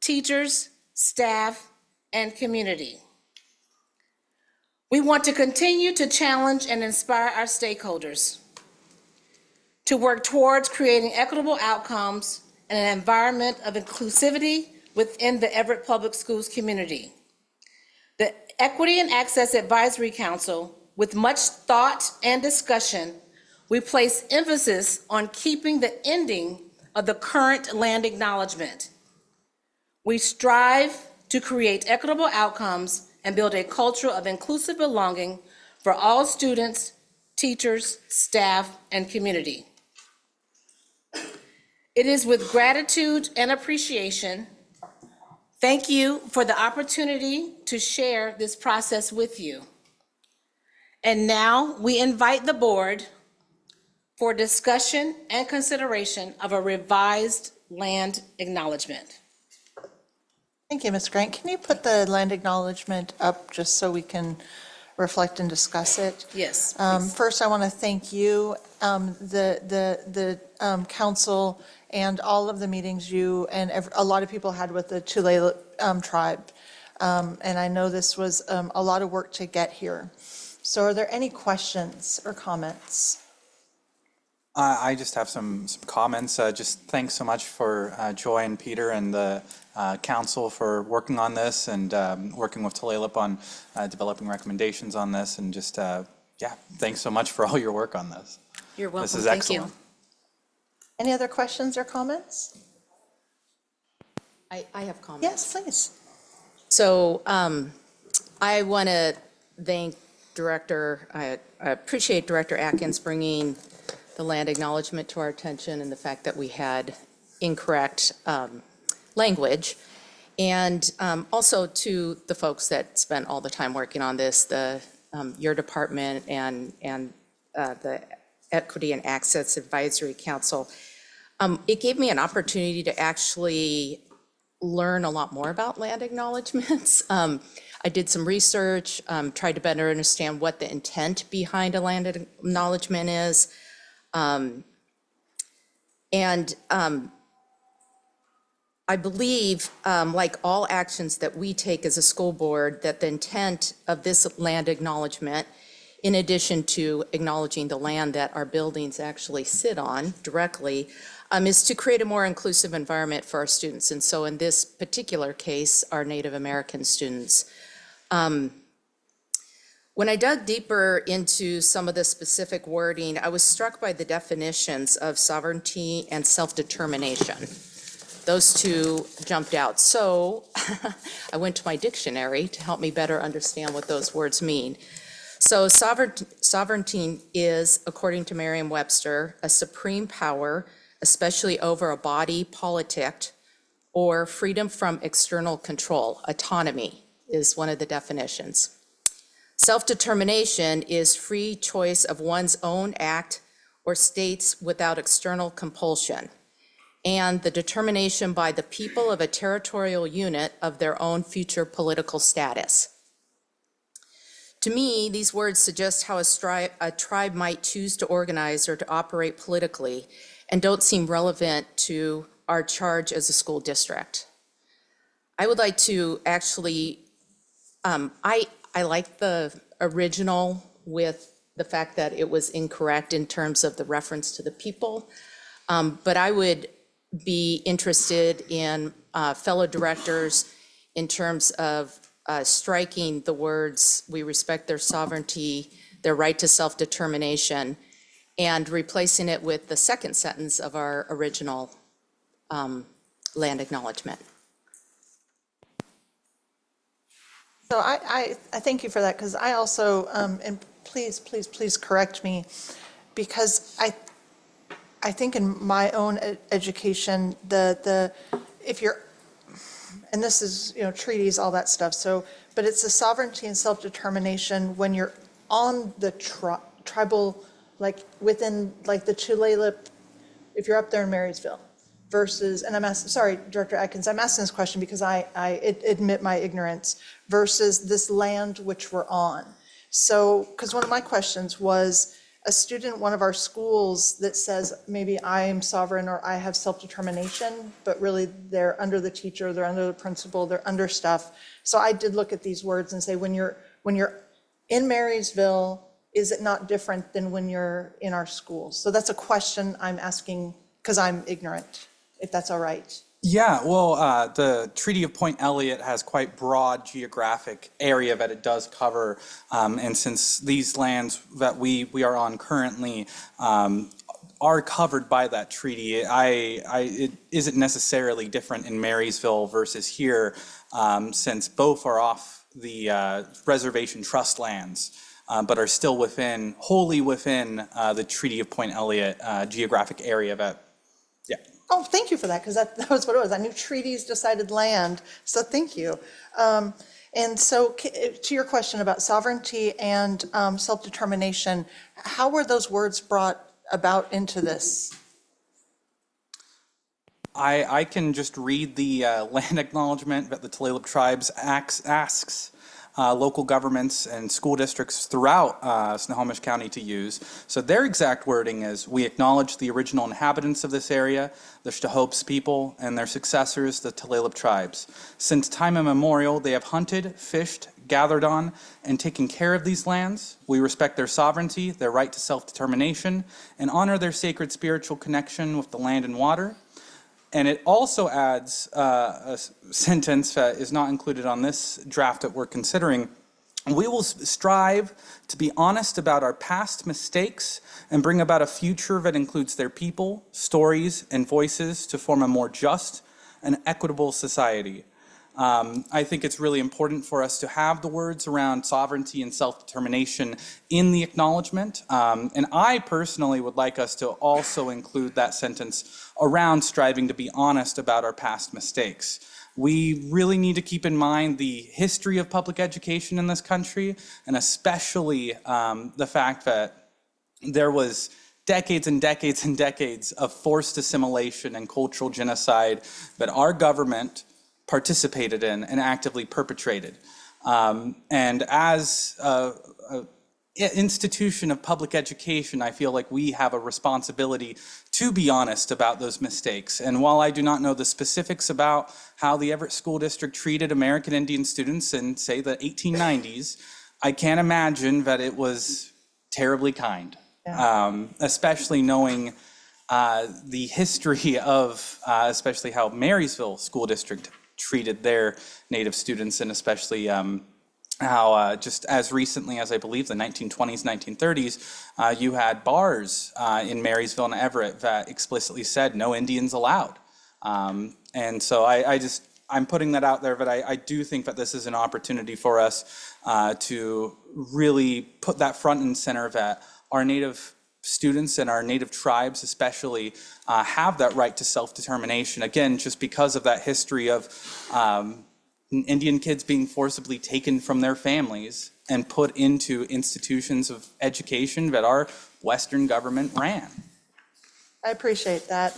teachers, staff, and community. We want to continue to challenge and inspire our stakeholders to work towards creating equitable outcomes and an environment of inclusivity within the Everett Public Schools community. The Equity and Access Advisory Council, with much thought and discussion, We place emphasis on keeping the ending of the current land acknowledgement. We strive to create equitable outcomes and build a culture of inclusive belonging for all students, teachers, staff, and community. It is with gratitude and appreciation. Thank you for the opportunity to share this process with you. And now we invite the board for discussion and consideration of a revised land acknowledgement. Thank you, Ms. Grant. Can you put the land acknowledgement up just so we can reflect and discuss it? Yes. First, I want to thank you, the council, and all of the meetings you and a lot of people had with the Tulalip tribe. And I know this was a lot of work to get here. So are there any questions or comments? I just have some comments. Just thanks so much for Joy and Peter and the council for working on this and working with Tulalip on developing recommendations on this, and just yeah, thanks so much for all your work on this. You're welcome. This is excellent. Thank you. Any other questions or comments? I have comments. Yes, please. So I want to thank Director. I appreciate Director Atkins bringing the land acknowledgement to our attention and the fact that we had incorrect language, and also to the folks that spent all the time working on this, the your department and the Equity and Access Advisory Council. It gave me an opportunity to actually learn a lot more about land acknowledgements. I did some research, tried to better understand what the intent behind a land acknowledgement is. I believe, like all actions that we take as a school board, that the intent of this land acknowledgement, in addition to acknowledging the land that our buildings actually sit on directly, is to create a more inclusive environment for our students. And so in this particular case, our Native American students. When I dug deeper into some of the specific wording, I was struck by the definitions of sovereignty and self-determination. Those two jumped out. So I went to my dictionary to help me better understand what those words mean. So sovereignty is, according to Merriam-Webster, a supreme power, especially over a body politic, or freedom from external control. Autonomy is one of the definitions. Self-determination is free choice of one's own act or states without external compulsion, and the determination by the people of a territorial unit of their own future political status. To me, these words suggest how a tribe might choose to organize or to operate politically, and don't seem relevant to our charge as a school district. I would like to actually, I like the original with the fact that it was incorrect in terms of the reference to the people, but I would be interested in fellow directors in terms of striking the words, "we respect their sovereignty, their right to self-determination," and replacing it with the second sentence of our original land acknowledgement. So I thank you for that, because I also, and please correct me, because I think in my own education, if you're, and this is, you know, treaties, all that stuff. So, but it's the sovereignty and self-determination when you're on the tribal, like within like the Tulalip, if you're up there in Marysville, versus, and I'm asking, sorry, Director Atkins, I'm asking this question because I admit my ignorance, versus this land which we're on. So, because one of my questions was, a student, one of our schools that says maybe I am sovereign or I have self-determination, but really they're under the teacher, they're under the principal, they're under stuff. So I did look at these words and say, when you're in Marysville, is it not different than when you're in our schools? So that's a question I'm asking because I'm ignorant, if that's all right. Yeah, well, the Treaty of Point Elliott has quite broad geographic area that it does cover. And since these lands that we are on currently are covered by that treaty, it isn't necessarily different in Marysville versus here, since both are off the reservation trust lands, but are still wholly within the Treaty of Point Elliott geographic area that. Oh, thank you for that, because that was what it was. I knew treaties decided land, so thank you. And so to your question about sovereignty and self-determination, how were those words brought about into this? I can just read the land acknowledgement that the Tulalip Tribes asks local governments and school districts throughout Snohomish County to use. So their exact wording is, we acknowledge the original inhabitants of this area, the Shtohope's people, and their successors, the Tulalip Tribes. Since time immemorial, they have hunted, fished, gathered on, and taken care of these lands. We respect their sovereignty, their right to self-determination, and honor their sacred spiritual connection with the land and water. And it also adds a sentence that is not included on this draft that we're considering. We will strive to be honest about our past mistakes and bring about a future that includes their people, stories, and voices to form a more just and equitable society. I think it's really important for us to have the words around sovereignty and self-determination in the acknowledgement. And I personally would like us to also include that sentence around striving to be honest about our past mistakes. We really need to keep in mind the history of public education in this country, and especially the fact that there was decades and decades and decades of forced assimilation and cultural genocide that our government participated in and actively perpetrated. And as an institution of public education, I feel like we have a responsibility to be honest about those mistakes. And while I do not know the specifics about how the Everett School District treated American Indian students in, say, the 1890s, I can't imagine that it was terribly kind, especially knowing the history of especially how Marysville School District treated their native students, and especially how just as recently as I believe the 1920s, 1930s, you had bars in Marysville and Everett that explicitly said no Indians allowed. And so I'm putting that out there, but I do think that this is an opportunity for us to really put that front and center that our native students and our native tribes especially have that right to self-determination, again, just because of that history of Indian kids being forcibly taken from their families and put into institutions of education that our Western government ran. I appreciate that,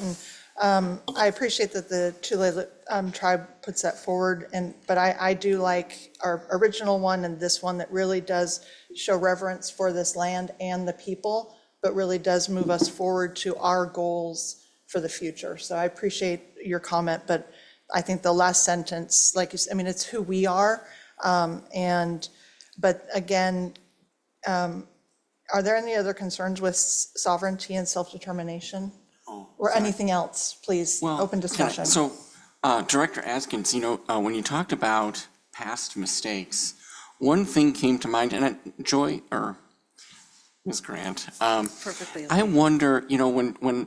and I appreciate that the Tulalip tribe puts that forward, but I do like our original one and this one that really does show reverence for this land and the people, but really does move us forward to our goals for the future. So I appreciate your comment, but I think the last sentence, like you said, I mean, it's who we are. But again, are there any other concerns with sovereignty and self-determination or anything else, please? Well, open discussion. So Director Askins, when you talked about past mistakes, one thing came to mind, and Ms. Grant, I wonder, when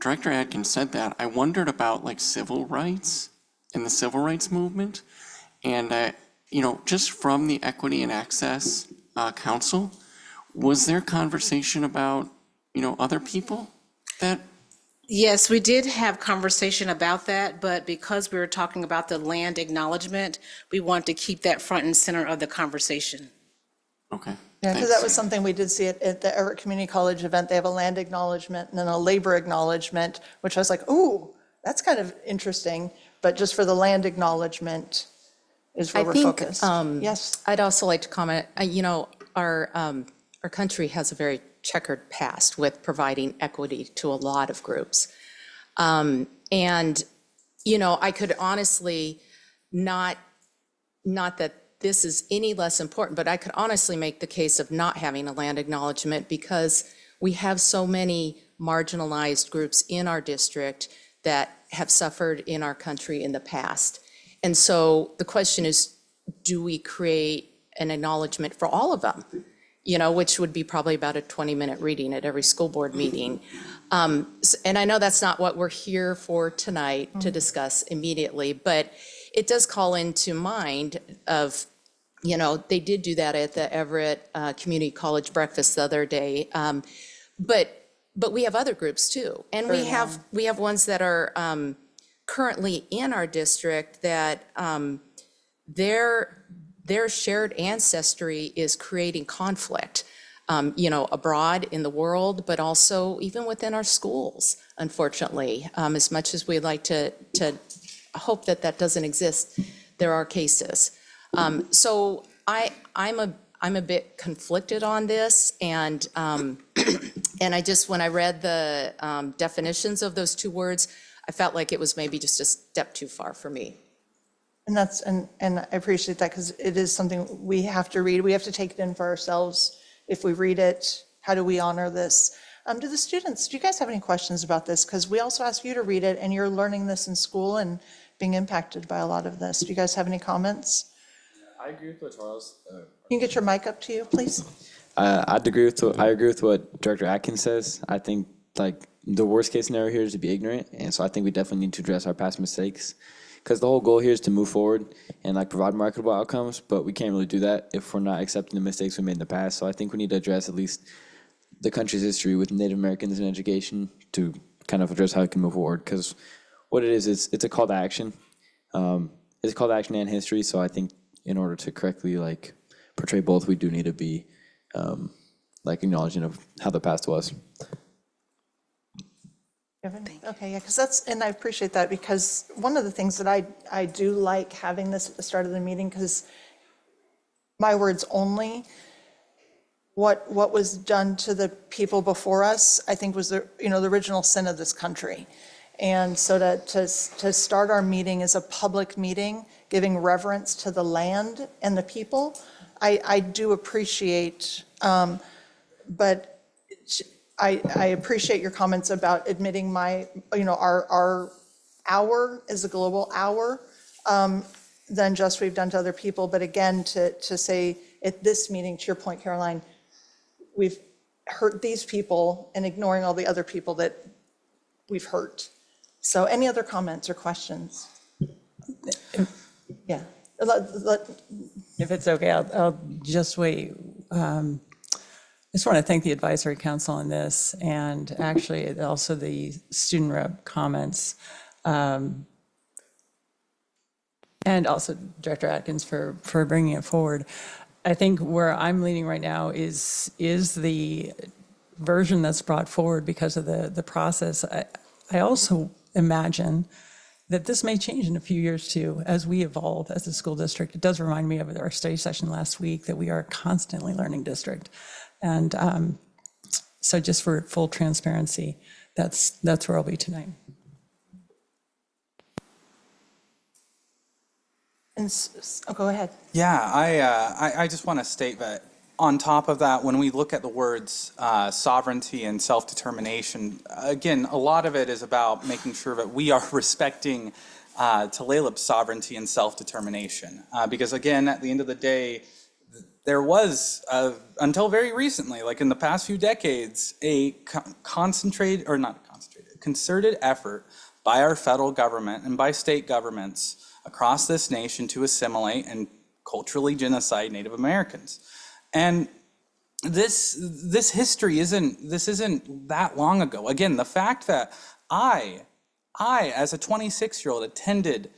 Director Atkins said that, I wondered about civil rights and the civil rights movement. And, just from the Equity and Access Council, was there conversation about, other people that? Yes, we did have conversation about that, but because we were talking about the land acknowledgement, we want to keep that front and center of the conversation. Okay. Yeah, because that was something we did see at the Everett Community College event. They have a land acknowledgement and then a labor acknowledgement, which I was like, ooh, that's kind of interesting. But just for the land acknowledgement is where we're focused. Yes. I'd also like to comment, our country has a very checkered past with providing equity to a lot of groups. I could honestly not that this is any less important, but I could honestly make the case of not having a land acknowledgement because we have so many marginalized groups in our district that have suffered in our country in the past. And so the question is, do we create an acknowledgement for all of them? You know, which would be probably about a 20-minute reading at every school board meeting. And I know that's not what we're here for tonight to discuss immediately, but it does call into mind of, you know, they did do that at the Everett Community College breakfast the other day, but we have other groups too, and we have ones that are currently in our district that their shared ancestry is creating conflict, you know, abroad in the world, but also even within our schools, unfortunately. As much as we'd like to hope that that doesn't exist, there are cases. So I'm a bit conflicted on this, and I just, when I read the definitions of those two words, I felt like it was maybe just a step too far for me. And that's, and I appreciate that, because it is something we have to read. We have to take it in for ourselves. If we read it, how do we honor this? Do the students, do you guys have any questions about this? Because we also ask you to read it, and you're learning this in school and being impacted by a lot of this. Do you guys have any comments? I agree with what Charles. Can you get your mic up to you, please? I agree with what Director Atkins says. I think like the worst case scenario here is to be ignorant, and so I think we definitely need to address our past mistakes, because the whole goal here is to move forward and like provide marketable outcomes, but we can't really do that if we're not accepting the mistakes we made in the past. So I think we need to address at least the country's history with Native Americans in education to kind of address how it can move forward, because what it is, it's a call to action. It's a call to action and history, so I think in order to correctly like portray both, we do need to be like acknowledging of how the past was. Okay, yeah, because that's, and I appreciate that, because one of the things that I do like having this at the start of the meeting, because my words only, what was done to the people before us, I think was the, you know, the original sin of this country. And so to start our meeting as a public meeting, giving reverence to the land and the people, I do appreciate, but I appreciate your comments about admitting my, you know, our hour is a global hour than just we've done to other people. But again, to say at this meeting, to your point, Caroline, we've hurt these people and ignoring all the other people that we've hurt. So any other comments or questions? Yeah. If it's okay, I'll just wait. I just want to thank the advisory council on this, and actually also the student rep comments, and also Director Atkins for bringing it forward. I think where I'm leaning right now is the version that's brought forward because of the process. I also imagine that this may change in a few years too, as we evolve as a school district. It does remind me of our study session last week that we are a constantly learning district. And so just for full transparency, that's where I'll be tonight. And oh, go ahead. Yeah, I just want to state that on top of that, when we look at the words sovereignty and self-determination, again, a lot of it is about making sure that we are respecting Tulalip's sovereignty and self-determination. Because again, at the end of the day, there was, until very recently, like in the past few decades, a concerted effort by our federal government and by state governments across this nation to assimilate and culturally genocide Native Americans. And this history isn't that long ago. Again, the fact that I as a 26-year-old attended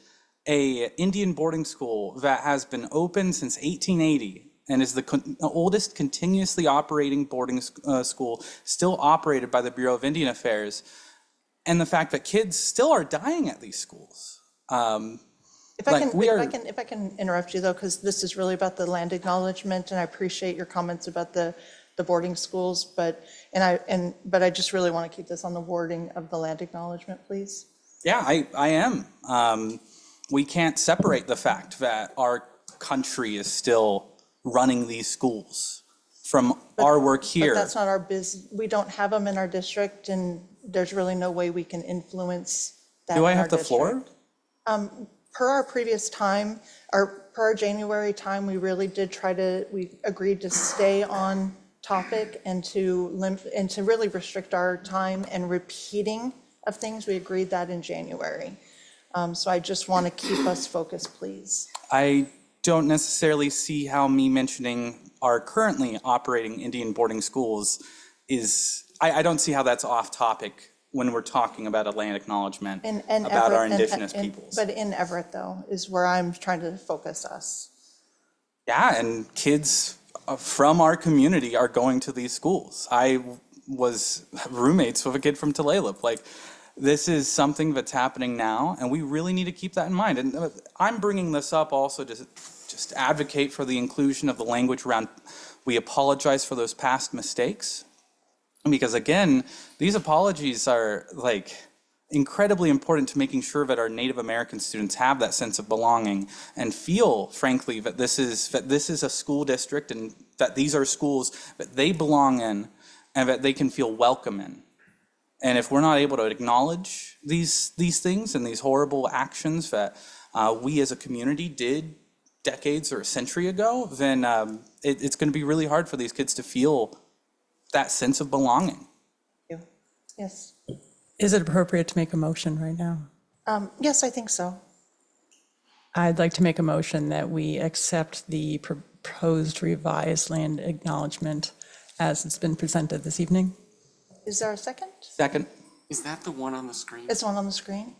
a Indian boarding school that has been open since 1880. And is the oldest continuously operating boarding school still operated by the Bureau of Indian Affairs, and the fact that kids still are dying at these schools. If I can interrupt you though, because this is really about the land acknowledgement, and I appreciate your comments about the boarding schools, but I just really want to keep this on the wording of the land acknowledgement, please. Yeah, I am. We can't separate the fact that our country is still running these schools from our work here. But that's not our business. We don't have them in our district, and there's really no way we can influence Do I have the floor? Per our previous time, per our January time, we really did try to, we agreed to stay on topic and to really restrict our time and repeating of things. We agreed that in January. So I just want to keep us focused, please. I don't necessarily see how me mentioning our currently operating Indian boarding schools is, I don't see how that's off topic when we're talking about a land acknowledgement and about Everett, our indigenous peoples. But in Everett, though, is where I'm trying to focus us. Yeah, and kids from our community are going to these schools. I was roommates with a kid from Tulalip. Like, this is something that's happening now, and we really need to keep that in mind. And I'm bringing this up also to just advocate for the inclusion of the language around we apologize for those past mistakes. Because again, these apologies are like incredibly important to making sure that our Native American students have that sense of belonging and feel, frankly, that this is a school district and that these are schools that they belong in and that they can feel welcome in. And if we're not able to acknowledge these things and these horrible actions that we as a community did decades or a century ago, then it's going to be really hard for these kids to feel that sense of belonging. Thank you. Yes. Is it appropriate to make a motion right now? Yes, I think so. I'd like to make a motion that we accept the proposed revised land acknowledgement as it's been presented this evening. Is there a second? Second. Is that the one on the screen? It's one on the screen.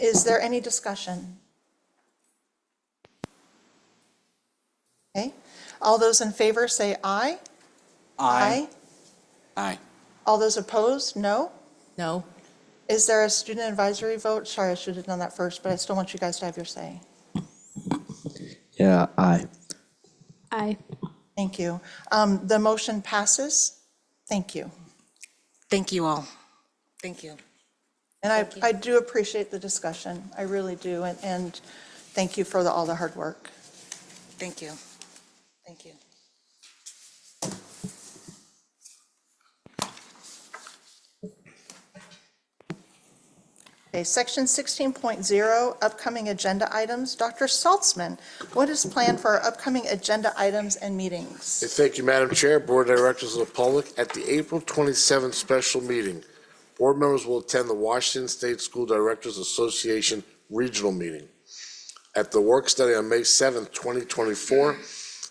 Is there any discussion? Okay. All those in favor say aye. Aye. Aye. Aye. All those opposed? No? No. Is there a student advisory vote? Sorry, I should have done that first, but I still want you guys to have your say. Yeah, aye. Aye. Thank you. The motion passes. Thank you. Thank you all. Thank you. And thank you. I do appreciate the discussion. I really do. And thank you for all the hard work. Thank you. Thank you. Okay, section 16.0, upcoming agenda items. Dr. Saltzman, what is planned for our upcoming agenda items and meetings? Thank you, Madam Chair, Board of Directors of the Public. At the April 27th special meeting, board members will attend the Washington State School Directors Association regional meeting. At the work study on May 7th, 2024,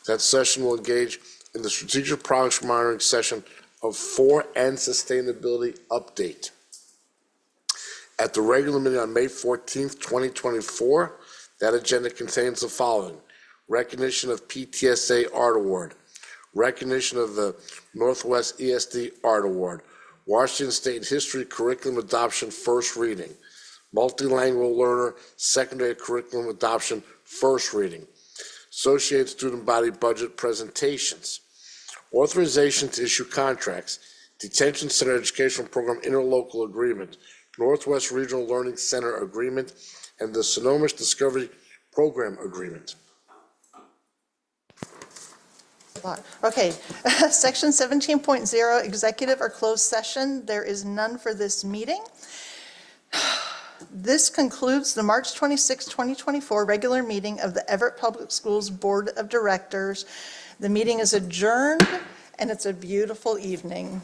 that session will engage in the strategic products monitoring session of 4 and sustainability update. At the regular meeting on May 14th, 2024, that agenda contains the following: recognition of PTSA Art Award, recognition of the Northwest ESD Art Award, Washington State History Curriculum Adoption First Reading, Multilingual Learner Secondary Curriculum Adoption First Reading, Associated Student Body Budget Presentations, authorization to issue contracts, Detention Center Educational Program Interlocal Agreement, Northwest Regional Learning Center Agreement, and the Snohomish Discovery Program Agreement. Okay, section 17.0, executive or closed session. There is none for this meeting. This concludes the March 26, 2024 regular meeting of the Everett Public Schools Board of Directors. The meeting is adjourned, and it's a beautiful evening.